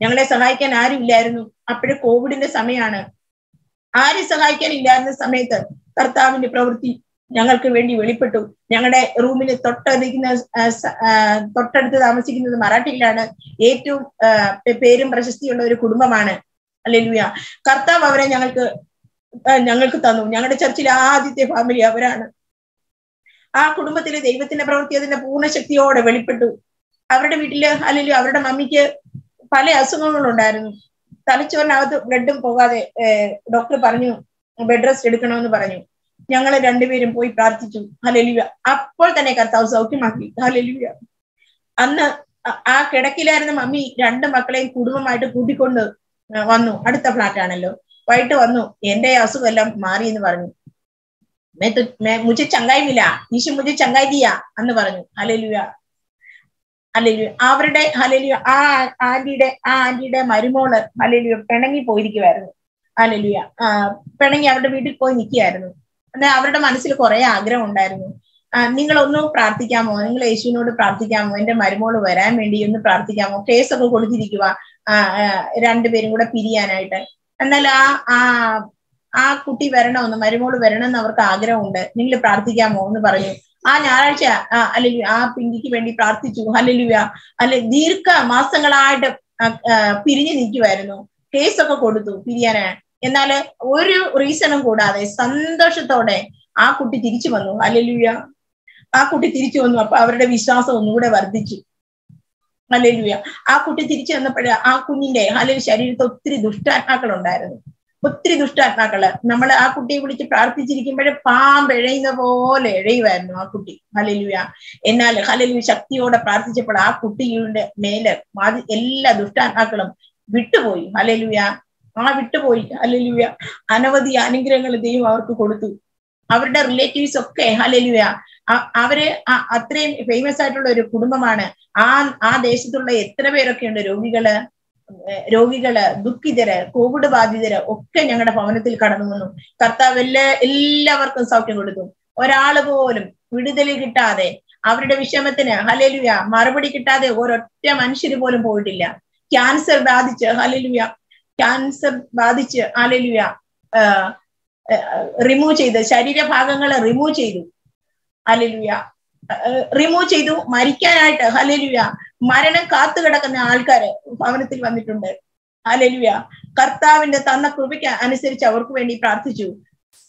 ഞങ്ങളെ സഹായിക്കാൻ ആരും ഇല്ലായിരുന്നു. അപ്പോഴും കോവിഡിന്റെ സമയമാണ്. ആരും സഹായിക്കാൻ ഇല്ലായിരുന്ന സമയത്ത് കർത്താവിന്റെ പ്രവൃത്തി ഞങ്ങൾക്ക് വേണ്ടി വെളിപ്പെട്ടു. ഞങ്ങളുടെ റൂമിന് തൊട്ടടുക്കുന്ന തൊട്ടടുത്ത് താമസിക്കുന്നത് മറാഠിയിലാണ്. ഏറ്റവും പേരും പ്രശസ്തിയുള്ള ഒരു കുടുംബമാണ്. ഹല്ലേലൂയ. കർത്താവ് അവരെ ഞങ്ങൾക്ക് ഞങ്ങൾക്ക് തന്നു. ഞങ്ങളുടെ ചർച്ചിലെ ആദ്യത്തെ ഫാമിലി അവരാണ്. ആ കുടുംബത്തിലെ ദൈവത്തിന്റെ പ്രവൃത്തി അതിന്റെ പൂർണ്ണ ശക്തിയോടെ വെളിപ്പെട്ടു. അവരുടെ വീട്ടില് ഹല്ലേലൂയ അവരുടെ മമ്മിക്ക് പല അസുഖങ്ങളുണ്ടായിരുന്നു. തലച്ചോറിനകത്ത് ബ്ലഡും പോകാതെ ഡോക്ടർ പറഞ്ഞു ബെഡ് റെസ്റ്റ് എടുക്കണമെന്ന് പറഞ്ഞു. ഞങ്ങൾ രണ്ടുപേരും പോയി പ്രാർത്ഥിച്ചു. ഹല്ലേലൂയ. അപ്പോൾ തന്നെ കർത്താവ് സൗഖ്യമാക്കി. ഹല്ലേലൂയ. അന്ന് ആ കിടക്കിലായിരുന്ന മമ്മി രണ്ട് മക്കളെയും കുടുംബമായിട്ട് കൂട്ടിക്കൊണ്ട് വന്നു. അടുത്ത ഫ്ലാറ്റാണല്ലോ. വൈകിട്ട് വന്നു, എന്റെ അസുഖം എല്ലാം മാറി എന്ന് പറഞ്ഞു. മുജ ചങ്കായില്ല, ഈശോ മുജ ചങ്കായി ദിയാ എന്ന് പറഞ്ഞു. ഹല്ലേലൂയ. ഹല്ലേലൂയ. അവരുടെ ഹല്ലേലൂയ ആ ആന്റിയുടെ ആ ആന്റിയുടെ മരുമോള് ഹല്ലേലൂയ പിണങ്ങി പോയിരിക്കുവായിരുന്നു. ഹല്ലേലൂയ. ആ പിണങ്ങി അവരുടെ വീട്ടിൽ പോയി നിൽക്കുകയായിരുന്നു. എന്നാൽ അവരുടെ മനസ്സിൽ കുറെ ആഗ്രഹം ഉണ്ടായിരുന്നു. ആ നിങ്ങളൊന്നും പ്രാർത്ഥിക്കാമോ, നിങ്ങൾ യേശുവിനോട് പ്രാർത്ഥിക്കാമോ, എന്റെ മരുമോള് വരാൻ വേണ്ടി ഒന്ന് പ്രാർത്ഥിക്കാമോ, കേസൊക്കെ കൊടുത്തിരിക്കുക ആ രണ്ടുപേരും കൂടെ പിരിയാനായിട്ട്. എന്നാൽ ആ ആ ആ കുട്ടി വരണമെന്ന്, മരുമോള് വരണമെന്ന് അവർക്ക് ആഗ്രഹമുണ്ട്, നിങ്ങൾ പ്രാർത്ഥിക്കാമോ എന്ന് പറഞ്ഞു. ആ ഞായറാഴ്ച ആ ഹല്ലേലൂയ ആ പിങ്കിക്ക് വേണ്ടി പ്രാർത്ഥിച്ചു. ഹല്ലേലൂയ. അല്ലെ ദീർഘ മാസങ്ങളായിട്ട് പിരിഞ്ഞു നിൽക്കുമായിരുന്നു. കേസൊക്കെ കൊടുത്തു പിരിയാന്. എന്നാൽ ഒരു റീസണും കൂടാതെ സന്തോഷത്തോടെ ആ കുട്ടി തിരിച്ചു വന്നു. ഹല്ലേലൂയ. ആ കുട്ടി തിരിച്ചു വന്നു. അപ്പൊ അവരുടെ വിശ്വാസം ഒന്നുകൂടെ വർദ്ധിച്ചു. ഹല്ലേലൂയ. ആ കുട്ടി തിരിച്ചു വന്നപ്പോഴ് ആ കുഞ്ഞിന്റെ ഹല്ലേലൂയ ശരീരത്തിൽ ഒത്തിരി ദുഷ്ടാത്മാക്കൾ ഉണ്ടായിരുന്നു. ഒത്തിരി ദുഷ്ടാത്മാക്കള് നമ്മൾ ആ കുട്ടിയെ വിളിച്ച് പ്രാർത്ഥിച്ചിരിക്കുമ്പോഴേ പാമ്പ് എഴയുന്ന പോലെ എഴയുമായിരുന്നു ആ കുട്ടി. ഹല്ലേലൂയ. എന്നാൽ ഹല്ലേലൂയ ശക്തിയോടെ പ്രാർത്ഥിച്ചപ്പോൾ ആ കുട്ടിയുടെ മേലെ എല്ലാ ദുഷ്ടാത്മാക്കളും വിട്ടുപോയി. Hallelujah. I Vitapoi, hallelujah. Another the Anigrangal Dev or to Kodutu. Our relatives of K, hallelujah. Avre Athrain, famous title or Kudumamana, An Adesula, Trevera Kinder, Rogigala, Rogigala, Duki there, Kobuda Badi there, Okan Yanga Pamanatil Katamunu, Kata Villa, Illavar consulting Kodutu, or Alabo, Vidideli Kitade, Avre Vishamatana, hallelujah, Marabadi Kitade, or Tamanshiripol Portilla, Cancer Badicha, hallelujah. Cancer Badicha, hallelujah. Uh, uh, remove the Shadida Pagangala, remove Chedu, hallelujah. Uh, remove Chedu, Maricanite, hallelujah. Marana Kathakan Alcare, Pamanatil Vamitunda, hallelujah. Karta in the Tana Kubika, Anisir Chavakuendi Prathiju,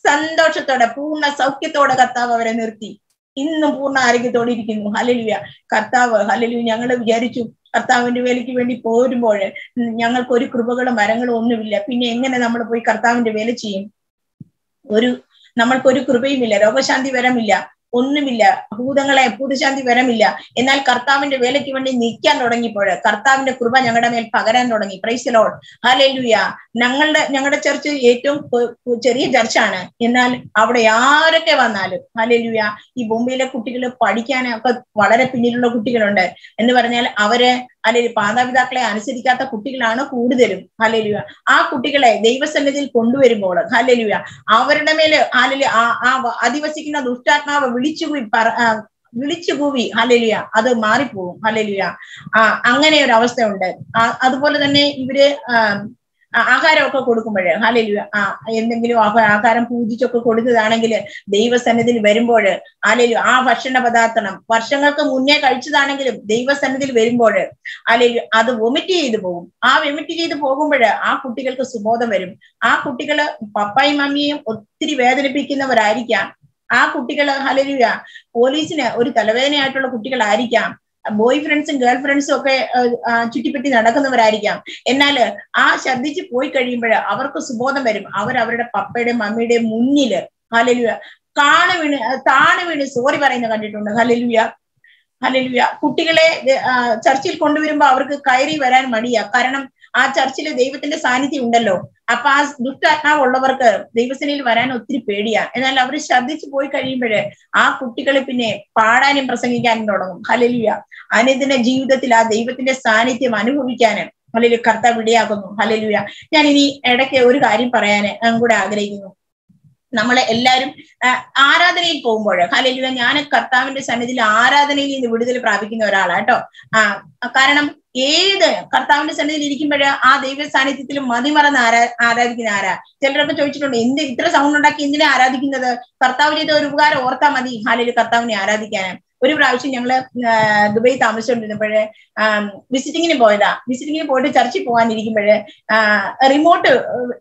Sandota Puna, Saukitoda Katava Renurti, in the Puna Arikitodi, hallelujah. Katava, hallelujah, Yangala Yarichu. Karthavind Veliki when he poured more, younger Kori Krubaga, Marangal, Omnivilla, and number of Karthavind Velichi. Uru Namakori Kurbe Miller, Shanti Veramilla, Unmilla, Hudangala, Pudishanti Veramilla, and I'll Karthavind Veliki when he can Rodani Porta, Karthavind Kurba, Yangadam, Pagaran Rodani, praise the Lord, hallelujah. Nangal Yangada Church, Etum Pucheri Darshana, in an Avadayara Kavanal, hallelujah. He bombed a particular party can have water a pinilla particular under, and the Varanel Avare, Alepana with the Anasicata, Kutilana, food there, hallelujah. Ah, Kutikala, they were sent a little Pondu border, hallelujah. Avadamele, Hallelujah, Adivasicina, Dustatna, Village with Par. Vilichuvi, hallelujah, other Maripu, hallelujah. Ah, Angane Ravastounder. Other than um Akaroko Kodukumada, hallelujah. Ah, in the middle of Akaram Pujichoko Kodu Anagila, they were sent in the very border. Hallelujah, ah, Vashana Padatanam, Vashanga Munya Kalchanagil, they were sent in the very border. Hallelujah, other vomiti the bone. Ah, vomiti the Pogumada, ah, particular Subo the Verum. Ah, particular Papai Mami, or three weather pick in the Vararica. Ah, particular hallelujah. Police in a Uricalavania at a particular area. Boyfriends and girlfriends, okay, Chitipit in Adaka Varariam. Enala, ah, Shadichi Poikarimbera, our Kosubo the Merim, our Avada Paped, Mamede Munil, hallelujah. Carnavin, Tarnavin is over in the country, hallelujah. Hallelujah. Kutikale, the Churchill Kondurimba, our Kairi Varan Madia, Karanam, our Churchill, they within the Sanity Undalo. Apas Dutana all over curve, they was in Varano Tripedia, and I love Shadich Boykari Bede, ah, particular pine, pardon in Prasanga and Nodom, hallelujah. Anithin a Jew the Tila, they within the Sanity Manuvican, Hallelujah, Karta Vidiago, hallelujah. Yanini, Edaka Urikari Parane, and good aggregate. Namala Ellarum, Ara the Nil Pomboda, hallelujah, Yana Karta in the Sanity, Ara the Nil in the Buddha Pravikin or Alato. Ah, a Karanam. Either the Karthavind Sunday Likimbeda, are they sanity till Madimaranara, Araginara? Tell her to in the Trasoundaki in the Aradik in the Karthavi, the Rugar, Orta Madi, Hallelujah, Karthavani, Aradikan. Very browsing young the way Thomason um, visiting in a boiler, visiting in a boiler, churchy poan, a remote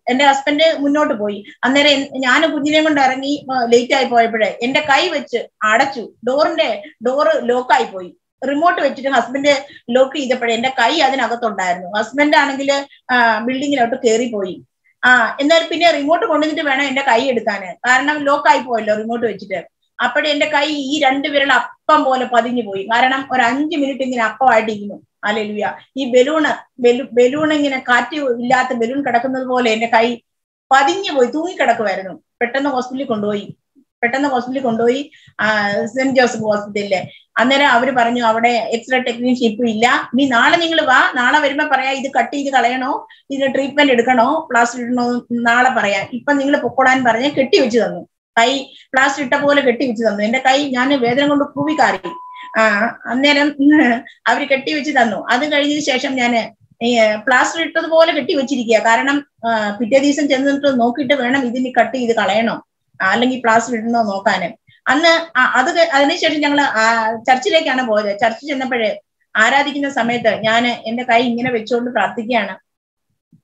and a husband, Munot boy, and then Yana Pudinam Darani, late I boy, and a Kai which Adachu, door, door, loci boy. Remote vegetarian husband, Loki, the Padenda Kai, as an Agathon Diano, husband Angular building out to carry boy. Ah, in their opinion, remote condition and a Kai Edana, Aranam Lokai boiler, remote vegetarian. Upper end a Kai eat and develop up pump padini boy, Aranam or Angi militating in Apo Adino, hallelujah. He balloon, ballooning in a carti, Villa, the balloon catacan wall and a Kai Padini boy, two catacaverno, Petan the hospital condoi, Petan the hospital condoi, Saint Joseph Hospital. And there are every parano our extra technician pilla, mean Nana Ninglava, Nana Verma Paray, the Kati, the Kalano, is a treatment educano, plastic no Nala Paraya, Ipan Ningla Pokoda and Parana, Kitty which is on I plastic tapola Kitty which is on the Kai Yana weather on the Pubicari. Ah, and then every Kitty which is on other station than a plastic to the wall of Kitty which is Karanam, uh, Pitta and Jensen to no kit of Venom within the Kati, the Kalano, Alangi plastic no canem. And the other initiating Churchill can avoid the Churchill in the Pere, Aradik in the Summit, Yana in the Kai in a virtual Pratikiana,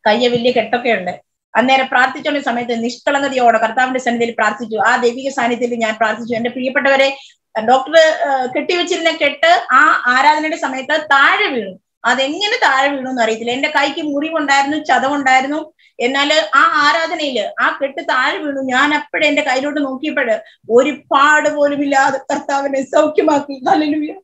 Kaya Villa Ketokende, and there are Pratichon in Summit, Nishkalana the order, Kartam descended Pratichu, are they be sanitary and Pratichu and a preparatory doctor Ketivich in the Ketter, ah, Ara in the Summit, Taravil, are they in the Taravil, and the Kaiki Muri on Diarno, Chadon Diarno. Another Ara the Nail, after the Arvuniana put in the Kairo to Monkey Pedder, Uri part of Olivilla, the Kartavan is Saukimaki, hallelujah.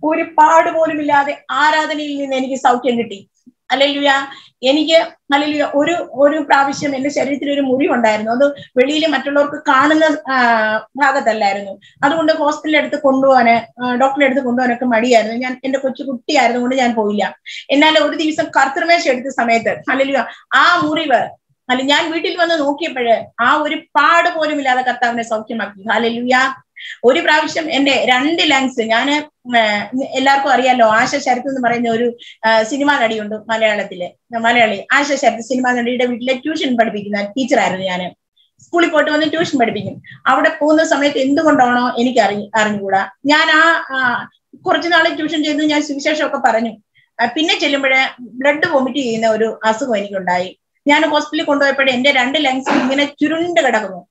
Uri part of Olivilla, the Ara the Nail in any Saukendity. Alleluia. Any Hallelujah Uru Uru Pravisham in the Sherry through Muri on Diano, the Veli Matulor Kana uh Lagarino. I wonder hospital at the condo and a doctor at the condo and a comadian and the Kuchukutti are the one and Polia. And I would use a carthamesh at the Samet. Hallelujah. Ah Muriver. Halian Vitil one and okay better. Ah very part of Mila Katana Sokimaki. Hallelujah. Uri Pravisham and a Randy Langsing. Elarco Ariello, Asha Shark in the Marinoru, cinema radio, Malayalatile, the Malayali, Asha Shark, the cinema and reader with tuition but beginner, teacher Ariana. School put on the tuition but begin. Out of Puna Summit, Indu Montano, any Aranguda. Yana Cortinal tuition, Jesunia, Suisha Shoka Paranu. A pinna chilumber, blood vomity in the Asu when you die. Yana hospital condoiped ended under lengths in a churun dagamo.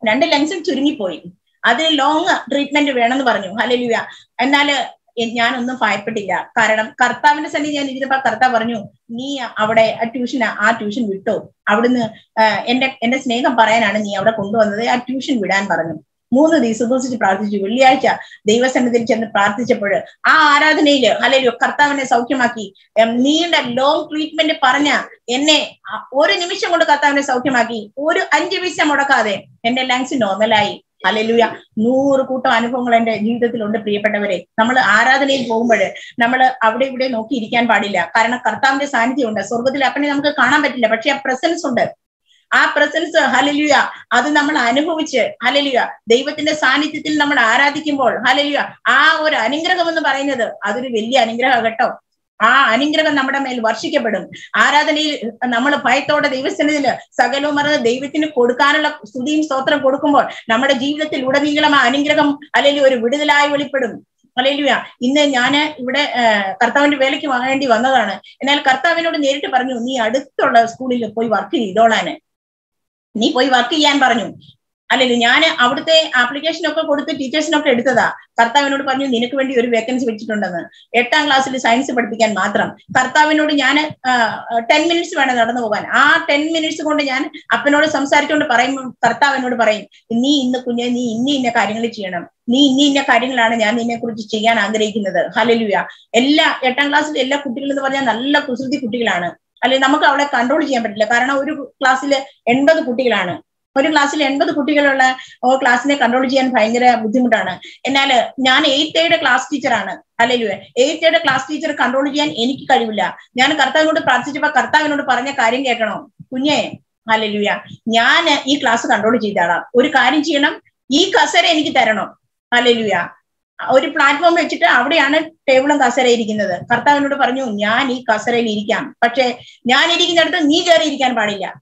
And under lengths in churni point. Other long treatment of Venan Barnu, Hallelujah. And Nala in Yan on the five particular Karanam Karthavan Sandi and Idapa Karta Barnu, me Avada, a tuition, our tuition with toe. Out in the end a snake of Paran and the outer Kundo and the tuition with An Baranum. Most of these supposed to practice Julia, they were sent to the practice. Ah, rather nail, Hallelujah, Karthavan is Saukimaki, and need a long treatment of Parana, Ene, or an emission of Kathavan is Saukimaki, or Anjivisa Modakade, and a lands in normal. Hallelujah. No Kuta Anupong and Jinta Tilunda Prepatavare. Namala Ara the name Bombade. Namala Avade no Kirikan Padilla. Karana Kartam the Santi under Sorgo the Lapanamka Kana Betilla, but she has presence under. Our presence, Hallelujah. Other Namala Anupovich, Hallelujah. They were in the Saniti till Namala Ara the Kimball, Hallelujah. Ah, or Aningra on the Baranada, other Villia Aningra Agata. Ah, Aningra Namadamel worshipabadum. Ara the Namada Python, they were sending Sagalomara, they within a Kodkana, Sudim Sotra Kodukumbo, Namada Jeev, the Ludamigama, Aningram, Alleluia, Vidalai, Vilipudum, Alleluia, in the Yana, Kartavan Veliki, and Ivana, and Al Kartavino narrative Barnuni, Additor school in the Poivarki, Dolane. Nipoivarki and Barnum. Alleluia, out the application of the teachers of Editha. Karthavinodu parnu ninakku vendi oru vacancy vechittundanu eighth class il science padipikkan matram Karthavinodu njan ten minutes vena nadannu povan aa ten minutes kondu njan appinodu samsarichondu parayum Karthavinodu parayum nee innu kunje nee inni inna karyangal cheyanam nee inni inna karyangalana njan ninne kurichu cheyan aangrahikkunnathu hallelujah ella eighth class il ella kuttikal ennu parnal nalla kusuthi kuttikalana alle namakku avale control cheyan pattilla karanam oru class il eighty kuttikalana class will end with the particular or class in a chronology and find a Buddhimutana. And Nan eighth a class teacher Anna. Alleluia. Eighth a class teacher chronology and any Karula. Nan Karta would practice of a Karta and Parana carrying at home. Punye. Hallelujah. Yan e class of chronology dara. Uri carrying chinum, e casser any terrano. Hallelujah. Our platform which it out a table and casser eating another. Karta and Paranu, Yan e casser eating. But Yan eating at the Niger eating Padilla.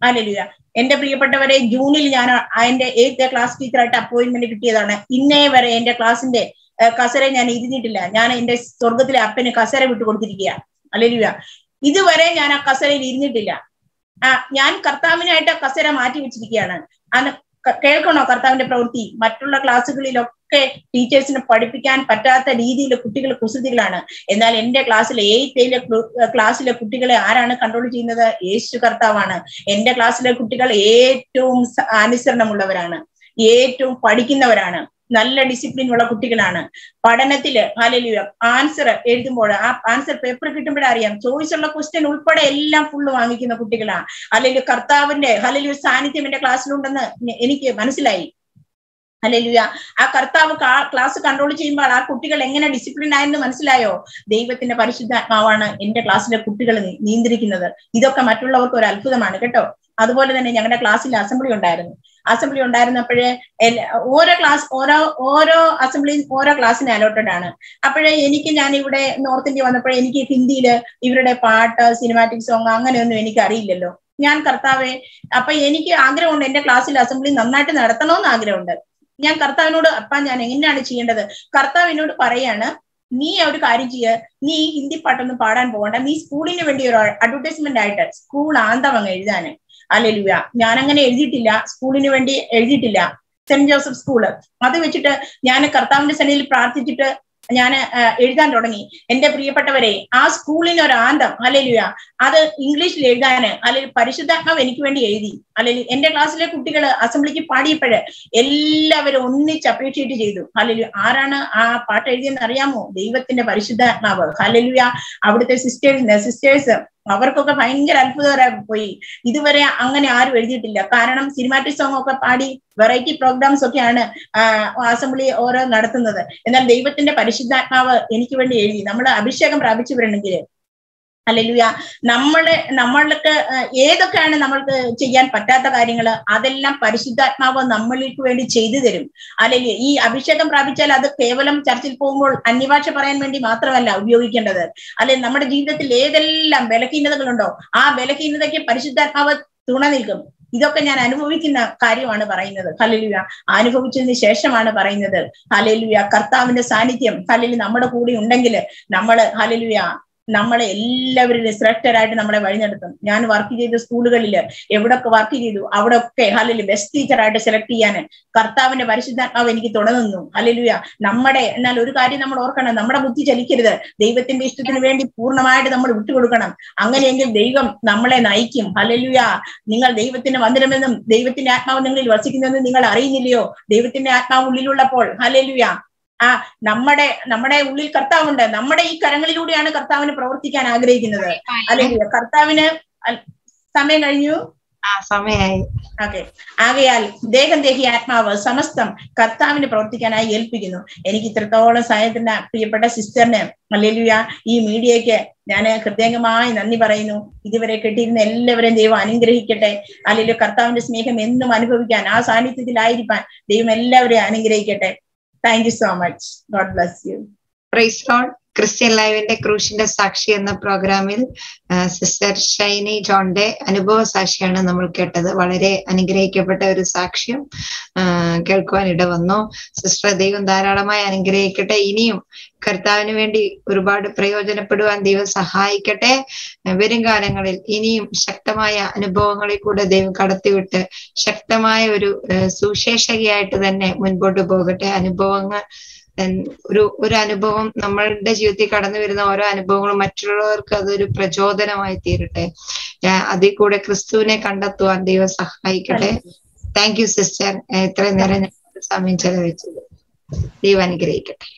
Hallelujah. In the preparatory June, I end the eighth class teacher at appointment together. In never end a class in the Casare and Idinitilla, Yana in the Sorgatilla, up in a Casare would go to the year. Alleluia. Either were Yana Casare Idinitilla. Yan Carthaminata Casera Mati which Diana and Kelkona Cartham de Proti, Matula classically locate teachers in a Padipican, Patata, Didi, a particular Kusutilana, and then end a class in eighth class in a particular Arana control in the Ace to Cartavana, end a class in a particular eight to Anisar Namulavarana, eight to Padikin Navarana, Nalla discipline Vola Kutikalana, Padanathil, Hallelujah, answer eight the moda, answer paper critimarium, choice of a question, Ulpada Ella full of Amik in the Kutikala, Hallelujah Carthavande, Hallelujah Sanithim in a classroom and any Manasilai. Hallelujah. A Karthav class control chamber, a critical and discipline and the Mansilayo. They within a parish that Mavana in the class in a critical Nindrik another. Either Kamatula or Alpha the Manacato. Otherwise, than a younger class in assembly on Diaran. Assembly on Diaran Apere or a class or a assembly or a class in Alotadana. Apere any Kinani would a North India on the Pre any Hindi, even a part, cinematic song, and any carry yellow. Yan Kartave, Apa any Agra and a class in assembly, Namnat and Arthano Agra. Yan Karthavinodu Apana and Chi under the Karthavinodu Parayana, me out Karija, me Hindi part on the Padan Bonda, me school in a vendor advertisement editor, school and the Mangazane. Alleluia. Yanangan Elzitilla, school in a vendor Elzitilla, Saint Joseph School. Other which it Yana Karthavan Sanil Prathita, Yana Eldan Rodani, and the Priapatavare, ask school in or Andam, Alleluia, other English Ledana, Alle Parishada have any twenty eighty, end the class like particular assembly party pede, Ella only chapeted Jedu, Hallelujah, Arana, Ah, Partadian Ariamo, they were in the Parishada Naval, Hallelujah, out of the sisters and the sisters. Powercock of Inger Alpha Boy. Either Angana are very Karanam cinematic song of a party, variety programs of an assembly or another. And then they within the parish that power any given day. Namada Abhishakam Ravichi. Hallelujah. Namada Namalaka E the can Namalka Chigan Patata Karingala Adela Parishida Nava Namali to any Chadirim. Alleluia E Abhishakam Ravichal the Kevalam Churchill Pomol and Nivacha Paranti Matra and you can other. Ale Namada Jita Ledam Belakina the Golondo. Ah Belakina the Parishida Nava Tuna Nilgum. Idokan Anuvic in a cardio on a barinother, Hallelujah, Anuvic in the Shesham on a barinother, Hallelujah, Kartam in the Sanitium, Hallelujah, Namada Pudi Undangile, Namada Hallelujah. Number eleven restricted at number Yan Varki the school, Evoda Kavaki do out of K Hallelujah best teacher at a select Yan, Karta and a Varishita Aveniki Todanu, Hallelujah, Namade and Lurikari number organ and number of Tichikida, they within the student Purnamai, the number of Turukanam, Angan Degum, Namal and Aikim, Hallelujah, Ningal, they within a Mandaram, they within Atma Ningal, Vasikin and Ningal Arinilio, they within Atma Lilula Paul, Hallelujah. Ah, Namade, Namade will Kartavunda, Namade Karangalu and Kartavana Property can agree in the way. Alleluia Kartavina Same are you? Ah, Same. Okay. Avial, they can take Atma, Samastam, Kartavina Property can I help you? Any Kitratola, Science and Prepata sister name. Alleluia, E. Media, Dana Kartangama, Nani Barino, Idiveratin, Eleven, and they were in the Hikate. Alleluia Kartavana is making men the money we can ask. I need to delight, but they will never integrate. Thank you so much. God bless you. Praise God. Christian Live in the Crucian Sakshi and the program uh, Sister Shaini John Day, Anubo Sashiana Namuketa, the Valere, Anigre Capita Sakshium, Kelko Sister Devan Daradama, Anigre Kata Inium, Kartani Vendi, Urbad Prayojanapudu, and Deva Sahai Kate, Veringarangal, Inium, Shaktamaya, Anubongalikuda, Dev Katatuta, Shaktamaya, Susheshagia to the name when Bodu Bogata, Anubonga. And Uranubum, numbered the Juti Katanavira or Anubum, Matur, Kadur, Prajodanamai theatre. Adikuda Kristune Kandatu and Deva Sahaikate. Thank you, sister. Etranarasamin Chalavich. Devan great.